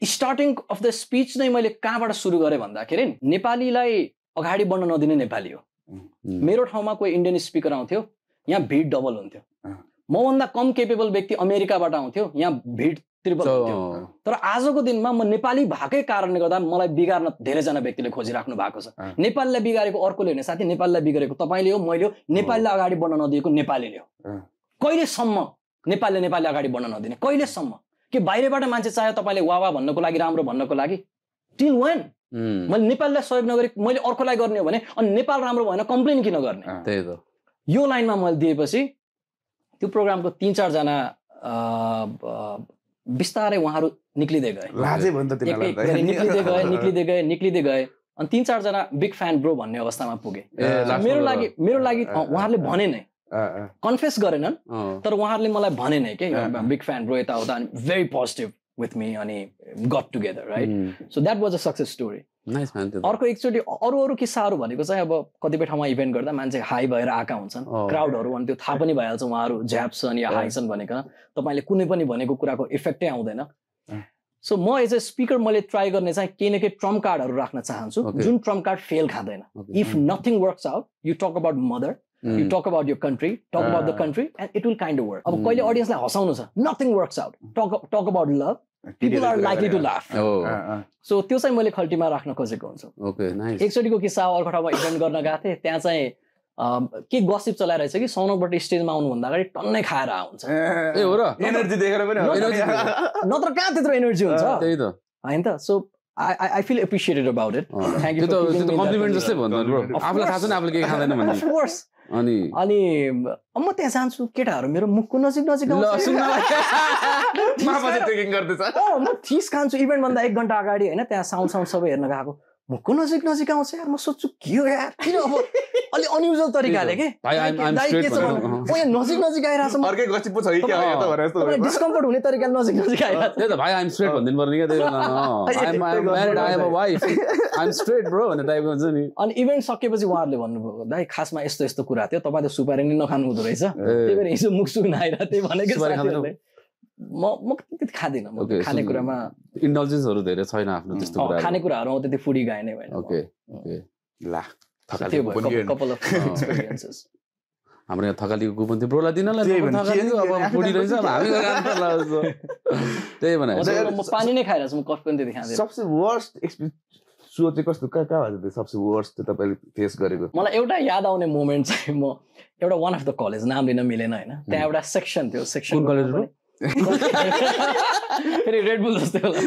स्टार्टिङ अफ द स्पिच नै मैले कहाँबाट सुरु गरेँ भन्दाखेरि नेपालीलाई अगाडि बढ्न नदिने नेपाली हो। मेरो ठाउँमा कोही इन्डियन स्पिकर आउँथ्यो, यहाँ भिड डबल हुन्थ्यो। भन्दा कम केपेबल व्यक्ति अमेरिकाबाट आउँथ्यो यहाँ भिड त्रिपल हुन्थ्यो तर आजको दिनमा म नेपाली भएकै कारणले गर्दा मलाई बिगार्न धेरैजना व्यक्तिले खोजिराख्नु भएको छ नेपाललाई बिगारेको अर्कोले होइन साथी नेपाललाई बिगारेको तपाईले हो मैले हो नेपाललाई अगाडि बढ्न नदिएको नेपालीले हो कहिलेसम्म नेपालले नेपाललाई अगाडि बढ्न नदिने कहिलेसम्म के बाहिरबाट मान्छे चाहे तपाईले वावा भन्नको लागि राम्रो भन्नको लागि टिल व्हेन मैले नेपाललाई सहयोग नगरी मैले अर्कोलाई गर्ने हो भने अनि नेपाल राम्रो भएन कम्प्लेन किन गर्ने त्यही त यो लाइनमा मैले दिएपछि त्यो प्रोग्रामको तीन चार जना बिस्तारै उहाँहरू निक्लिदै गए लाजै भन्छ तिनीलाई निक्लिदै गए निक्लिदै गए निक्लिदै गए अनि तीन चार जना बिग फ्यान ब्रो भन्ने अवस्थामा पुगे मेरो लागि मेरो लागि उहाँहरूले भने नै कन्फेस गरेनन् तर उहाँहरूले मलाई भने नै के बिग फ्यान ब्रो यता उता अनि भेरी पोजिटिभ विथ मी अनि got together right so that was a success story अर्को एकचोटि अरू अरू किस्साहरू भनेको चाहिँ अब कतिपय ठाउँमा इभेन्ट गर्दा मान्छे हाई भएर आएका हुन्छन् क्राउडहरू अनि त्यो थाहा पनि भइहाल्छ उहाँहरू झ्याप्छन् या हाइछन् भनेकन तपाईँले कुनै पनि भनेको कुराको इफेक्टै आउँदैन सो म एज अ स्पिकर मैले ट्राई गर्ने चाहिँ केही न केही ट्रम्प कार्डहरू राख्न चाहन्छु जुन ट्रम्प कार्ड फेल खाँदैन if nothing works out you talk about mother you talk about your country talk about the country and it will kind of work अब कहिले अडियन्सलाई हँसाउनु छ nothing works out talk talk about love People are likely to laugh. So त्यो चाहिँ मैले खल्टीमा राख्न खोजेको हुन्छु एकचोटिको किस्सा अर्को ठाउँमा इभेन्ट गर्न गएको थिएँ त्यहाँ चाहिँ के गसिप चलाइरहेछ कि साउनबाट स्टेजमा आउनुभन्दा अगाडि टन्नै खाएर आउँछ ए हो र एनर्जी देखेर पनि नत्र कहाँ त्यत्रो एनर्जी हुन्छ त्यही त हैन त so I I feel appreciated about it thank you त्यो त कम्प्लिमेन्ट जस्तै भन्दैन ब्रो आफुलाई थाहा छ नि आफुले के खाँदैन भन्ने अफकोर्स अनि अनि म त्यहाँ जान्छु केटाहरू मेरो मुखको नजिक नजिक आउँछ म थिस खान्छु इभेन्ट भन्दा एक घन्टा अगाडि होइन त्यहाँ साउन्ड साउन्ड सबै हेर्न गएको मुखको नजिक नजिक आउँछ यार म सोध्छु के हो यार किन अब अलि अनयुजुअल तरिकाले के नजिक नजिक आइरहेको डिस्कम्फर्ट हुने तरिकाले नजिक नजिक आइरहेको छ अनि इभेन्ट सकेपछि उहाँहरूले भन्नुभयो दाइ खासमा यस्तो यस्तो कुरा थियो तपाईँ त सुपारी नै नखानु हुँदो रहेछ त्यही भएर हिजो मुख सुन आइरहेको थियो भनेको म म त्यति खाँदिनँ म खानेकुरामा इन्डल्जेन्सहरू धेरै छैन आफ्नो त्यस्तो कुरा खानेकुराहरू आउँदा त्यति फुडी गाएन भएन ओके ओके ला हाम्रो यहाँ थकालीको कुपन थियो ब्रोलाई दिनलाई त्यही भने म पानी नै खाइरहेको छु म कफ पनि त्यति खाँदिनँ सबसे वर्स्ट एक्सपिरियन्स सो चाहिँ कस्तो कहाँ कहाँ भएको थियो सबसे वर्स्ट चाहिँ तपाईँले फेस गरेको मलाई एउटा याद आउने मोमेन्ट चाहिँ म एउटा वान अफ द कलेज नाम लिन मिलेन होइन त्यहाँ एउटा सेक्सन थियो सेक्सन कलेज फेरि रेड बुल जस्तै होला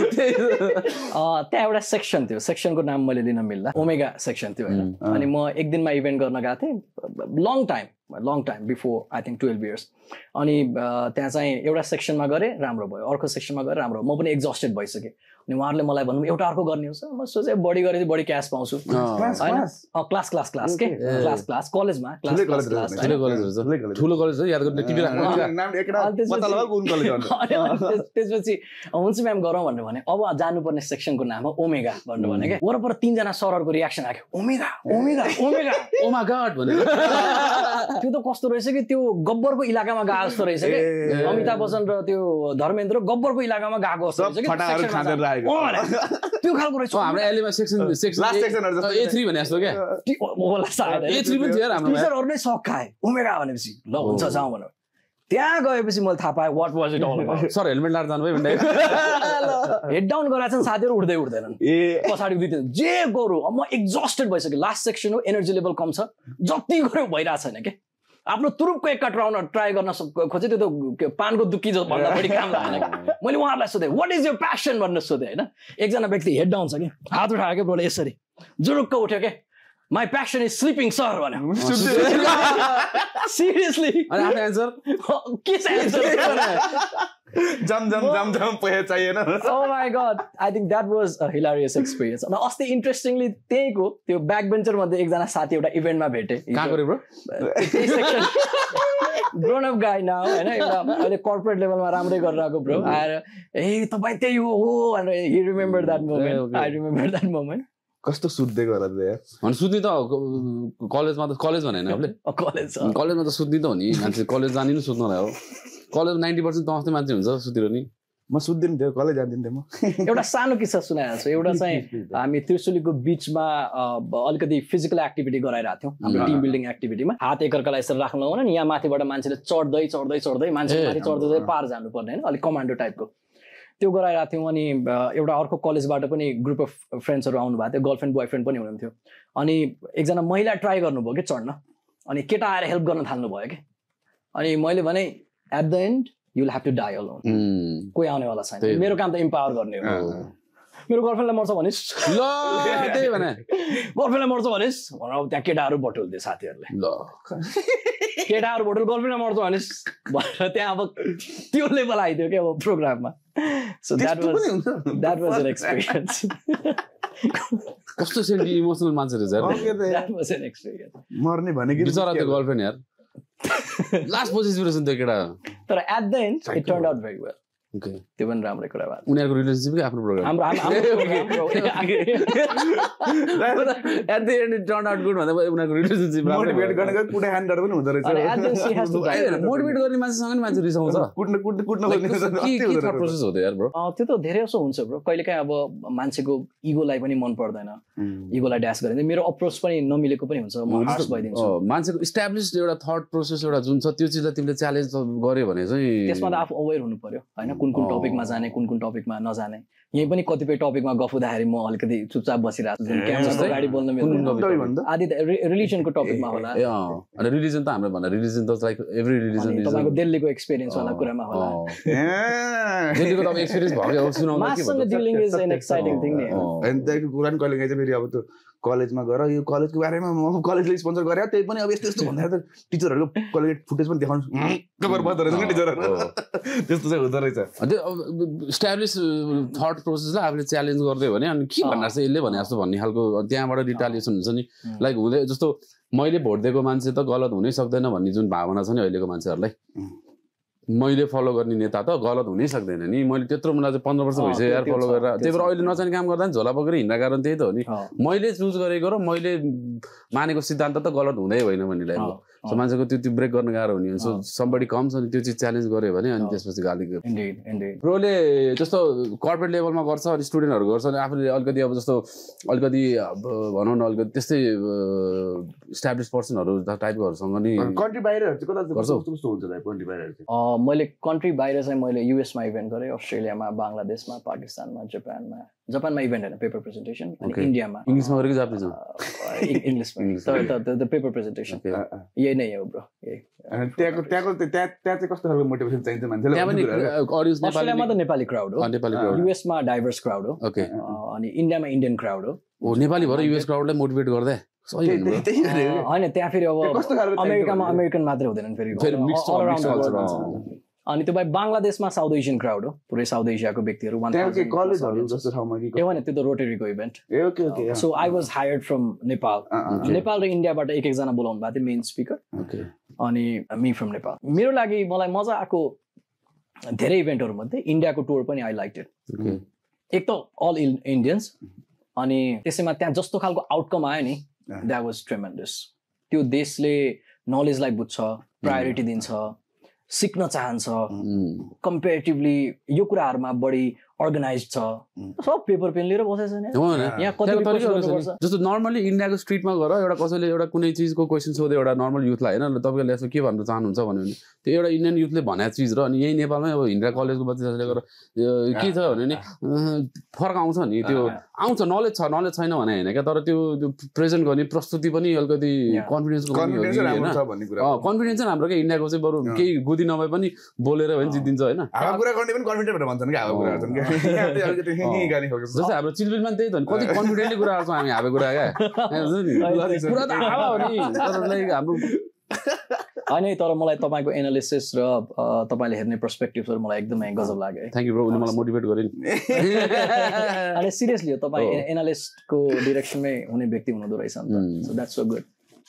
त्यहाँ एउटा सेक्सन थियो सेक्सनको नाम मैले लिन मिल्ला ओमेगा सेक्सन थियो होइन अनि म एक दिनमा इभेन्ट गर्न गएको थिएँ long time long time before I think twelve years अनि त्यहाँ चाहिँ एउटा सेक्सनमा गरेँ राम्रो भयो अर्को सेक्सनमा गरेँ राम्रो भयो म पनि एक्जस्टेड भइसकेँ अनि उहाँहरूले मलाई भन्नु एउटा अर्को गर्ने हुन्छ म सोचेँ बढी गरे चाहिँ बढी क्यास पाउँछु होइन क्लास क्लास क्लास के क्लास क्लास कलेजमा त्यसपछि हुन्छ म्याम गरौँ भनेर भने अब जानुपर्ने सेक्सनको नाम हो ओमेगा भन्नु भने क्या वरपर तिनजना सरहरूको रियाक्सन आएको omega omega omega oh my god भनेर त्यो त कस्तो रहेछ कि त्यो गब्बरको इलाकामा गएको जस्तो रहेछ कि अमिताभ बच्चन र त्यो धर्मेन्द्र गब्बरको इलाकामा गएको जस्तो रहेछ त्यो खालको रहेछ हाम्रो एलेमा सेक्सन सेक्सन लास्ट सेक्सनहरु जस्तो ए थ्री भने जस्तो के होला सायद ए थ्री पनि थियो हाम्रो टिचरहरु नै सक खाए ओमेगा भनेपछि ल हुन्छ जाऊ भनेर त्यहाँ गएपछि मैले थाहा पाएँ what was it all about sir helmet लाएर जानुभयो भन्दै हेड डाउन गराछन् साथीहरु उठ्दै उठ्दैनन् ए पछाडी उठ्दै जे गरौ म एक्जस्टेड भइसक्यो लास्ट सेक्सन हो एनर्जी लेभल कम छ जति गरौ भइराछ हैन के आफ्नो तुरुपको एक कटराउन ट्राई गर्न खोजेँ त्यो त पानको दुक्की जो भन्दा बढी काम लाग्दैन मैले उहाँहरूलाई सोधेँ वाट इज यर प्यासन भनेर सोधेँ होइन एकजना व्यक्ति हेड डाउन छ कि हात उठाएको बोले यसरी जुरुक्क उठ्यो के my passion is sleeping sir भन्यो सिरियसली के I think that was a hilarious experience अनि अस्ति इन्ट्रेस्टिङली त्यहीँको त्यो ब्याक बेन्चर मध्ये एकजना साथी एउटा इभेन्टमा भेटेँ ग्रोन अप गाई न होइन एउटा अहिले कर्पोरेट लेभलमा राम्रै गरिरहेको ब्रो आएर ए तपाईँ त्यही हो भनेर he remember that moment I remember that moment कस्तो सुत्दै गरे अनि सुत्ने त कलेजमा त कलेज भने होइन कलेज कलेजमा त सुत्ने त हो नि मान्छे कलेज जाने नि सुत्नलाई हो कलेज नाइन्टी पर्सेन्ट त अस्ति मान्छे हुन्छ सुतिर नि म सुदिन थियो कलेज जान्दिन थिए म एउटा सानो किस्सा सुनाइहाल्छु एउटा चाहिँ हामी त्रिशुलीको बीचमा अलिकति फिजिकल एक्टिभिटी गराइराथे हाम्रो टिम बिल्डिङ एक्टिभिटीमा हात एकअर्कालाई यसरी राख्नु हुँदैन नि यहाँ माथिबाट मान्छेले चढ्दै चढ्दै चढ्दै मान्छे माथि चढ्दै पार जानु पर्ने हैन अलि कमान्डो टाइपको त्यो गराइराथे अनि एउटा अर्को कलेजबाट पनि ग्रुप अफ फ्रेन्ड्सहरु आउनु भएको थियो गर्लफ्रेन्ड बॉयफ्रेन्ड पनि हुनुहुन्थ्यो अनि एकजना महिला ट्राई गर्नुभयो के चढ्न अनि केटा आएर हेल्प गर्न थाल्नु भयो के अनि मैले भने at the end you will have to die alone कोही आउने वाला छैन मेरो काम त एम्पावर गर्ने हो मेरो गर्लफ्रेन्डलाई मर्छ भनिस् ल त्यही भने गर्लफ्रेन्डलाई मर्छ भनिस् भनेर त्यहाँ केटाहरू बटुल्दै साथीहरूले ल केटाहरू बटुल गर्लफ्रेन्डलाई मर्छ भनिस् भनेर त्यहाँ अब त्यो लेभल आइदियो क्या अब प्रोग्राममा so that was that was an experience कस्तो सेन्टी इमोसनल मान्छे रहेछ यार द्याट वाज एन एक्सपिरियन्स मर्ने भनेको बिचरा त्यो गर्लफ्रेन्ड यार लास्ट पोजिसन त्यो केटा तर at the end it turned out very well okay त्यो पनि राम्रै कुरा भयो उनीहरुको रिलेशनशिप के आफ्नो प्रोग्राम हाम्रो हाम्रो at the end it turned out good भन्दा उनीहरुको रिलेशनशिप राम्रो मोटिभेट गर्नको कुडा ह्यान्डर पनि हुन्छ रहेछ at the end she has to motivate गर्ने मान्छेसँग नि मान्छे रिसाउँछ कुट्न कुट्न कुट्न खोज्ने के के थट प्रोसेस हो त यार ब्रो त्यो त धेरै जसो हुन्छ ब्रो कहिलेकाही अब मान्छेको इगोलाई पनि मन पर्दैन इगोलाई ड्यास गरिन्छ मेरो अप्रोच पनि नमिलेको पनि हुन्छ म हार्स भइदिन्छु मान्छेको इस्ट्याब्लिस्ड एउटा थट प्रोसेस एउटा जुन छ त्यो चीजलाई तिमीले च्यालेन्ज गर्यो भने चाहिँ त्यसमा त आफू अवेर हुनु पर्यो हैन कुन कुन टपिकमा जाने कुन कुन टपिकमा नजाने यही पनि कतिपय टपिकमा गफ हुँदाखेरि म अलिकति चुपचाप बसिरहेको छु क्यामराको अगाडि बोल्न मिल्दैन आदि रिलिजनको टपिकमा होला अनि रिलिजन त हाम्रो भन्दा रिलिजन त लाइक एभ्री रिलिजन इज तपाईको दिल्लीको एक्सपीरियन्स वाला कुरामा होला दिल्लीको त एक्सपीरियन्स भयो सुनाउन के भन्नु Delhi is an exciting thing नि अनि त्यो कुरा नि कहिले गएछ फेरि अब त्यो कलेजमा गएर यो कलेजको बारेमा म कलेजले स्पोन्सर गरे त्यही पनि अब यस्तो यस्तो भन्दा त टिचरहरुको कलेज फुटेज पनि देखाउनु कभर बन्द रहेछ नि टिचरहरु त्यस्तो चाहिँ हुँदै रहेछ अनि एस्ट्याब्लिश थट प्रोसेसलाई हामीले च्यालेन्ज गर्दै भने अनि के भन्नाछ यसले भने जस्तो भन्ने खालको त्यहाँबाट रिटालिएसन हुन्छ नि लाइक हुँदै जस्तो मैले भोट दिएको मान्छे त गलत हुनै सक्दैन भन्ने जुन भावना छ नि अहिलेको मान्छेहरूलाई मैले फलो गर्ने नेता त गलत हुनै सक्दैन नि मैले त्यत्रो मलाई पन्ध्र वर्ष भइसक्यो यार फलो गरेर त्यही भएर अहिले नचाहिने काम गर्दा नि झोला बोकेर हिँड्दा कारण त्यही त हो नि मैले चुज गरेको र मैले मानेको सिद्धान्त त गलत हुँदै होइन भन्ने लाग्यो सो मान्छेको त्यो त्यो ब्रेक गर्न गाह्रो हुने सो समबडी कम छ नि त्यो चिज च्यालेन्ज गर्यो भने अनि त्यसपछि गाली ब्रोले जस्तो कर्पोरेट लेभलमा गर्छ अनि स्टुडेन्टहरू गर्छ अनि आफूले अलिकति अब जस्तो अलिकति भनौँ न अलिकति त्यस्तै इस्टाब्लिस पर्सनहरू टाइपकोहरूसँग नि कन्ट्री बाहिरहरूको त कस्तो हुन्छ भाइ कन्ट्री बाहिरहरूको मैले कन्ट्री बाहिर चाहिँ मैले युएसमा इभेन्ट गरेँ अस्ट्रेलियामा बङ्गलादेशमा पाकिस्तानमा जापानमा जापानमा इभेन्ट होइन पेपर प्रेजेन्टेसन अनि इन्डियामा इङ्ग्लिसमा गरेको जापानमा इङ्ग्लिसमा द पेपर प्रेजेन्टेसन यही नै हो ब्रो यही त्यहाँको त्यहाँको त्यहाँ त्यहाँ चाहिँ कस्तो खालको मोटिभेसन चाहिन्छ मान्छेले त्यहाँ पनि अडियन्स अस्ट्रेलियामा त नेपाली क्राउड हो युएसमा डाइभर्स क्राउड हो अनि इन्डियामा इन्डियन क्राउड हो नेपाली भएर युएस क्राउडलाई मोटिभेट गर्दा होइन त्यहाँ फेरि अब अमेरिकामा अमेरिकन मात्रै हुँदैनन् फेरि अनि त्यो भाइ बङ्गलादेशमा साउथ एसियन क्राउड हो पुरै साउथ एसियाको व्यक्तिहरू त्यो त रोटरीको event so I was hired from Nepal Nepal र इन्डियाबाट एक एकजना बोलाउनु भएको थियो मेन स्पिकर अनि मी फ्रम नेपाल मेरो लागि मलाई मजा आएको धेरै इभेन्टहरू मध्ये इन्डियाको टुर पनि आई लाइक इट एक त अल इन्डियन्स अनि त्यसैमा त्यहाँ जस्तो खालको आउटकम आयो नि द्याट वाज ट्रेमेन्डस त्यो देशले नलेजलाई बुझ्छ प्रायोरिटी दिन्छ सिक्न चाहन्छ कम्पेरिटिभली यो कुराहरुमा बढी अर्गनाइज छ सब पेपर पेन लिएर बसेछ नि यहाँ कति तरिकाहरु जस्तो नर्मली इन्डियाको स्ट्रीटमा गएर एउटा कसैले एउटा कुनै चीजको क्वेसन सोधे एउटा नर्मल युथलाई हैन तपाईले यसो के भन्न चाहनुहुन्छ भन्यो नि त्यो एउटा इन्डियन युथले भनेको चीज र अनि यही नेपालमै अब हिन्द्रा कलेजको बच्चाहरूले गएर के छ भन्यो नि फरक आउँछ नि त्यो आउँछ नलेज छ नलेज छैन भने हैन के तर त्यो प्रेजेन्ट गर्ने प्रस्तुति पनि अलिकति कन्फिडेन्सको कन्फिडेन्स राम्रो छ भन्ने कुरा कन्फिडेन्स हाम्रो के इन्डियाको चाहिँ बरु केही गुदी नभए पनि बोलेर भने जित्दिन्छ हैन हावा कुरा गर्ने पनि कन्फिडेन्ट भनेर भन्छन् के हावा कुरा गर्छन् जस्तै हाम्रो चिलपिलमा त्यही त नि कति कन्फिडेन्टली कुरा गर्छौँ हामी हाबे कुरा क्या कुरा त हावा हो नि तर लाइक हाम्रो होइन तर मलाई तपाईँको एनालिसिस र तपाईँले हेर्ने पर्सपेक्टिभहरू मलाई एकदमै गजब लाग्यो है थ्याङ्क यू ब्रो उनी मलाई मोटिभेट गरे नि अनि सिरियसली हो तपाईँ एनालिस्टको डिरेक्सनमै हुने व्यक्ति हुनुहुँदो रहेछ नि त सो द्याट्स सो गुड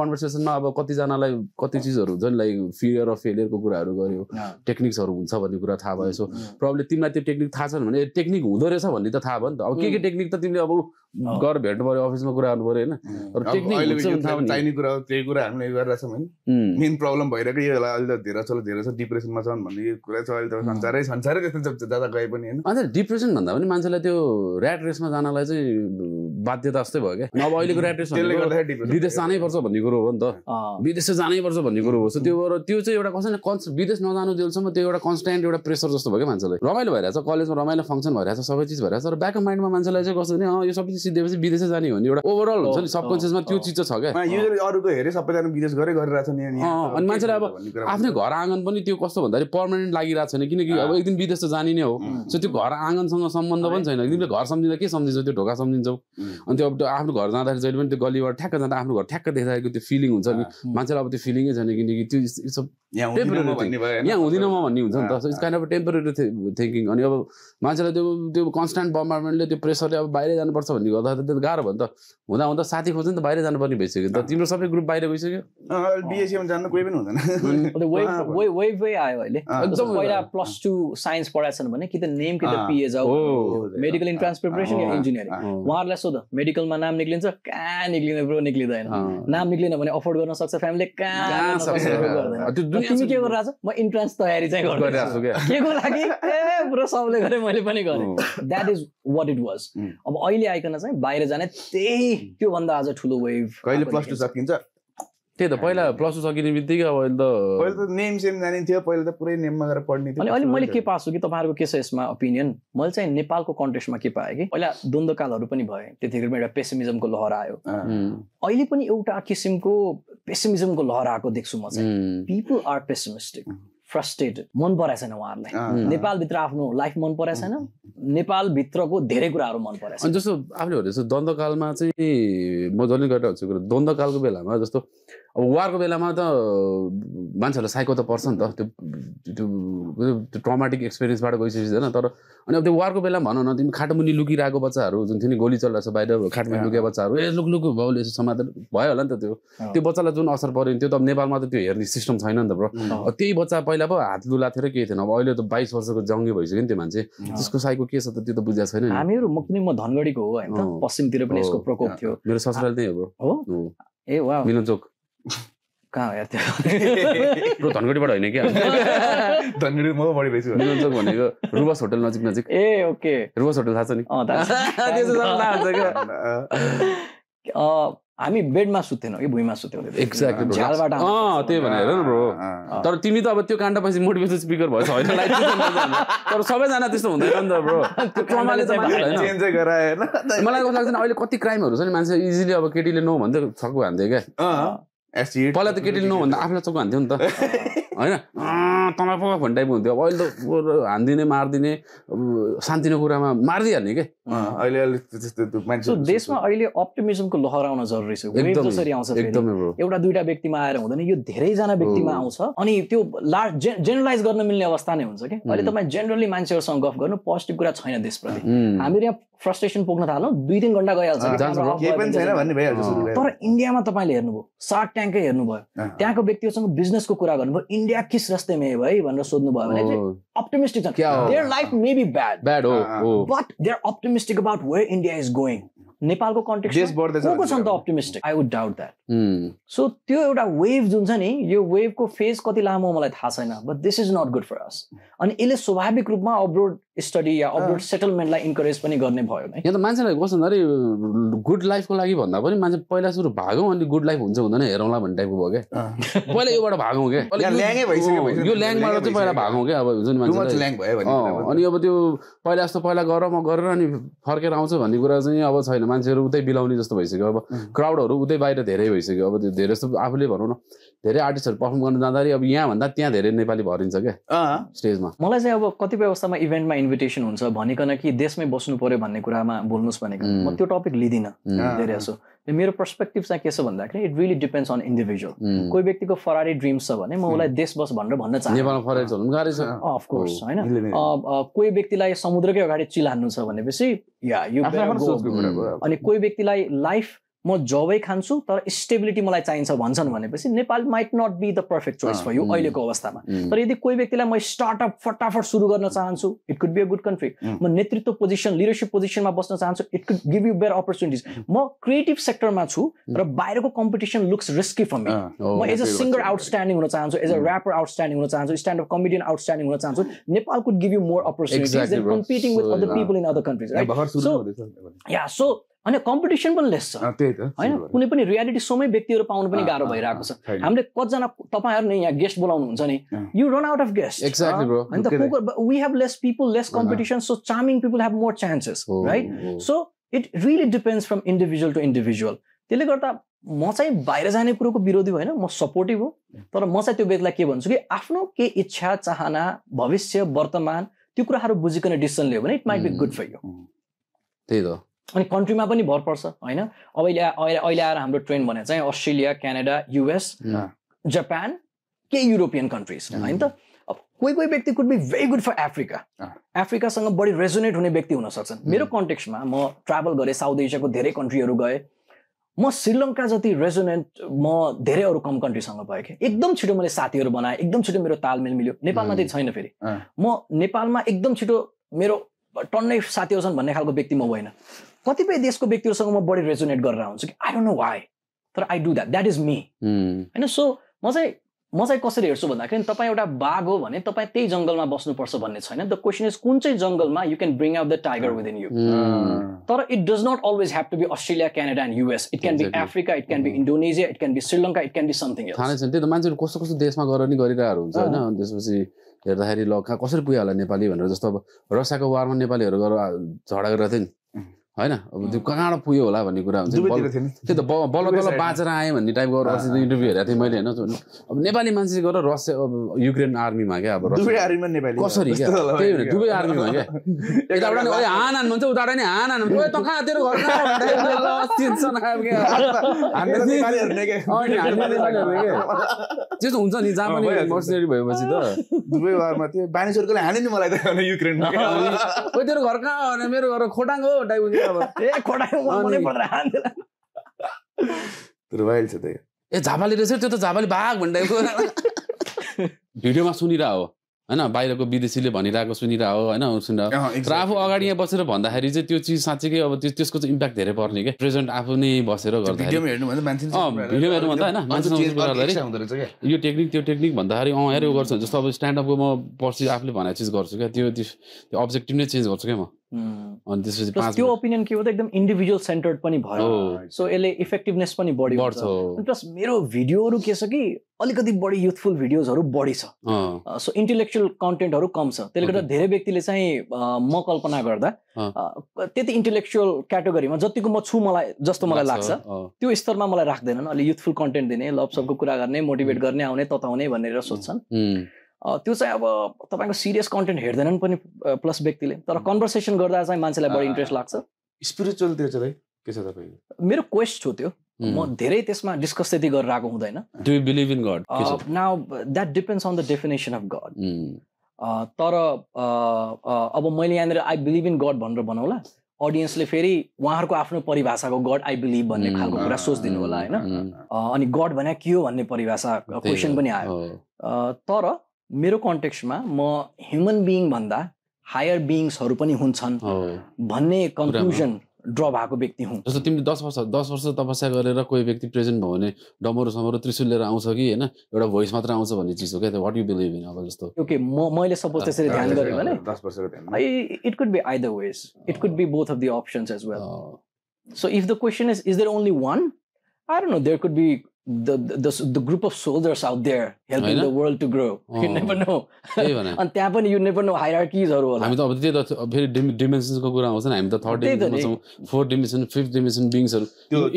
कन्भर्सेसनमा अब कति जनालाई कति चीजहरु हुन्छ नि लाइक फियर अफ फेलियरको कुराहरु गर्यो टेक्निक्सहरु हुन्छ भन्ने कुरा थाहा भयो सो प्रोबब्ली तिमीलाई त्यो टेक्निक थाहा छैन भने टेक्निक हुँदो रहेछ भन्ने त थाहा भयो नि त अब के के टेक्निक त तिमीले अब घर भेट्नु पर्यो अफिसमा कुरा गर्नु पर्यो हैन र टेक्निक हुन्छ चाहिने कुरा हो त्यही कुरा हामीले गरिरहेछौ हैन मेन प्रब्लम भइरहेको यो होला अहिले त धेरै छ धेरै छ डिप्रेसनमा छन् भन्ने कुरा छ अहिले त संसारै संसारै त्यस्तो ज्यादा गए पनि हैन अनि डिप्रेसन भन्दा पनि मान्छेलाई त्यो र्याट रेसमा जानलाई चाहिँ बाध्यता जस्तै भयो के अब अहिलेको र्याट रेस विदेश जानै पर्छ भन्ने कुरो हो नि त विदेश जानै पर्छ भन्ने कुरो हो सो त्यो भएर त्यो चाहिँ एउटा कसैले कन्स विदेश नजानु जेलसम्म त्यो एउटा कन्स्ट्यान्ट एउटा प्रेसर जस्तो भयो के मान्छेलाई रमाइलो भइरहेछ कलेजमा रमाइलो फंक्सन भइरहेछ सबै चीज भइरहेछ तर ब्याक अफ माइन्डमा मान्छेलाई चाहिँ कसरी अ यो सबै चीज सिधेपछि विदेश जाने हो नि एउटा ओभरअल हुन्छ नि सबकन्सियसमा त्यो चीज छ के युजली अरुको हेरे सबैजना विदेश गरे गरिरहेछ नि अनि अनि मान्छेले अब आफ्नो घर आँगन पनि त्यो कस्तो भन्दाखेरि पर्मानेन्ट लागिरहेछ छैन किनकि अब एक दिन विदेश त जाने नै हो सो त्यो घर आँगनसँग सम्बन्ध पनि छैन तिमीले घर सम्झिँदा के सम्झिन्छौ त्यो ढोका सम्झिन्छौ अनि त्यो अब आफ्नो घर जाँदाखेरि जहिले पनि त्यो गल्लीबाट ठ्याक्क जाँदा आफ्नो घर ठ्याक्क देखाएको त्यो फिलिङ हुन्छ नि मान्छेलाई अब त्यो फिलिङै छैन किनकि त्यो यहाँ हुँदिन म भन्ने भयो यहाँ हुँदिन म भन्ने हुन्छ नि त it's kind of temporary thinking अनि अब मान्छेलाई त्यो त्यो कन्स्ट्यान्ट बम्बार्डमेन्टले त्यो प्रेसरले अब बाहिर जानुपर्छ भन्ने गर्दा त त्यो गाह्रो भयो नि त हुँदा हुँदा साथी खोज्यो नि त बाहिर जानुपर्ने भइसक्यो नि त तिम्रो सबै ग्रुप बाहिर गइसक्यो बिएसीमा जानु कोही पनि हुँदैन आयो अहिले पहिला प्लस टू साइन्स पढाएछन् भने कि त नेम कि त पिए जाऊ मेडिकल इन्ट्रान्स प्रिपरेसन या इन्जिनियरिङ उहाँहरूलाई सोध मेडिकलमा नाम निक्लिन्छ कहाँ निक्लिने ब्रो निक्लिँदैन नाम निक्लिन भने अफोर्ड गर्न सक्छ फ्यामिली कहाँ सक्छ तिमी के गरिरहेछ म इन्ट्रान्स तयारी चाहिँ गरिरहेछु के को लागि ए ब्रो सबले गरे मैले पनि गरेँ that is what it was अब अहिले आइकन चाहिँ बाहिर जाने त्यही त्यो भन्दा आज ठुलो वेभ कहिले प्लस टू सकिन्छ त्यही त पहिला प्लस टू सकिने बित्तिकै अब अहिले त पहिला त नेम सेम जाने थियो पहिला त पुरै नेममा गएर पढ्ने थियो अनि अहिले मैले के पाएको छु कि तपाईहरुको के छ यसमा ओपिनियन मैले चाहिँ नेपालको कन्टेक्स्टमा के पाएँ कि पहिला द्वन्द्वकालहरु पनि भए त्यतिखेर एउटा पेसिमिजमको लहर आयो अहिले पनि एउटा किसिमको पेसिमिजमको लहर आएको देख्छु म चाहिँ पिपल आर पेसिमिस्टिक फ्रस्ट्रेटेड मन परेको छैन उहाँहरूलाई नेपालभित्र आफ्नो लाइफ मन परेको छैन नेपालभित्रको धेरै कुराहरू मन परेको छ अनि जस्तो आफूले भने जस्तो द्वन्द्वकालमा चाहिँ म जहिले गरेर हुन्छु कुरो द्वन्द्वकालको बेलामा जस्तो अब वारको बेलामा त मान्छेहरूलाई साइको त पर्छ नि त त्यो त्यो ट्रमाटिक एक्सपिरियन्सबाट गइसकेपछि होइन तर अनि अब त्यो वारको बेलामा भनौँ न तिमी खाटमुनि लुकिरहेको बच्चाहरू जुन थियो नि गोली चलिरहेको छ बाहिर खाटमुनि लुकेको बच्चाहरू ए लुक लुक भयो यसो समाधान भयो होला नि त त्यो त्यो बच्चालाई जुन असर पऱ्यो नि त्यो त अब नेपालमा त त्यो हेर्ने सिस्टम छैन नि त ब्रो त्यही बच्चा पहिला पो हात लुला थियो र केही थिएन अब अहिले त बाइस वर्षको जङ्गे भइसक्यो नि त्यो मान्छे त्यसको साइको के छ त त्यो त बुझ्या छैन हामीहरू म पनि म धनगढीको हो हैन पश्चिमतिर पनि यसको प्रकोप थियो मेरो ससुराल त्यही हो हो ए वाह मिलन चोक कहाँ यार त्यो धनगढीबाट होइन क्या धनगढी म बढी बेसी मिलन चोक भनेको रुबस होटल नजिक नजिक ए ओके रुबस होटल थाहा छ नि अँ त्यसो जम्ला हुन्छ के अ हामी बेडमा सुत्थेनौ कि भुइँमा सुत्यौ एक्ज्याक्टली झ्यालबाट अँ त्यही भनेर न ब्रो तर तिमी त अब त्यो काण्डपछि मोटिभेसन स्पिकर भएछ होइन लाइफ तर सबैजना त्यस्तो हुँदैन नि त ब्रो त्यो ट्रमाले त मान्छेलाई चेन्ज गरायो हैन मलाई कस्तो लाग्छ अहिले कति क्राइमहरू छ नि मान्छे इजिली अब केटीले नो भन्दै छक्क हान्थे क्या एसिड पहिला त केटीले नो भन्दा आफूलाई चक्क हान्थ्यो नि त हैन तँलाई पो भन्ने टाइप हुन्थ्यो अब अहिले त हान्दिने मारिदिने शान्तिको कुरामा मारिदिहाल्ने के अहिले अहिले त्यस्तो मान्छे देशमा अहिले अप्टिमिजमको लहर आउन जरुरी छ जसरी आउँछ एउटा दुईटा व्यक्तिमा आएर हुँदैन यो धेरैजना व्यक्तिमा आउँछ अनि त्यो लार्ज जेनरलाइज गर्न मिल्ने अवस्था नै हुन्छ कि अहिले तपाईँ जेनरली मान्छेहरूसँग गफ गर्नु पोजिटिभ कुरा छैन देशप्रति हामीहरू यहाँ फ्रस्ट्रेसन पुग्न थाल्नु दुई तिन घन्टा गइहाल्छ तर इन्डियामा तपाईँले हेर्नुभयो सार्क ट्याङ्कै हेर्नुभयो त्यहाँको व्यक्तिहरूसँग बिजनेसको कुरा गर्नुभयो इन्डिया किस रस्ते में है भाई भनेर सोध्नु भयो भने चाहिँ अप्टिमिस्टिक छ their life may be bad bad हो but they are optimistic about where India is going नेपालको कन्टेक्स्टमा को छन् त optimistic I would doubt that so त्यो एउटा वेभ जुन छ नि यो वेभको फेज कति लामो मलाई थाहा छैन but this is not good for us अनि यसले स्वाभाविक रूपमा अब्रोड स्टडी या अब्रोड सेटलमेन्टलाई इन्करेज पनि गर्ने भयो यहाँ त मान्छेलाई कस्तो भन्दाखेरि गुड लाइफको लागि भन्दा पनि मान्छे पहिला सुरु भागौँ अनि गुड लाइफ हुन्छ हुँदैन हेरौँला भन्ने टाइपको भयो क्या पहिला योबाट भागौँ क्या ल्याङै भइसक्यो यो ल्याङबाट चाहिँ पहिला भागौँ क्या अब हुन्छ नि मान्छे अनि अब त्यो पहिला जस्तो पहिला गर म गरेर अनि फर्केर आउँछु भन्ने कुरा चाहिँ अब छैन मान्छेहरु उतै बिलाउने जस्तो भइसक्यो अब क्राउडहरु उतै बाहिर धेरै भइसक्यो अब त्यो धेरै जस्तो आफुले भनौं न धेरै आर्टिस्टहरु परफर्म गर्न जाँदाखेरि अब यहाँ भन्दा त्यहाँ धेरै नेपाली भरिन्छ के स्टेजमा मलाई चाहिँ अब कतिपय अवस्थामा इभेन्टमा इन्भिटेसन हुन्छ भनिकन कि देशमै बस्नु पर्यो भन्ने कुरामा बोल्नुस् भनेको म त्यो टपिक लिदिन धेरै जसो मेरो पर्सपेक्टिभ चाहिँ के छ भन्दाखेरि it really depends on individual कोही व्यक्तिको फरारी ड्रिम्स छ भने म उलाई देश बस भनेर भन्न चाहन्छु अफ कोर्स हैन कोही व्यक्तिलाई समुद्रकै अगाडि चिल हान्नु छ भनेपछि या यु अनि कोही व्यक्तिलाई लाइफ म जबै खान्छु तर स्टेबिलिटी मलाई चाहिन्छ भन्छन् भनेपछि Nepal might not be the perfect choice for you अहिलेको अवस्थामा तर यदि कोही व्यक्तिलाई म स्टार्टअप फटाफट सुरु गर्न चाहन्छु it could be a good country म नेतृत्व पोजिसन लिडरसिप पोजिसनमा बस्न चाहन्छु it could give you bare opportunities म क्रिएटिभ सेक्टरमा छु र बाहिरको competition looks risky for me म एज अ सिङ्गर आउटस्ट्यान्डिङ हुन चाहन्छु एज अ ऱ्यापर आउटस्ट्यान्डिङ हुन चाहन्छु स्ट्यान्डअप कमेडियन आउटस्ट्यान्डिङ हुन चाहन्छु Nepal could give you more opportunities than competing with other people in other countries yeah so अनि competition पनि less छ हैन कुनै पनि रियालिटी सोमै व्यक्तिहरु पाउनु पनि गाह्रो भइरहेको छ हामीले कतिजना तपाईहरु नै यहाँ गेस्ट बोलाउनु हुन्छ नि you run out of guest exactly bro अनि त we have less people less competition so charming people have more chances right so it really depends from individual to individual त्यसले गर्दा म चाहिँ बाहिर जाने कुरोको विरोधी होइन म सपोर्टिभ हो तर म चाहिँ त्यो व्यक्तिलाई के भन्छु कि आफ्नो के इच्छा चाहना भविष्य वर्तमान त्यो कुराहरु बुझिकन डिसिजन लियो भने it might be good for you त्यही त अनि कन्ट्रीमा पनि भर पर्छ हैन अब अहिले आएर हाम्रो ट्रेन्ड भने चाहिँ अस्ट्रेलिया क्यानाडा यूएस जापान के युरोपियन कन्ट्रीज हैन त अब कोही कोही व्यक्ति could be very good for Africa अफ्रिकासँग बढी रेजोनेट हुने व्यक्ति हुन सक्छन् मेरो कन्टेक्स्टमा म ट्राभल गरे साउथ एशियाको धेरै कन्ट्रीहरू गए म श्रीलङ्का जति रेजोनेन्ट म धेरै अरू कम कन्ट्रीसँग भए कि एकदम छिटो मैले साथीहरू बनाएँ एकदम छिटो मेरो तालमेल मिल्यो नेपालमा त्यही छैन फेरि म नेपालमा एकदम छिटो मेरो टन्नै साथीहरू छन् भन्ने खालको व्यक्ति म होइन कतिपय देशको व्यक्तिहरुसँग म बढी रेजोनेट गरेर आउँछु कि आई डोन्ट नो व्हाई तर I do that that is me हैन सो म चाहिँ म चाहिँ कसरी हेर्छु भन्दाखेरि तपाई एउटा बाघ हो भने तपाई त्यही जंगलमा बस्नु पर्छ भन्ने छैन द क्वेशन इज कुन चाहिँ जंगलमा you can bring out the tiger within you तर it does not always have to be Australia Canada and US it can be Africa it can be Indonesia it can be Sri Lanka it can be something else थाहा छैन त्यो त मान्छेहरु कस्तो कस्तो देशमा गएर नि गरिरहेको हुन्छ हैन अनि त्यसपछि हेर्दाखेरि ल कसरी पुग्यो होला नेपाली भनेर जस्तो अब रसियाको वारमा नेपालीहरु गएर झगडा गरेर थिए नि हैन अब त्यो कहाँ पुग्यो होला भन्ने कुरा हुन्छ त्यो त बल्ल बल्ल बाँचेर आएँ भन्ने टाइपको रसियाको इन्टरभ्यू हेरेको थिएँ मैले हैन अब नेपाली मान्छे गएर रसिया अब युक्रेन आर्मीमा क्या अब दुबै आर्मीमा नेपाली कसरी क्या त्यही हो दुबै आर्मीमा क्या एकटाबाट नि हानान भन्छ उताबाट नि हानान ओए त कहाँ तेरो घर त्यस्तो हुन्छ नि जापानी मर्सनरी भएपछि त दुबै वारमा त्यो बानिसहरुले हाने नि मलाई त युक्रेनमा ओए तेरो घर कहाँ हो भने मेरो घर खोटाङ हो टाइप ए झापाले रहेछ त्यो त झापाले भाग भन्दै भिडियोमा सुनिरा हो हैन बाहिरको विदेशीले भनिरहेको सुनिरा हो हैन सुनिरहेको तर आफू अगाडि यहाँ बसेर भन्दाखेरि चाहिँ त्यो चिज साँच्चै अब त्यसको चाहिँ इम्प्याक्ट धेरै पर्ने के प्रेजेन्ट आफू नै बसेर गर्दा भिडियोमा हेर्नु भन्दा मान्छे भिडियोमा हेर्नु भन्दा हैन मान्छेसँग कुरा गर्दाखेरि यो टेक्निक त्यो टेक्निक भन्दाखेरि अँ हेरेको गर्छ जस्तो अब स्ट्यान्डअपको म पछि आफूले भनेको चिज गर्छु क्या त्यो त्यो अब्जेक्टिभ नै चेन्ज गर्छु क्या म अनि त्यसपछि पाँच त्यो ओपिनियन के हो त एकदम इन्डिभिजुअल सेन्टर्ड पनि भयो सो यसले इफेक्टिभनेस पनि बढी हुन्छ प्लस मेरो भिडियोहरू के छ कि अलिकति बढी युथफुल भिडियोजहरू बढी छ सो इन्टेलेक्चुअल कन्टेन्टहरू कम छ त्यसले गर्दा धेरै व्यक्तिले चाहिँ म कल्पना गर्दा त्यति इन्टेलेक्चुअल क्याटेगोरीमा जतिको म छु मलाई जस्तो मलाई लाग्छ त्यो स्तरमा मलाई राख्दैनन् अलि युथफुल कन्टेन्ट दिने लभसबको कुरा गर्ने मोटिभेट गर्ने आउने तताउने भनेर सोच्छन् त्यो चाहिँ अब तपाईको सिरियस कन्टेन्ट हेर्दैनन् पनि प्लस व्यक्तिले तर कन्भर्सेसन गर्दा चाहिँ मान्छेलाई बढी इन्ट्रेस्ट लाग्छ स्पिरिचुअल त्यो चाहिँ के छ तपाईको मेरो क्वेस्ट हो त्यो म धेरै त्यसमा डिस्कस त्यति गरिरहेको हुँदैन do you believe in God now that depends on the definition of God तर अब मैले यहाँनिर आई बिलिभ इन गॉड भनेर बनाउला अडियन्सले फेरि उहाँहरुको आफ्नो परिभाषाको गॉड आई बिलिभ भन्ने खालको कुरा सोच्दिनु होला हैन अनि गॉड भने के हो भन्ने परिभाषा क्वेशन पनि आयो तर मेरो कन्टेक्स्टमा म ह्युमन बीइङ भन्दा हायर बीइङ्सहरु पनि हुन्छन् भन्ने कन्क्लुजन ड्र भएको व्यक्ति हुँ जस्तो तिमीले दस वर्ष दस वर्ष तपस्या गरेर कोही व्यक्ति प्रेजेन्ट भयो भने डमरो समरो त्रिशूल लिएर आउँछ कि हैन एउटा भोइस मात्र आउँछ भन्ने चिज हो के व्हाट यु बिलिभ इन अब जस्तो ओके म मैले सपोज त्यसरी ध्यान गरे भने दस वर्षको ध्यानमा it could be either ways it could be both of the options as well so if the question is is there only one I don't know there could be the the the group of soldiers out there helping the world to grow. You never know. And Tapani, you never know hierarchies or all. I mean, the very dimensions ko kura huncha ni. I mean, the third dimension, fourth dimension, fifth dimension beings are.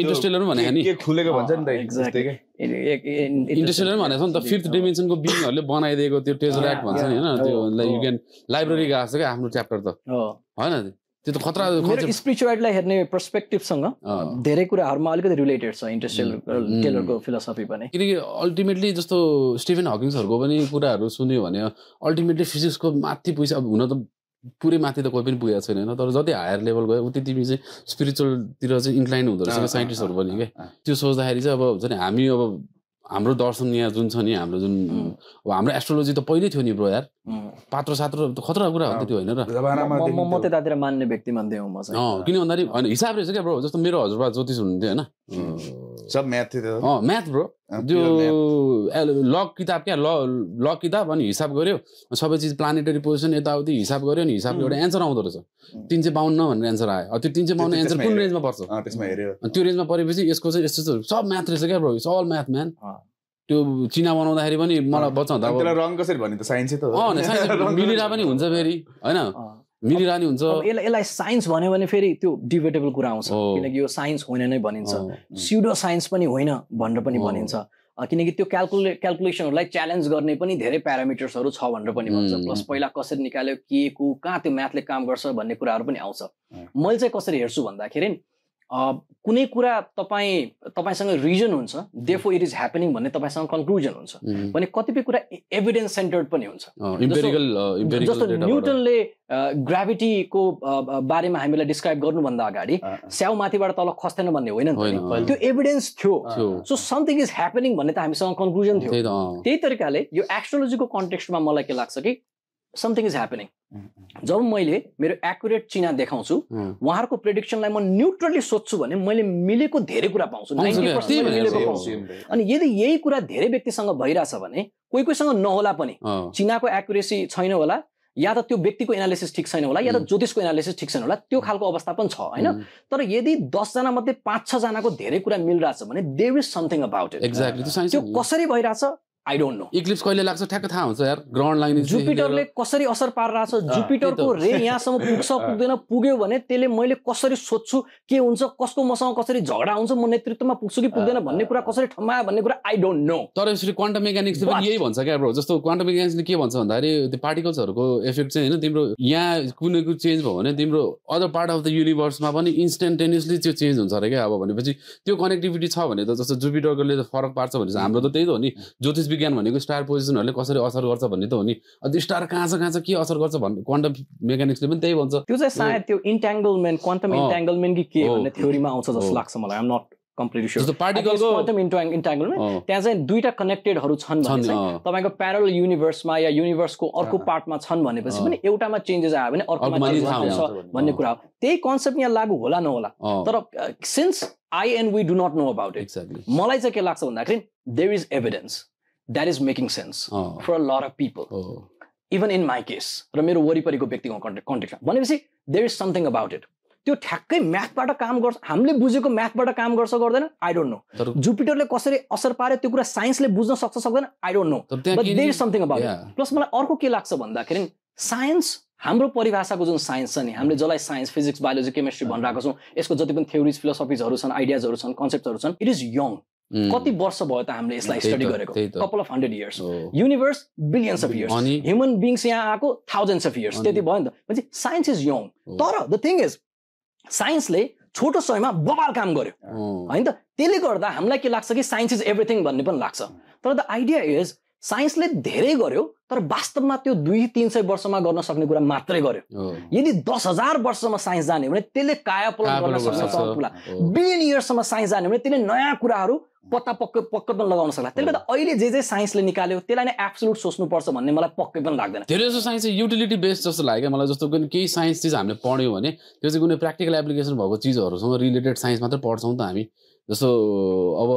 Interstellar ma bhaneko ni. Ye khulega bhancha ni ta. Exactly. Interstellar ma bhaneko ni the fifth dimension ko being harule banaideko tyo tesseract bhancha ni हैन त्यो like you can library ga hasto ke आफ्नो chapter ta. हो हैन नि. त्यो त खतरा मेरो स्पिरिचुअलिटी लाई हेर्ने पर्सपेक्टिभ सँग धेरै कुराहरुमा अलिकति रिलेटेड छ इन्टरस्टेलर को फिलोसफी पनि किनकि अल्टिमेटली जस्तो स्टीफन हकिन्स हरको पनि कुराहरु सुन्यो भने अल्टिमेटली फिजिक्स को माथि पुग्छ अब हुन त पुरै माथि त कोही पनि पुगेको छैन हैन तर जति हायर लेभल गयो उति तिमी चाहिँ स्पिरिचुअल तिर चाहिँ इन्क्लाइन हुँदो रहेछ साइन्टिस्टहरु पनि के त्यो सोच्दाखेरि चाहिँ अब हुन्छ नि हामी अब हाम्रो दर्शन यहाँ जुन छ नि हाम्रो जुन अब हाम्रो एस्ट्रोलोजी त पहिले थियो नि ब्रो यार पात्र सात्र खतरा कुरा हो नि त्यो हैन र म म त्यतातिर मान्ने व्यक्ति मान्दै हुँ म चाहिँ अ किन भन्दाखेरि हैन हिसाब रहेछ के ब्रो जस्तो मेरो हजुरबा ज्योतिष हुनुहुन्थ्यो हैन सब म्याथ थियो अ म्याथ ब्रो त्यो लग किताब के लग किताब अनि हिसाब गर्यो सबै चीज प्लानेटरी पोजिसन यताउति हिसाब गर्यो नि हिसाबले एउटा एन्सर आउँदो रहेछ तीन सय बाउन्न भन्ने एन्सर आयो त्यो तीन सय बाउन्न एन्सर कुन रेन्जमा पर्छ अ त्यसमा हेर्यो अनि त्यो रेन्जमा परेपछि यसको चाहिँ यस्तो सब म्याथ रहेछ के bro it's all math man त्यो चिना बनाउँदाखेरि पनि मलाई बच्चा हुँदा त्यसलाई रङ कसरी भन्ने त साइन्सै त हो अ नि साइन्स मिलिरा पनि हुन्छ फेरि हैन मिलिरानी हुन्छ यसलाई साइन्स भन्यो भने फेरि त्यो डिबेटेबल कुरा आउँछ किनकि यो साइन्स होइन नै भनिन्छ स्यूडो साइन्स पनि होइन भनेर पनि भनिन्छ किनकि त्यो क्याल्कुले क्याल्कुलेसनहरुलाई च्यालेन्ज गर्ने पनि धेरै प्यारामिटर्सहरु छ भनेर पनि भन्छ प्लस पहिला कसरी निकाल्यो के को कहाँ त्यो म्याथले काम गर्छ भन्ने कुराहरु पनि आउँछ मैले चाहिँ कसरी हेर्छु भन्दाखेरि कुनै कुरा तपाईं तपाईंसँग रिजन हुन्छ देयरफोर इट इज ह्यापनिङ भन्ने तपाईंसँग कन्क्लुजन हुन्छ भने कतिपय कुरा एभिडेन्स सेन्टर्ड पनि हुन्छ इम्पेरिकल इम्पेरिकल डेटा जस्तो न्यूटनले ग्राभिटी को बारेमा हामीलाई डिस्क्राइब गर्नु भन्दा अगाडि स्याउ माथिबाट तल खस्दैन भन्ने होइन नि त्यो एभिडेन्स थियो सो समथिङ इज ह्यापनिङ भन्ने त हामीसँग कन्क्लुजन थियो त्यही तरिकाले यो एस्ट्रोलोजीको कन्टेक्स्टमा मलाई के लाग्छ कि समथिङ इज ह्यापनिङ जब मैले मेरो एक्युरेट चिना देखाउँछु उहाँहरुको प्रेडिक्सनलाई म न्यूट्रली सोध्छु भने मैले मिलेको धेरै कुरा पाउँछु नब्बे प्रतिशत मिलेको पाउँछु अनि यदि यही कुरा धेरै व्यक्तिसँग भइराछ भने कोही कोहीसँग नहोला पनि चिनाको एक्युरेसी छैन होला या त त्यो व्यक्तिको एनालिसिस ठीक छैन होला या त ज्योतिषको एनालिसिस ठीक छैन होला त्यो खालको अवस्था पनि छ हैन तर यदि दस जना मध्ये पाँच छ जनाको धेरै कुरा मिलिराछ भने there is something about it exactly त्यो कसरी भइराछ I don't know. Eclipse कहिले लाग्छ ठ्याक्क थाहा हुन्छ यार ग्राउन्ड लाइन जुपिटरले कसरी असर पारिरहेछ जुपिटरको रे यहाँसम्म पुग्छ पुग्दैन पुग्यो भने त्यसले मैले कसरी सोध्छु के हुन्छ कसको मसँग कसरी झगडा हुन्छ म नेतृत्वमा पुग्छु कि पुग्दैन भन्ने कुरा कसरी ठम्मायो भन्ने कुरा I don't know. तर यसरी क्वान्टम मेकानिक्सले पनि यही भन्छ क्या ब्रो जस्तो क्वान्टम मेकानिक्सले के भन्छ भन्दाखेरि त्यो पार्टिकल्सहरुको इफेक्ट चाहिँ हैन तिम्रो यहाँ कुनै कुनै चेन्ज भयो भने तिम्रो अदर पार्ट अफ द युनिभर्समा पनि इन्स्टन्टेनियसली त्यो चेन्ज हुन्छ रे के अब भनेपछि त्यो कनेक्टिभिटी छ भने त जस्तो जुपिटरकोले त फरक पार्छ भनेछ हाम्रो त त्यही त हो नि ज्योतिष विज्ञान भनेको स्टार पोजिसनहरुले कसरी असर गर्छ भन्ने त हो नि अनि स्टार कहाँ छ कहाँ छ के असर गर्छ भन्ने क्वान्टम मेकानिक्सले पनि त्यही भन्छ त्यो चाहिँ सायद त्यो एन्ट्याङ्गलमेन्ट क्वान्टम एन्ट्याङ्गलमेन्ट कि के भन्ने थ्योरीमा आउँछ जस्तो लाग्छ मलाई I am not completely sure जस्तो पार्टिकलको क्वान्टम एन्ट्याङ्गलमेन्ट त्यहाँ चाहिँ दुईटा कनेक्टेडहरु छन् भने चाहिँ तपाईको प्यारेलल युनिभर्समा या युनिभर्सको अर्को पार्टमा छन् भनेपछि पनि एउटामा चेन्जेस आयो भने अर्कोमा चेन्जेस आउँछ भन्ने कुरा हो त्यही कन्सेप्ट यहाँ लागू होला नहोला तर since I and we do not know about it मलाई चाहिँ के लाग्छ भन्दाखेरि there is evidence That is making sense oh. for a lot of people. Oh. Even in my case, र मेरो वरिपरिको व्यक्तिको कन्टेक्स्टमा भनेपछि there is something about it. त्यो ठ्याक्कै म्याथबाट काम गर्छ हामीले बुझेको म्याथबाट काम गर्छ गर्दैन I don't know. जुपिटरले कसरी असर पार्यो त्यो कुरा साइन्सले बुझ्न सक्छ सक्दैन I don't know. But there is something about yeah. it. Plus मलाई अर्को के लाग्छ भन्दाखेरि साइन्स हाम्रो परिभाषाको जुन साइन्स छ नि हामीले जसलाई साइन्स फिजिक्स बायोलोजी केमिस्ट्री भनिरहेको छौं यसको जति पनि थ्योरीज फिलोसफीजहरु छन् आइडियाजहरु छन् कन्सेप्टहरु छन् इट इज यङ कति वर्ष भयो त हामीले यसलाई स्टडी गरेको couple of hundred years universe billions of years human beings यहाँ आको थाउजन्ड्स अफ इयर्स त्यति भयो नि त भने साइन्स इज यङ तर द थिङ इज साइन्सले छोटो समयमा बबाल काम गर्यो हैन त त्यसले गर्दा हामीलाई के लाग्छ कि साइन्स इज एभ्रिथिङ भन्ने पनि लाग्छ तर द आइडिया इज साइन्सले धेरै गर्यो तर वास्तवमा त्यो दुई तीन सय वर्षमा गर्न सक्ने कुरा मात्रै गर्यो यदि दस हजार वर्षसम्म साइन्स जाने भने त्यसले कायापलट गर्न सक्छ बिलियन इयर्ससम्म साइन्स जाने भने त्यसले नयाँ कुराहरू पत्ता पक्क पक्कै पनि लगाउन सक्ला त्यसले गर्दा अहिले जे जे साइन्सले निकाल्यो त्यसलाई नै एब्सोल्युट सोच्नुपर्छ भन्ने मलाई पक्कै पनि लाग्दैन धेरै जस्तो साइन्स युटिलिटी बेस्ड जस्तो लाग्यो मलाई जस्तो कुनै केही साइन्स चिज हामीले पढ्यौँ भने त्यो चाहिँ कुनै प्र्याक्टिकल एप्लिकेसन भएको चिजहरूसँग रिलेटेड साइन्स मात्र पढ्छौँ त हामी जस्तो अब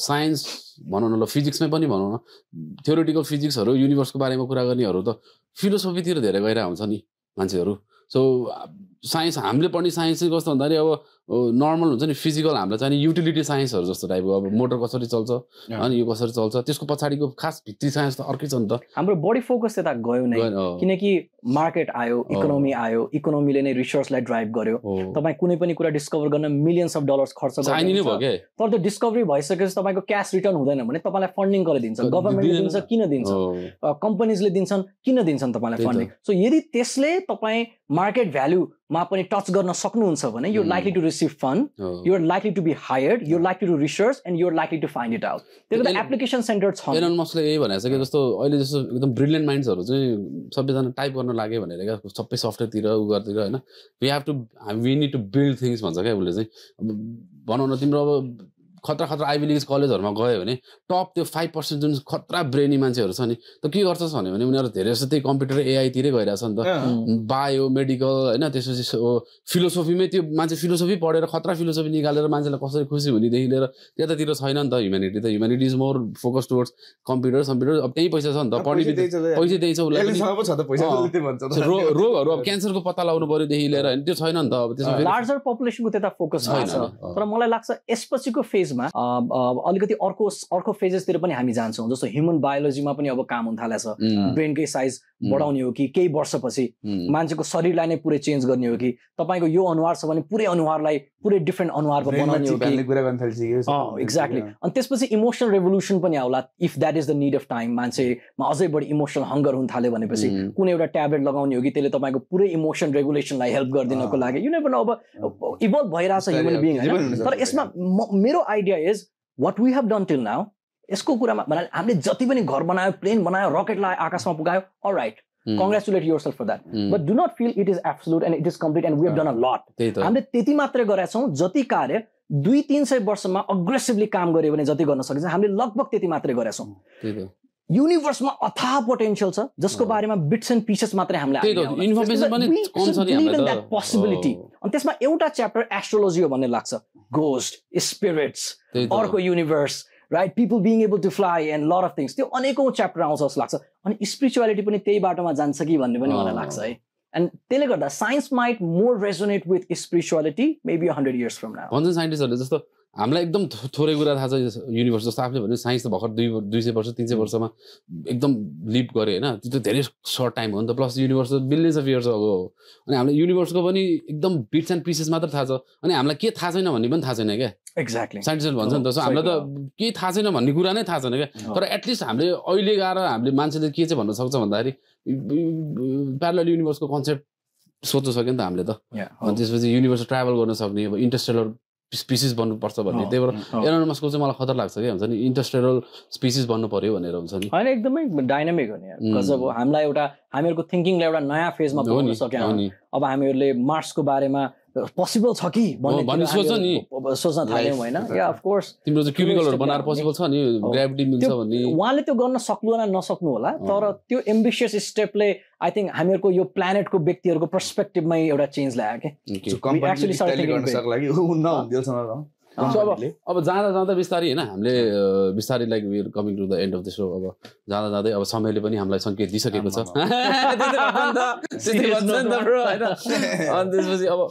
साइन्स भनौँ न ल फिजिक्समै पनि भनौँ न थ्योरिटिकल फिजिक्सहरू युनिभर्सको बारेमा कुरा गर्नेहरू त फिलोसफीतिर धेरै गएर हुन्छ नि मान्छेहरू सो साइन्स हामीले पढ्ने साइन्स चाहिँ कस्तो भन्दाखेरि अब नर्मल हुन्छ नि फिजिकल हामीलाई चाहिँ युटिलिटी साइन्सहरु जस्तो टाइपको अब मोटर कसरी चल्छ अनि यो कसरी चल्छ त्यसको पछाडीको खास भित्री साइन्स त अर्कै छ नि त हाम्रो बडी फोकस त्यता गयो नै किनकि मार्केट आयो इकोनोमी आयो इकोनोमीले नै रिसर्चलाई ड्राइभ गर्यो तपाई कुनै पनि कुरा डिस्कभर गर्न मिलियन्स अफ डलर्स खर्च गर्नु चाहिने भयो के तर त्यो डिस्कभरी भइसकेपछि तपाईको क्याश रिटर्न हुँदैन भने तपाईलाई फन्डिङ गरे दिन्छ गभर्नमेन्टले दिन्छ किन दिन्छ कम्पनीजले दिन्छन् किन दिन्छन् तपाईलाई फन्डिङ सो यदि त्यसले तपाई market value ma pani touch garna saknuhuncha bhane you are likely to receive fund oh. you are likely to be hired you are likely to research and you are likely to find it out there the application center chha Elon Musk le yahi bhaneko छ के जस्तो अहिले जस्तो एकदम brilliant minds हरु चाहिँ सबै जना टाइप गर्न लागे भनेर के सबै software तिर उ गर्तिर हैन we have to we need to build things भन्छ के उले चाहिँ बनाउन तिम्रो अब खतरा खतरा आइभी लिग कलेजहरुमा गयो भने टप त्यो five percent जुन खतरा ब्रेनी मान्छेहरु छ नि त के गर्छस भन्यो भने उनीहरु धेरै जसो त्यही कम्प्युटर एआई तिरै गइराछ नि त बायो मेडिकल हैन त्यसपछि फिलोसोफीमै त्यो मान्छे फिलोसोफी पढेर खतरा फिलोसोफी निकालेर मान्छेलाई कसरी खुसी हुने देखि लिएर त्यतातिर छैन नि त ह्युमनिटी त humanity is more focused towards computer computer अब त्यही पैसा छ नि त पढ्ने पैसा दिन्छ उलाई रोगहरु अब क्यान्सरको पत्ता लगाउनु पर्यो देखि लिएर हैन त्यो छैन नि त अब त्यसो लार्जर पपुलेसनको त्यता फोकस छ तर मलाई लाग्छ यसपछिको फेज मा अलिकति अर्को अर्को फेजेस तिर पनि हामी जान्छौं जस्तो ह्युमन बायोलोजीमा पनि अब काम हुन थालेछ ब्रेनकै साइज बढाउने हो कि केही वर्षपछि मान्छेको शरीरलाई नै पुरै चेन्ज गर्ने हो कि तपाईको यो अनुहार छ भने पुरै अनुहारलाई पुरै डिफरेन्ट अनुहारमा बनाउने हो कि कुरा गर्न थालिसकेछ एक्ज्याक्टली अनि त्यसपछि इमोशनल रेभोल्युसन पनि आउला if that is the need of time मान्छेमा अझै बढी इमोशनल हंगर हुन थाले भनेपछि कुनै एउटा ट्याब्लेट लगाउने हो कि त्यसले तपाईको पुरै इमोशन रेगुलेसनलाई हेल्प गर्दिनको लागि यु नेभर नो अब इभल्भ भइराछ ह्युमन बीइङ तर यसमा मेरो idea is what we have done till now यसको कुरामा भने हामीले जति पनि घर बनायो प्लेन बनायो रकेट ला आकाशमा पुगायो alright congratulate yourself for that mm. but do not feel it is absolute and it is complete and we have done a lot हामीले त्यति मात्र गरेका छौं जति कार्य दुई तीन सय वर्षमा अग्रेसिभली काम गरे भने जति गर्न सकिन्छ हामीले लगभग त्यति मात्र गरेका छौं त्यही त युनिभर्समा अथा पोटेन्शियल छ जसको बारेमा बिट्स एन्ड पिसेस मात्रै हामीलाई आइरहेको छ इन्फर्मेसन पनि कम छ नि हामीलाई द पोसिबिलिटी अनि त्यसमा एउटा च्याप्टर एस्ट्रोलोजी हो भन्ने लाग्छ गोस्ट स्पिरिट्स अर्को universe right people being able to fly and lot of things त्यो अनेकौं च्याप्टर आउँछ जस्तो लाग्छ अनि स्पिरिचुअलिटी पनि त्यही बाटोमा जान्छ कि भन्ने पनि मलाई लाग्छ है and त्यसले गर्दा science might more resonate with spirituality maybe hundred years from now भन्छ साइन्टिस्टहरुले जस्तो हामीलाई एकदम थोरै कुरा थाहा छ युनिभर्स जस्तो आफूले भन्यो साइन्स त भर्खर दुई दुई सय वर्ष तिन सय वर्षमा एकदम लिप गरे होइन त्यो त धेरै सर्ट टाइम हो नि त प्लस युनिभर्स त बिलियन्स अफ इयर्स अगो हो अनि हामीलाई युनिभर्सको पनि एकदम बिट्स एन्ड पिसेस मात्र थाहा छ अनि हामीलाई के थाहा छैन भन्ने पनि थाहा छैन क्या एक्ज्याक्टली साइन्टिस्टहरू भन्छ नि त सो हामीलाई त केही थाहा छैन भन्ने कुरा नै थाहा छैन क्या तर एटलिस्ट हामीले अहिले गएर हामीले मान्छेले के चाहिँ भन्न सक्छ भन्दाखेरि प्यारलल युनिभर्सको कन्सेप्ट सोच्न सक्यो नि त हामीले त अनि त्यसपछि युनिभर्स ट्राभल गर्न सक्ने अब इन्टरस्टेलर स्पिसिस बन्नुपर्छ भन्ने त्यही भएर एलन मस्कको चाहिँ मलाई खतरा लाग्छ के हुन्छ नि इन्टरस्टेलर स्पिसिस बन्नु पर्यो भनेर हुन्छ नि हैन एकदमै डाइनामिक हो नि यार बिकज अब हामीलाई एउटा हामीहरुको थिंकिङलाई एउटा नयाँ फेजमा पुर्याउन सक्यौ अब हामीहरुले मार्सको बारेमा पोसिबल छ कि भन्ने सोच्छ नि सोच्न थाल्यौ हैन या अफ कोर्स तिम्रो चाहिँ क्युबिकलहरु बनाएर पोसिबल छ नि ग्रेभिटी मिल्छ भन्ने उहाँले त्यो गर्न सक्नु होला नसक्नु होला तर त्यो एम्बिशियस स्टेपले आई थिंक हामीहरुको यो प्लेनेटको व्यक्तिहरुको पर्सपेक्टिभमै एउटा चेन्ज ल्यायो के सो कम्प्युटरले स्टाइल गर्न सक्ला कि उ नहुन्थ्योसँग अब अब जाँदा जाँदा बिस्तारै हैन हामीले बिस्तारै like we are coming to the end of the show अब जाँदा जाँदै अब समयले पनि हामीलाई संकेत दिइसकेको छ अनि त्यसपछि अब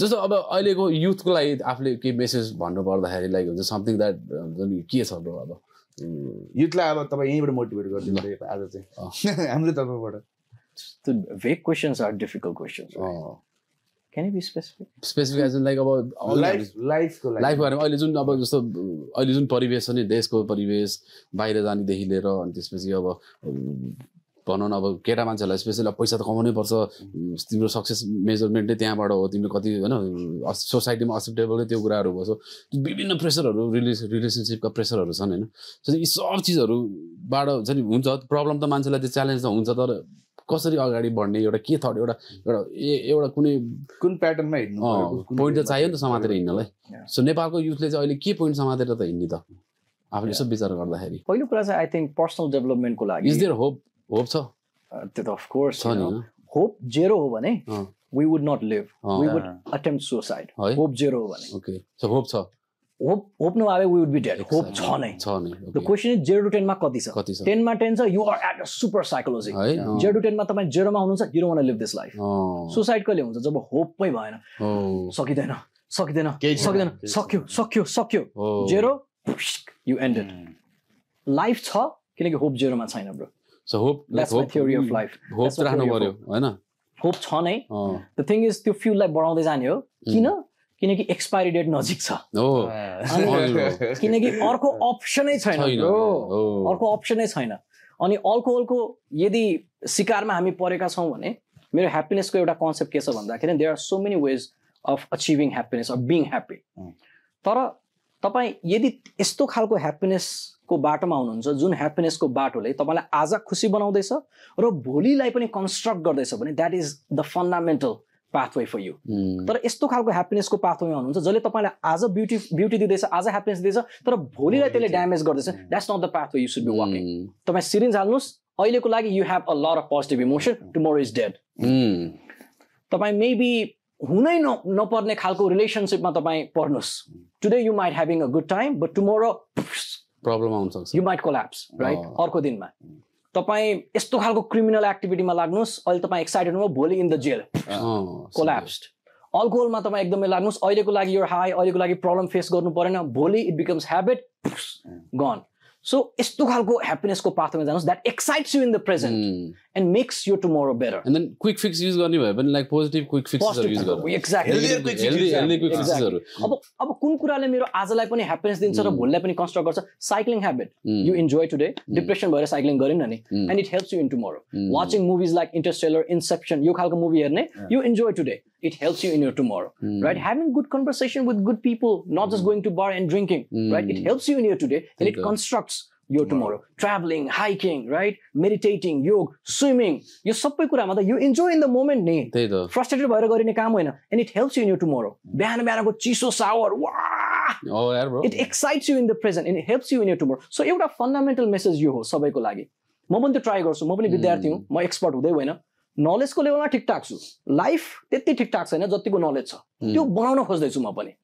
जस्तो अब अहिलेको युथको लागि आफूले के मेसेज भन्नु पर्दाखेरि लाइक हुन्छ समथिङ द्याट के छ ब्रो अब युथलाई अब तपाईँ यहीँबाट मोटिभेट गरिदिनु है आज चाहिँ हाम्रो तर्फबाट त्यो vague questions are difficult questions can you be specific specific as like अब लाइफ लाइफको लाइफको बारेमा अहिले जुन अब जस्तो अहिले जुन परिवेश छ नि देशको परिवेश बाहिर जानेदेखि लिएर अनि त्यसपछि अब भनौँ न अब केटा मान्छेहरूलाई स्पेसली अब पैसा त कमाउनै पर्छ तिम्रो सक्सेस मेजरमेन्ट नै त्यहाँबाट हो तिम्रो कति होइन सोसाइटीमा एक्सेप्टेबल त्यो कुराहरू भयो सो विभिन्न प्रेसरहरू रिले रिलेसनसिपका प्रेसरहरू छन् होइन सो यी सब चिजहरूबाट हुन्छ नि हुन्छ प्रब्लम त मान्छेलाई त्यो च्यालेन्ज त हुन्छ तर कसरी अगाडि बढ्ने एउटा के थट एउटा एउटा एउटा कुनै कुन प्याटर्नमा हिँड्नु पोइन्ट त चाहियो नि त समातेर हिँड्नलाई सो नेपालको युथले चाहिँ अहिले के पोइन्ट समातेर त हिँड्ने त आफूले सब विचार गर्दाखेरि पहिलो कुरा चाहिँ आई थिङ्क पर्सनल डेभलपमेन्टको लागि इज देयर होप होप छ त्यो त अफ कोर्स हो नि होप जेरो हो भने we would not live we would attempt suicide hope zero हो भने ओके सो होप छ होप होप नआए we would be dead hope छ नै छ नै the question is zero to ten मा कति छ ten मा ten छ you are at a super psychology zero to ten मा तपाई zero मा हुनुहुन्छ you don't want to live this life suicide कहिले हुन्छ जब होप पै भएन सकिदैन Sakidena, sakidena, sakyo, sakyo, sakyo. Zero, you end it. Life tha, kinaki hope zero ma chaina bro. So hope, that's my theory of life. Hope rahnu paryo, haina? Hope tha nai. The thing is, tyo fuel lai badhaudai jane ho. Kina? Kinaki expiry date nazik cha. Oh. Kinaki arko option hai chaina bro. Arko option hai chaina. अनि alcohol को यदि शिकारमा हामी परेका छौं भने मेरो ह्याप्पीनेस को एउटा कन्सेप्ट के छ भन्दाखेरि there are so many ways of achieving happiness of being happy तर तपाई यदि यस्तो खालको ह्याप्पीनेस को बाटोमा हुनुहुन्छ जुन ह्याप्पीनेस को बाटोले तपाईलाई आज खुशी बनाउँदैछ र भोलिलाई पनि कन्स्ट्रक्ट गर्दैछ भने that is the fundamental pathway for you तर यस्तो खालको ह्याप्पीनेस को पाथवेमा हुनुहुन्छ जसले तपाईलाई आज ब्युटी ब्युटी दिदैछ आज ह्याप्पीनेस दिदैछ तर भोलिलाई त्यसले ड्यामेज गर्दैछ that's not the pathway you should be walking तपाई सिरिन्ज हाल्नुस् अहिलेको लागि you have a lot of positive emotion tomorrow is dead तपाई मेबी हुनै नपर्ने खालको रिलेशनशिपमा तपाई पर्नुस् today you might having a good time but tomorrow problem आउन सक्छ यु माइट कोल्याप्स राइट अर्को दिनमा तपाईं यस्तो खालको क्रिमिनल एक्टिभिटीमा लाग्नुस् अहिले तपाईं एक्साइटेड हुनु भोलि इन द जेल कोल्याप्स्ड अल्कोहलमा तपाईं एकदमै लाग्नुस् अहिलेको लागि यो हाई अहिलेको लागि प्रब्लम फेस गर्नु परेन भोलि it becomes habit gone so यस्तो खालको ह्याप्पीनेस को पाथवेमा जानुस् that excites you in the present and makes you tomorrow better and then quick fix use गर्ने भए पनि लाइक पोजिटिभ क्विक फिक्सहरु युज गर्नु एक्ज्याक्टली हेल्दी हेल्दी क्विक फिक्सहरु अब अब कुन कुराले मेरो आजलाई पनि ह्याप्पीनेस दिन्छ र भोलिलाई पनि कन्स्ट्रक्ट गर्छ cycling habit you enjoy today, depression bhayera cycling garin ani and it helps you in tomorrow. Watching movies like Interstellar, Inception, yo khalko movie herne, you enjoy today, it helps you in your tomorrow, right? Having good conversation with good people, not just going to bar and drinking, right? It helps you in your today and it constructs your tomorrow. Traveling, hiking, right? Meditating, yoga, swimming, yo sabai kura ma ta you enjoy in the moment ni. Frustrated bhayera garine kaam hoina and it helps you in your tomorrow. Bihana bihana ko chiso sour, wow. Oh, yeah, bro. It excites you in the present and it helps you in your tomorrow. So एउटा fundamental message यो हो सबैको लागि म पनि त try गर्छु म पनि विद्यार्थी हुँ म एक्सपर्ट हुँदै होइन नलेज को लेभलमा ठिकठाक छु लाइफ त्यति ठिकठाक छैन जतिको नलेज छ त्यो बनाउन खोज्दै छु म पनि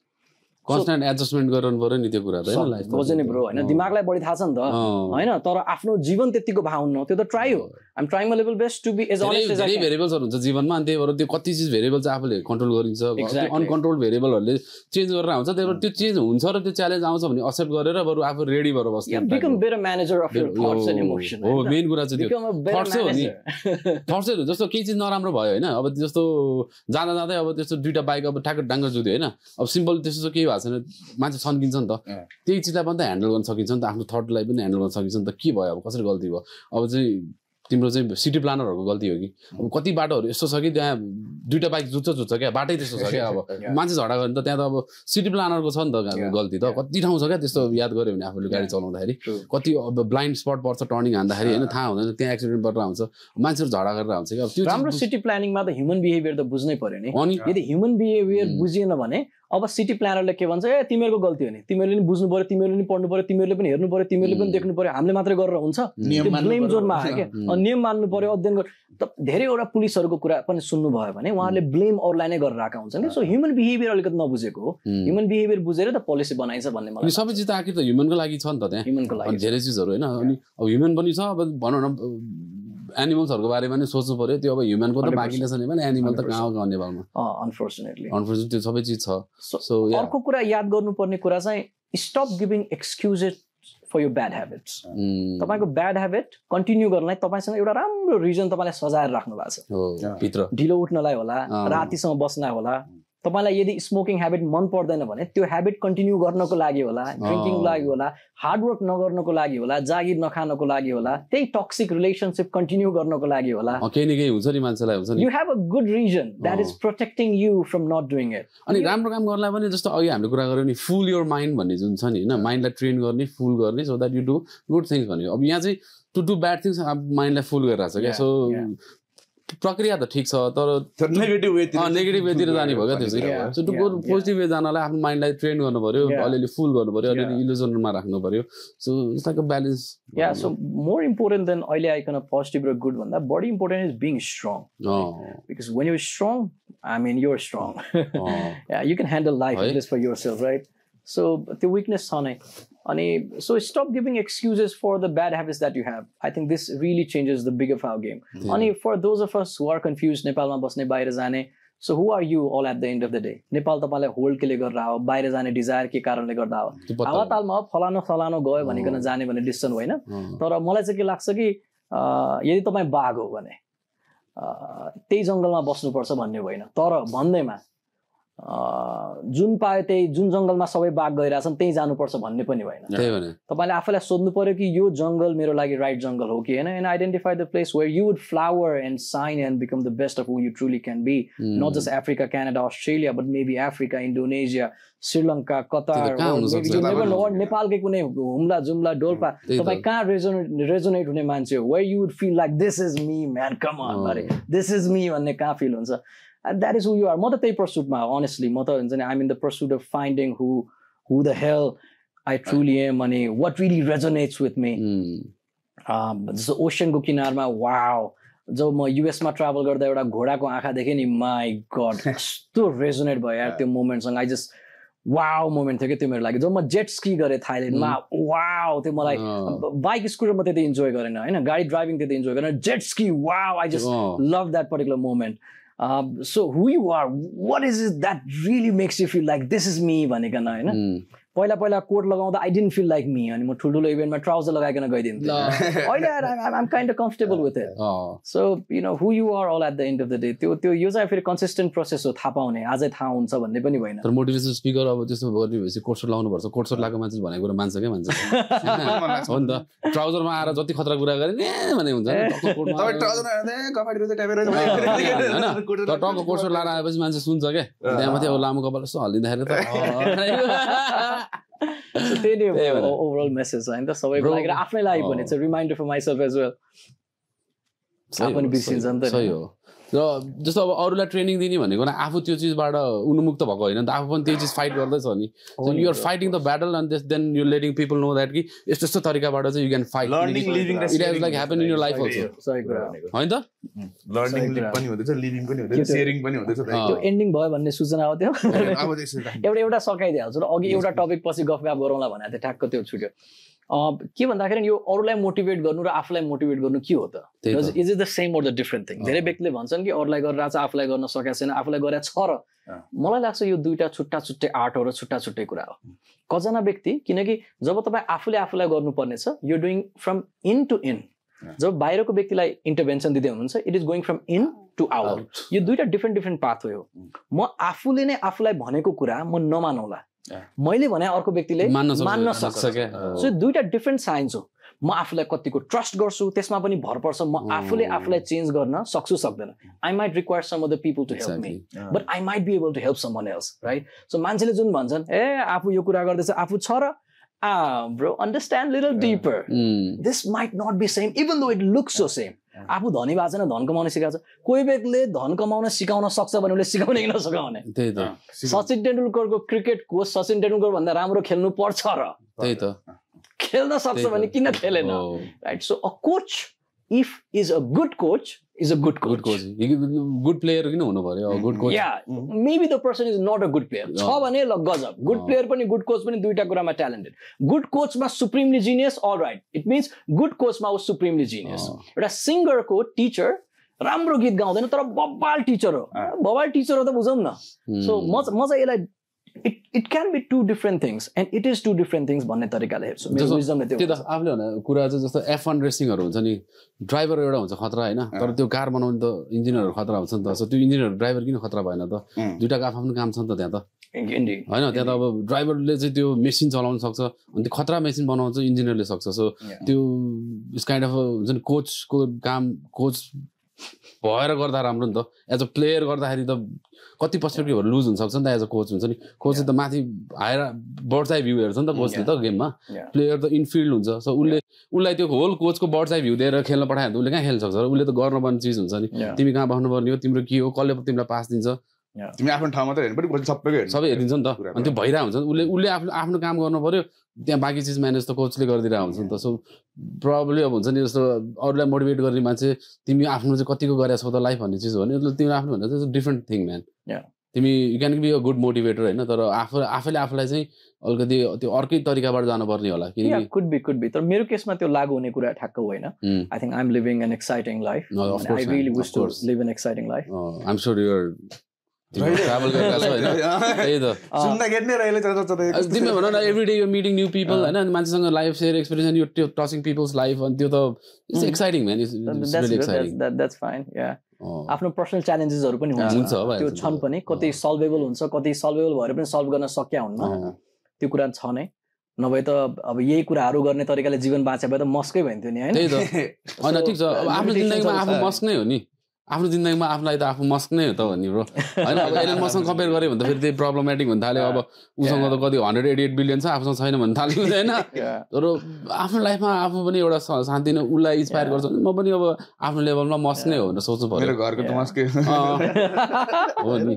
कन्स्टन्ट एडजस्टमेन्ट गर्नु पर्यो नि त्यो कुरा त हैन लाइफ खोज्ने ब्रो हैन दिमागलाई बढी थाहा छ नि त हैन तर आफ्नो जीवन त्यतिको भाउन्न त्यो त ट्राई हो I am trying my level best to be as honest as I can भेरिएबल्सहरु हुन्छ जीवनमा अनि त्यही भएर त्यो कति चीज भेरिएबल चाहिँ आफूले कन्ट्रोल गरिन्छ अनकन्ट्रोल भेरिएबलहरुले चेन्ज गरेर आउँछ त्यही भएर त्यो चेन्ज हुन्छ र त्यो च्यालेन्ज आउँछ भने एक्सेप्ट गरेर बरु आफू रेडी भएर बस्नु पर्छ become better manager of your thoughts and emotion हो मेन कुरा चाहिँ त्यो थट्स हो नि थट्स हो जस्तो के चीज नराम्रो भयो हैन अब जस्तो जाँदा जाँदै अब त्यस्तो दुईटा बाइक अब ठाक डाङ्गर जुद्यो हैन अब सिम्पल त्यस्तो के आसन मान्छे सन्किन्छ नि त त्यही चीजलाई पनि त ह्यान्डल गर्न सकिन्छ नि त आफ्नो थटलाई पनि ह्यान्डल गर्न सकिन्छ नि त के भयो अब कसरी गल्ती भयो अब चाहिँ तिम्रो चाहिँ सिटी प्लानरहरुको गल्ती हो कि अब कति बाटोहरु यस्तो छ कि त्यहाँ दुईटा बाइक जुच्छ जुच्छ क्या बाटै त्यस्तो छ क्या अब मान्छे झडा गर्ने त त्यहाँ त अब सिटी प्लानरको छ नि त गल्ती त कति ठाउँ छ क्या त्यस्तो याद गर्यो भने आफूले गाडी चलाउँदाखेरि कति अब ब्लाइन्ड स्पट पर्छ टर्निङ हान्दाखेरि हैन थाहा हुँदैन त्यहाँ एक्सिडेन्ट भएर आउँछ मान्छेहरु झडा गरेर आउँछ कि अब त्यो राम्रो सिटी प्लानिङमा त ह्युमन बिहेभियर त बुझ्नै पर्यो नि यदि ह्युमन बिहेभियर बुझिएन भने अब सिटी प्लानरले के भन्छ ए तिमीहरुको गल्ती हो नि तिमीहरुले नि बुझ्नु पर्यो तिमीहरुले नि पढ्नु पर्यो तिमीहरुले पनि हेर्नु पर्यो तिमीहरुले पनि देख्नु पर्यो हामीले मात्र गरेर हुन्छ ब्लेम जोनमा आयो के नियम मान्नु पर्यो अध्ययन गर् धेरैवटा पुलिसहरुको कुरा पनि सुन्नु भयो भने उहाँहरूले ब्लेम अरूलाई नै गरेर आएका हुन्छन् नि सो ह्युमन बिहेभियर अलिकति नबुझेको हो ह्युमन बिहेभियर बुझेर त पोलिसी बनाइन्छ भन्ने मलाई सबै चिज त आखिर त ह्युमनको लागि छ नि त त्यहाँ ह्युमनको लागि धेरै चीजहरु हैन अनि अब ह्युमन पनि छ अब भनौं न एनिमल्सहरुको बारेमा नि सोच्नु पर्यो त्यो अब ह्युमनको त बाँकी नै छ नि भने एनिमल त कहाँ गर्ने भावमा अनफोर्चुनेटली अनफोर्चुनेटली त्यो सबै चीज छ सो अर्को कुरा याद गर्नुपर्ने कुरा चाहिँ stop giving excuses for your bad habits तपाईको ब्याड ह्याबिट कन्टिन्यू गर्नलाई तपाईसँग एउटा राम्रो रिजन तपाईले सजाएर राख्नु भएको छ भित्र ढिलो उठ्नलाई होला रातिसम्म बस्नलाई होला तपाईलाई यदि स्मोकिङ ह्याबिट मन पर्दैन भने त्यो ह्याबिट कन्टिन्यू गर्नको लागि होला ड्रिङ्किङको लागि होला हार्ड वर्क नगर्नको लागि होला जागिर नखानको लागि होला त्यही टक्सिक रिलेशनशिप कन्टिन्यू गर्नको लागि होला केही न केही हुन्छ नि मान्छेलाई हुन्छ नि you have a good reason that is protecting you from not doing it अनि राम्रो काम गर्नलाई पनि जस्तो अघि हामीले कुरा गर्यौ नि फुल योर माइन्ड भन्ने जुन छ नि हैन माइन्डलाई ट्रेन गर्ने फुल गर्ने so that you do good things भन्ने अब यहाँ चाहिँ टु डु ब्याड थिंग्स माइन्डलाई फुल गरिरहेछ के सो प्रक्रिया त ठीक छ तर नेगेटिभ वे नेगेटिभ वेतिर जाने भयो क्या त्यसै सो त्यो पोजिटिभ वे जानलाई आफ्नो माइन्डलाई ट्रेन गर्नु पर्यो अलिअलि फुल गर्नु पर्यो अलिअलि इल्युजनमा राख्नु पर्यो सो यसको balance yeah so more important than अहिले आइकन पोजिटिभ र गुड भन्दा बडी important is being strong because when you are strong I mean you are strong yeah you can handle life just for yourself right so त्यो weakness छ नै अनि so stop giving excuses for the bad habits that you have I think this really changes the big of our game अनि for those of us who are confuse नेपालमा बस्ने बाहिर जाने So who are you all at the end of the day? Nepal tapalai hold ke liye garra ho, bahira jane desire ke karanle garra ho. Hawatal ma falano falano gayo bhanikana jane bhanne decision hoina. Tara malai chahi ke लाग्छ कि यदि तपाई बाघ हो भने त्यही जंगलमा बस्नु पर्छ भन्ने होइन, तर भन्दैमा जुन पाए त्यही जुन जंगलमा सबै बाघ गइराछन् त्यही जानुपर्छ भन्ने पनि होइन। तपाईले आफैलाई सोध्नु पर्यो कि यो जंगल मेरो लागि राइट जंगल हो कि हैन, and identify the place where you would flower and shine and become the best of who you truly can be, not just Africa, Canada, Australia, but maybe Africa, Indonesia, Sri Lanka, Qatar, नेपालकै कुनै हुम्ला जुम्ला डोल्पा, तपाई कहाँ resonate resonate हुने मान्छे हो, where you would feel like this is me man, come on भरे this is me भन्ने कहाँ फिल हुन्छ। And that is who you are. Mata tei pursuit ma, honestly, mata I'm in the pursuit of finding who who the hell I truly am and what really resonates with me. Mm. Um, this ocean ko kinar ma, wow. जब म U S मा travel गर्दा एउटा घोडाको आँखा देखे नि, my God, यस्तो resonate भयो यार त्यो moment सँग, I just wow moment थियो के त्यो मेरो लागि। जब म jet ski गरे थाइल्यान्ड मा, wow त्यो मलाई bike scooter म त्यति enjoy गरेन हैन, गाडी driving त्यति enjoy गरेन, jet ski wow I just love that particular moment. Um, so who you are, what is it that really makes you feel like this is me? Mm. I didn't feel like me. I'm, I'm kind of comfortable with it. Oh. So, you know, who you are all at the end of the day. It's a consistent process. But motivational speaker, trousers. So they do overall message. That's how I like after life. It's a reminder for myself as well. I'm going to be seen something. So just our training dini bhaneko na afu tyo chis bada unmukta bhako haina ta, afu pani tyo chis fight gardai chha ni. So you are fighting the battle and then you're letting people know that ki yesto yesto tarika bada you can fight. Learning, living, it has like happened in your life also. Sahi kura haina ta, learning pani hudacha, living pani hudacha, sharing pani hudacha. Tyo ending bhayo bhanne सूचना आथ्यो, अब त्यसो एउटा एउटा सकाइदिहाल्छु र अघि एउटा topic पछि गफ गफ गरौँला भने त ठ्याक्क त्यो छुट्यो। के भन्दाखेरि यो अरूलाई मोटिभेट गर्नु र आफूलाई मोटिभेट गर्नु के हो त? Is it the same or the different thing? धेरै व्यक्तिले भन्छन् कि अरूलाई गरिरहेछ आफूलाई गर्न सकेको छैन, आफूलाई गरेको छ, र मलाई लाग्छ यो दुईटा छुट्टा छुट्टै आर्ट हो र छुट्टा छुट्टै कुरा हो कजना व्यक्ति, किनकि जब तपाईँ आफूले आफूलाई गर्नुपर्ने छ you doing from in to in, जब बाहिरको व्यक्तिलाई इन्टरभेन्सन दिँदै हुनुहुन्छ it is going from in to out. यो दुईटा डिफ्रेन्ट डिफ्रेन्ट पाथवे हो। म आफूले नै आफूलाई भनेको कुरा म नमानौला, मैले भने अर्को व्यक्तिले मान्न सक्छ के, सो दुईटा डिफ्रेन्ट साइन्स हो। म आफूलाई कतिको ट्रस्ट गर्छु त्यसमा पनि भर पर्छ, म आफूले आफूलाई चेन्ज गर्न सक्छु सक्दैन। I might require some other people to help me but I might be able to help someone else, right? So मान्छेले जुन भन्छन् ए आफू यो कुरा गर्दैछ आफू छ र ah bro understand little deeper, this might not be same even though it looks so same. आफू धनी भएको छैन, धन कमाउन सिकाएको छ, कोही व्यक्तिले धन कमाउन सिकाउन सक्छ भने उसले सिकाउने कि नसकाउने? त्यही त, सचिन तेन्दुलकरको क्रिकेट कोच सचिन तेन्दुलकर भन्दा राम्रो खेल्नु पर्छ र, त्यही त, खेल्न सक्छ भने किन खेलेन, right? So a coach if is a good coach is a good coach. Good coach. Good player किन हुनु पर्यो? Good coach. Yeah, maybe the person is not a good player. छ भने ल गजब, good player पनि good coach पनि दुईटा कुरामा talented. Good coach मा supremely genius, all right. It means good coach मा उ supremely genius. एउटा singer को teacher राम्रो गीत गाउँदैन तर बबाल टीचर हो, बबाल टीचर हो त बुझौँ न। सो म म चाहिँ यसलाई it it can be two different things and it is two different things भन्ने तरिकाले हेर्छु। मेरो विजडमले त्यो त्यो आफूले भने कुरा चाहिँ जस्तो एफ वन रेसिङहरु हुन्छ नि, ड्राइभर एउटा हुन्छ खतरा हैन, तर त्यो कार बनाउने त इन्जिनियरहरु खतरा हुन्छ नि त, सो त्यो इन्जिनियर ड्राइभर किन खतरा भएन त? दुईटाको आफ्नो काम छ नि त त्यहाँ त, हैन? त्यहाँ त अब ड्राइभरले चाहिँ त्यो मेसिन चलाउन सक्छ अनि त्यो खतरा मेसिन बनाउन चाहिँ इन्जिनियरले सक्छ। सो त्यो इज काइन्ड अफ हुन्छ नि कोचको काम, कोच भएर गर्दा राम्रो नि त, एज अ प्लेयर गर्दाखेरि त कति पर्सपेक्टिभहरू लुज हुनसक्छ नि त, एज अ कोच हुन्छ नि, कोचले त माथि हायर बर्ड्स आई भ्यू हेर्छ नि त कोचले त गेममा, प्लेयर त इनफिल्ड हुन्छ। सो उसले उसलाई त्यो होल कोचको बर्ड्स आई भ्यू दिएर खेल्न पठायो भने उसले कहाँ खेल्न सक्छ? उसले त गर्नुपर्ने चिज हुन्छ नि, तिमी कहाँ बस्नुपर्ने हो, तिम्रो के हो, कसले तिमीलाई पास दिन्छ, तिमी आफ्नो ठाउँमा त हेर्नु पर्यो, सबैको हेर्छ, सबै हेरिदिन्छ नि त, अनि त्यो भइरहेको हुन्छ। उसले उसले आफ्नो आफ्नो काम गर्नु पर्यो, त्यहाँ बाँकी चिज म्यानेज त कोचले गरिदिरहेको हुन्छ नि त। सो प्रब्लम अब हुन्छ नि जस्तो अरूलाई मोटिभेट गर्ने मान्छे तिमी आफ्नो चाहिँ कतिको गरेका छौ त लाइफ भन्ने चिज हो नि, तिमी आफ्नो भन्दा चाहिँ डिफ्रेन्ट थिङ म्यान। तिमी you can be a good motivator होइन, तर आफू आफैले आफूलाई चाहिँ अलिकति त्यो अर्कै तरिकाबाट जानुपर्ने होला, किनकि कुड बी कुड बी तर मेरो केसमा त्यो लागु हुने कुरा ठ्याक्क होइन। I think I am living an exciting life, I really wish to live an exciting life. I am sure you are travel every day you're meeting new people and then life experience and you're tossing people's life and it's exciting, man. It's, it's that's really exciting. That's, that, that's fine. Yeah. आफ्नो personal च्यालेन्जेसहरु पनि हुन्छ त्यो छन् पनि कतै सल्भेबल हुन्छ कतै सल्भेबल भएर पनि सल्भ गर्न सक्या हुन्न त्यो कुरा छ नै नभए त अब यही कुराहरु गर्ने तरिकाले जीवन बाँचे भए त मस्कै भइन्थ्यो नि हैन हैन ठीक छ अब आफ्नो जिन्दगीमा आफू मस्क नै हो नि आफ्नो जिन्दगीमा आफूलाई त आफू मस्क नै हो त भन्ने ब्रो हैन अब एलन मस्कसँग कम्पेयर गरे भने त फेरि त्यही प्रब्लमेटिक हुन थाल्यो अब उसँग त कति one hundred eighty-eight billion छ आफूसँग छैन भन्न थाल्यो हैन तर आफ्नो लाइफमा आफू पनि एउटा शान्ति नै उलाई इन्स्पायर गर्छ म पनि अब आफ्नो लेभलमा मस्क नै हो भनेर सोच्नु पर्यो मेरो घरको त मस्कै हो नि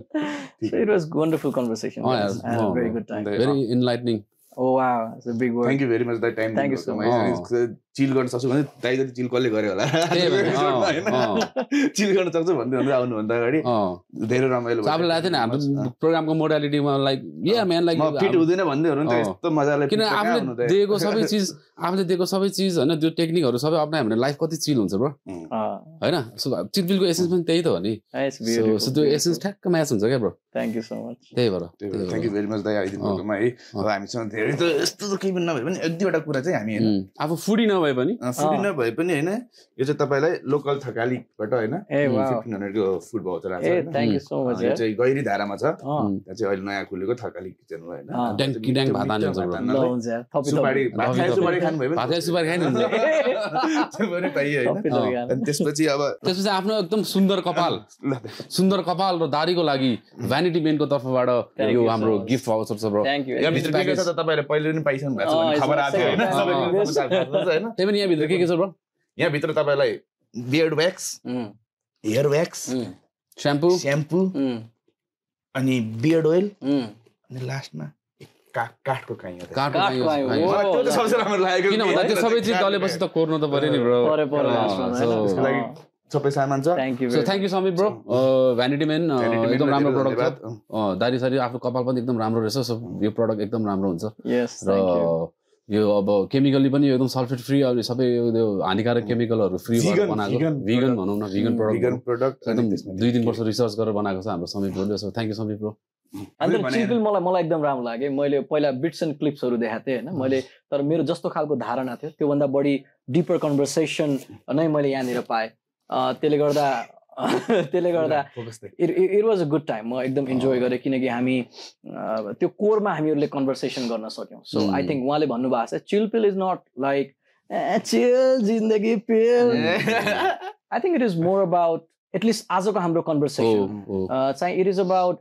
it was wonderful conversation very good time very enlightening Oh wow, it's a big word. Thank you very much that time. Thank you so much. Chill garna sakchu bhanne tai jati chill kalle gare hola. Chill garna sakchu bhanne bhanera aunu bhanda agadi धेरै रमाइलो भयो. साबले लाग्यो नि हाम्रो प्रोग्रामको मोडालिटीमा like yeah man like fit हुँदैन भन्दै हो नि त यस्तो मजाले किन आफुले दिएको सबै चीज आफुले दिएको सबै चीज हैन त्यो टेक्निकहरु सबै अप्नायो भने लाइफ कति चिल हुन्छ ब्रो. हैन सो चिलपिलको एसेन्स पनि त्यही त हो नि. सो सो त्यो एसेन्स ठ्याक्क म्याच हुन्छ के bro. Thank you so much. त्यही भएर. Thank you very much दाइ आइदिनुकोमा है. अब हामीसँग धेरै त यस्तो त केही पनि नभए पनि एक दुईवटा कुरा चाहिँ हामी हैन आफु फुडी नभए पनि फुडी नभए पनि हैन यो चाहिँ तपाईलाई लोकल थकालीबाट हैन fifteen hundred को फुड भाउचर आछ हैन. Thank you so much. यो चाहिँ गैरी धारामा छ. त्यो चाहिँ अहिले नयाँ खुलेको थकाली किचन हो हैन. ड्याङ ड्याङ भात हाल्नु हुन्छ. थपी थपी भात सुपारी खानु भए पनि भात सुपारी खानु हुन्छ. त्यो पनि पाइ हैन. अनि त्यसपछि अब त्यसपछि आफ्नो एकदम सुन्दर कपाल सुन्दर कपाल र दाढीको लागि भ्यानिटी मेनको तर्फबाट यो हाम्रो गिफ्ट भाउचर छ ब्रो. यहाँ भित्र के के छ त तपाईहरुले पहिले पनि पाइसक्नु भएको छ खबर आथ्यो हैन सबैले सबैले हैन त्यही पनि यहाँ भित्र के के छ ब्रो यहाँ भित्र तपाईलाई beard wax hair wax shampoo shampoo अनि बियर्ड ओइल अनि लास्टमा काठको काइयो काठको काइयो त्यो त सबैले राम्रो लाग्यो किन भन्दा त्यो सबै चीज दलेपछि त कोर्नु त पर्यो नि ब्रो पर्यो पर्यो लास्टमा हैन त्यसको लागि सबै सामान छ thank you so thank you Sami bro Vanity Men एकदम राम्रो प्रोडक्ट हो दाडी साडी आफ्नो कपाल पनि एकदम राम्रो रहेछ सो यो प्रोडक्ट एकदम राम्रो हुन्छ यस थ्यांक यू यो अब केमिकली पनि एकदम सल्फेट फ्री अनि सबै यो हानिकारक केमिकलहरु फ्री भएर बनाएको भिगन भनौं न भिगन प्रोडक्ट भिगन प्रोडक्ट एकदम दुई तीन वर्ष रिसर्च गरेर बनाएको छ हाम्रो समी ब्रोले so thank you Sami bro अनि चिलपिल मलाई मलाई एकदम राम्रो लाग्यो मैले पहिला बिट्स एन्ड क्लिप्सहरु देखाथे हैन मैले तर मेरो जस्तो खालको धारणा थियो त्यो भन्दा बढी डीपर कन्भर्सेसन नै मैले यहाँ नेर पाए त्यसले गर्दा त्यसले गर्दा it was a good time म एकदम इन्जोय गरे किनकि हामी त्यो कोरमा हामीहरुले कन्भर्सेसन गर्न सक्यौं सो आई थिंक उहाँले भन्नु भएको छ chill pill is not like chill जिन्दगी pill I think it is more about at least आजको हाम्रो कन्भर्सेसन चाहिँ इट इज अबाउट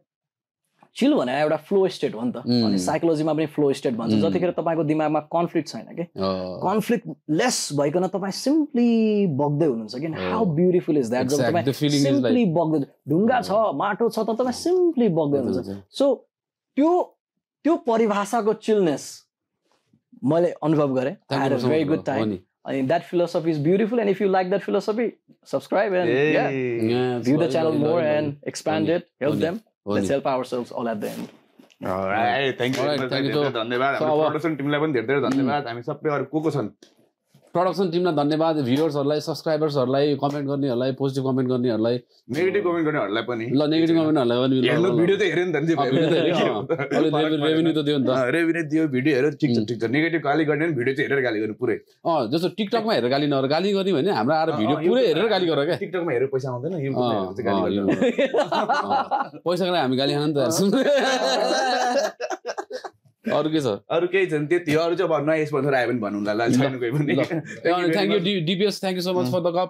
चिल भने एउटा फ्लो स्टेट हो नि त अनि साइकोलोजीमा पनि फ्लो स्टेट भन्छ जतिखेर तपाईको दिमागमा कन्फ्लिक्ट छैन के कन्फ्लिक्ट लेस भइकन तपाई सिम्पली बग्दै हुनुहुन्छ के हाउ ब्यूटीफुल इज दैट जब तपाई सिम्पली बग्दै ढुंगा छ माटो छ त तपाई सिम्पली बग्दै हुनुहुन्छ सो त्यो त्यो परिभाषाको चिलनेस मैले अनुभव गरे I a very good time अनि that philosophy is beautiful and if you like that philosophy subscribe and या view the channel more and expand it help them Let's help ourselves all at the end. All right. Thank you. Thank you. धन्यवाद. Production team लाई पनि धेरै धेरै धन्यवाद. हामी सबै अरु को को छन्? Production team लाई धन्यवाद. Viewersहरुलाई, subscribersहरुलाई, कमेन्ट गर्नेहरुलाई, positive कमेन्ट गर्नेहरुलाई, negative कमेन्ट गर्नेहरुलाई पनि. ल negative कमेन्टहरुलाई पनि ल भिडियो त हेरे नि त नि भाइ. रेभेन्यू त दियो नि त. रेभेन्यू दियो भिडियो हेरे ठीक छ ठीक छ. नेगेटिभ गाली गर्ने नि भिडियो चाहिँ हेरेर गाली गर्ने पुरै. अ जस्तो TikTok मा हेरेर गाली नगर गाली गर्ने भने हाम्रो आएर भिडियो पुरै हेरेर गाली गर के. TikTok मा हेरेर पैसा आउँदैन यो गाली गर्ने. पैसाको लागि हामी गाली खान त अरु के छ अरु केही छैन त्यति अरु चाहिँ भन्न स्पोन्सर आए पनि भन्नुला ला छैन कोही पनि thank you DPS thank you so much for the cup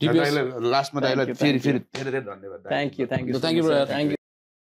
DPS लास्टमा दाइलाई फेरि फेरि धेरै धेरै धन्यवाद thank you thank you thank you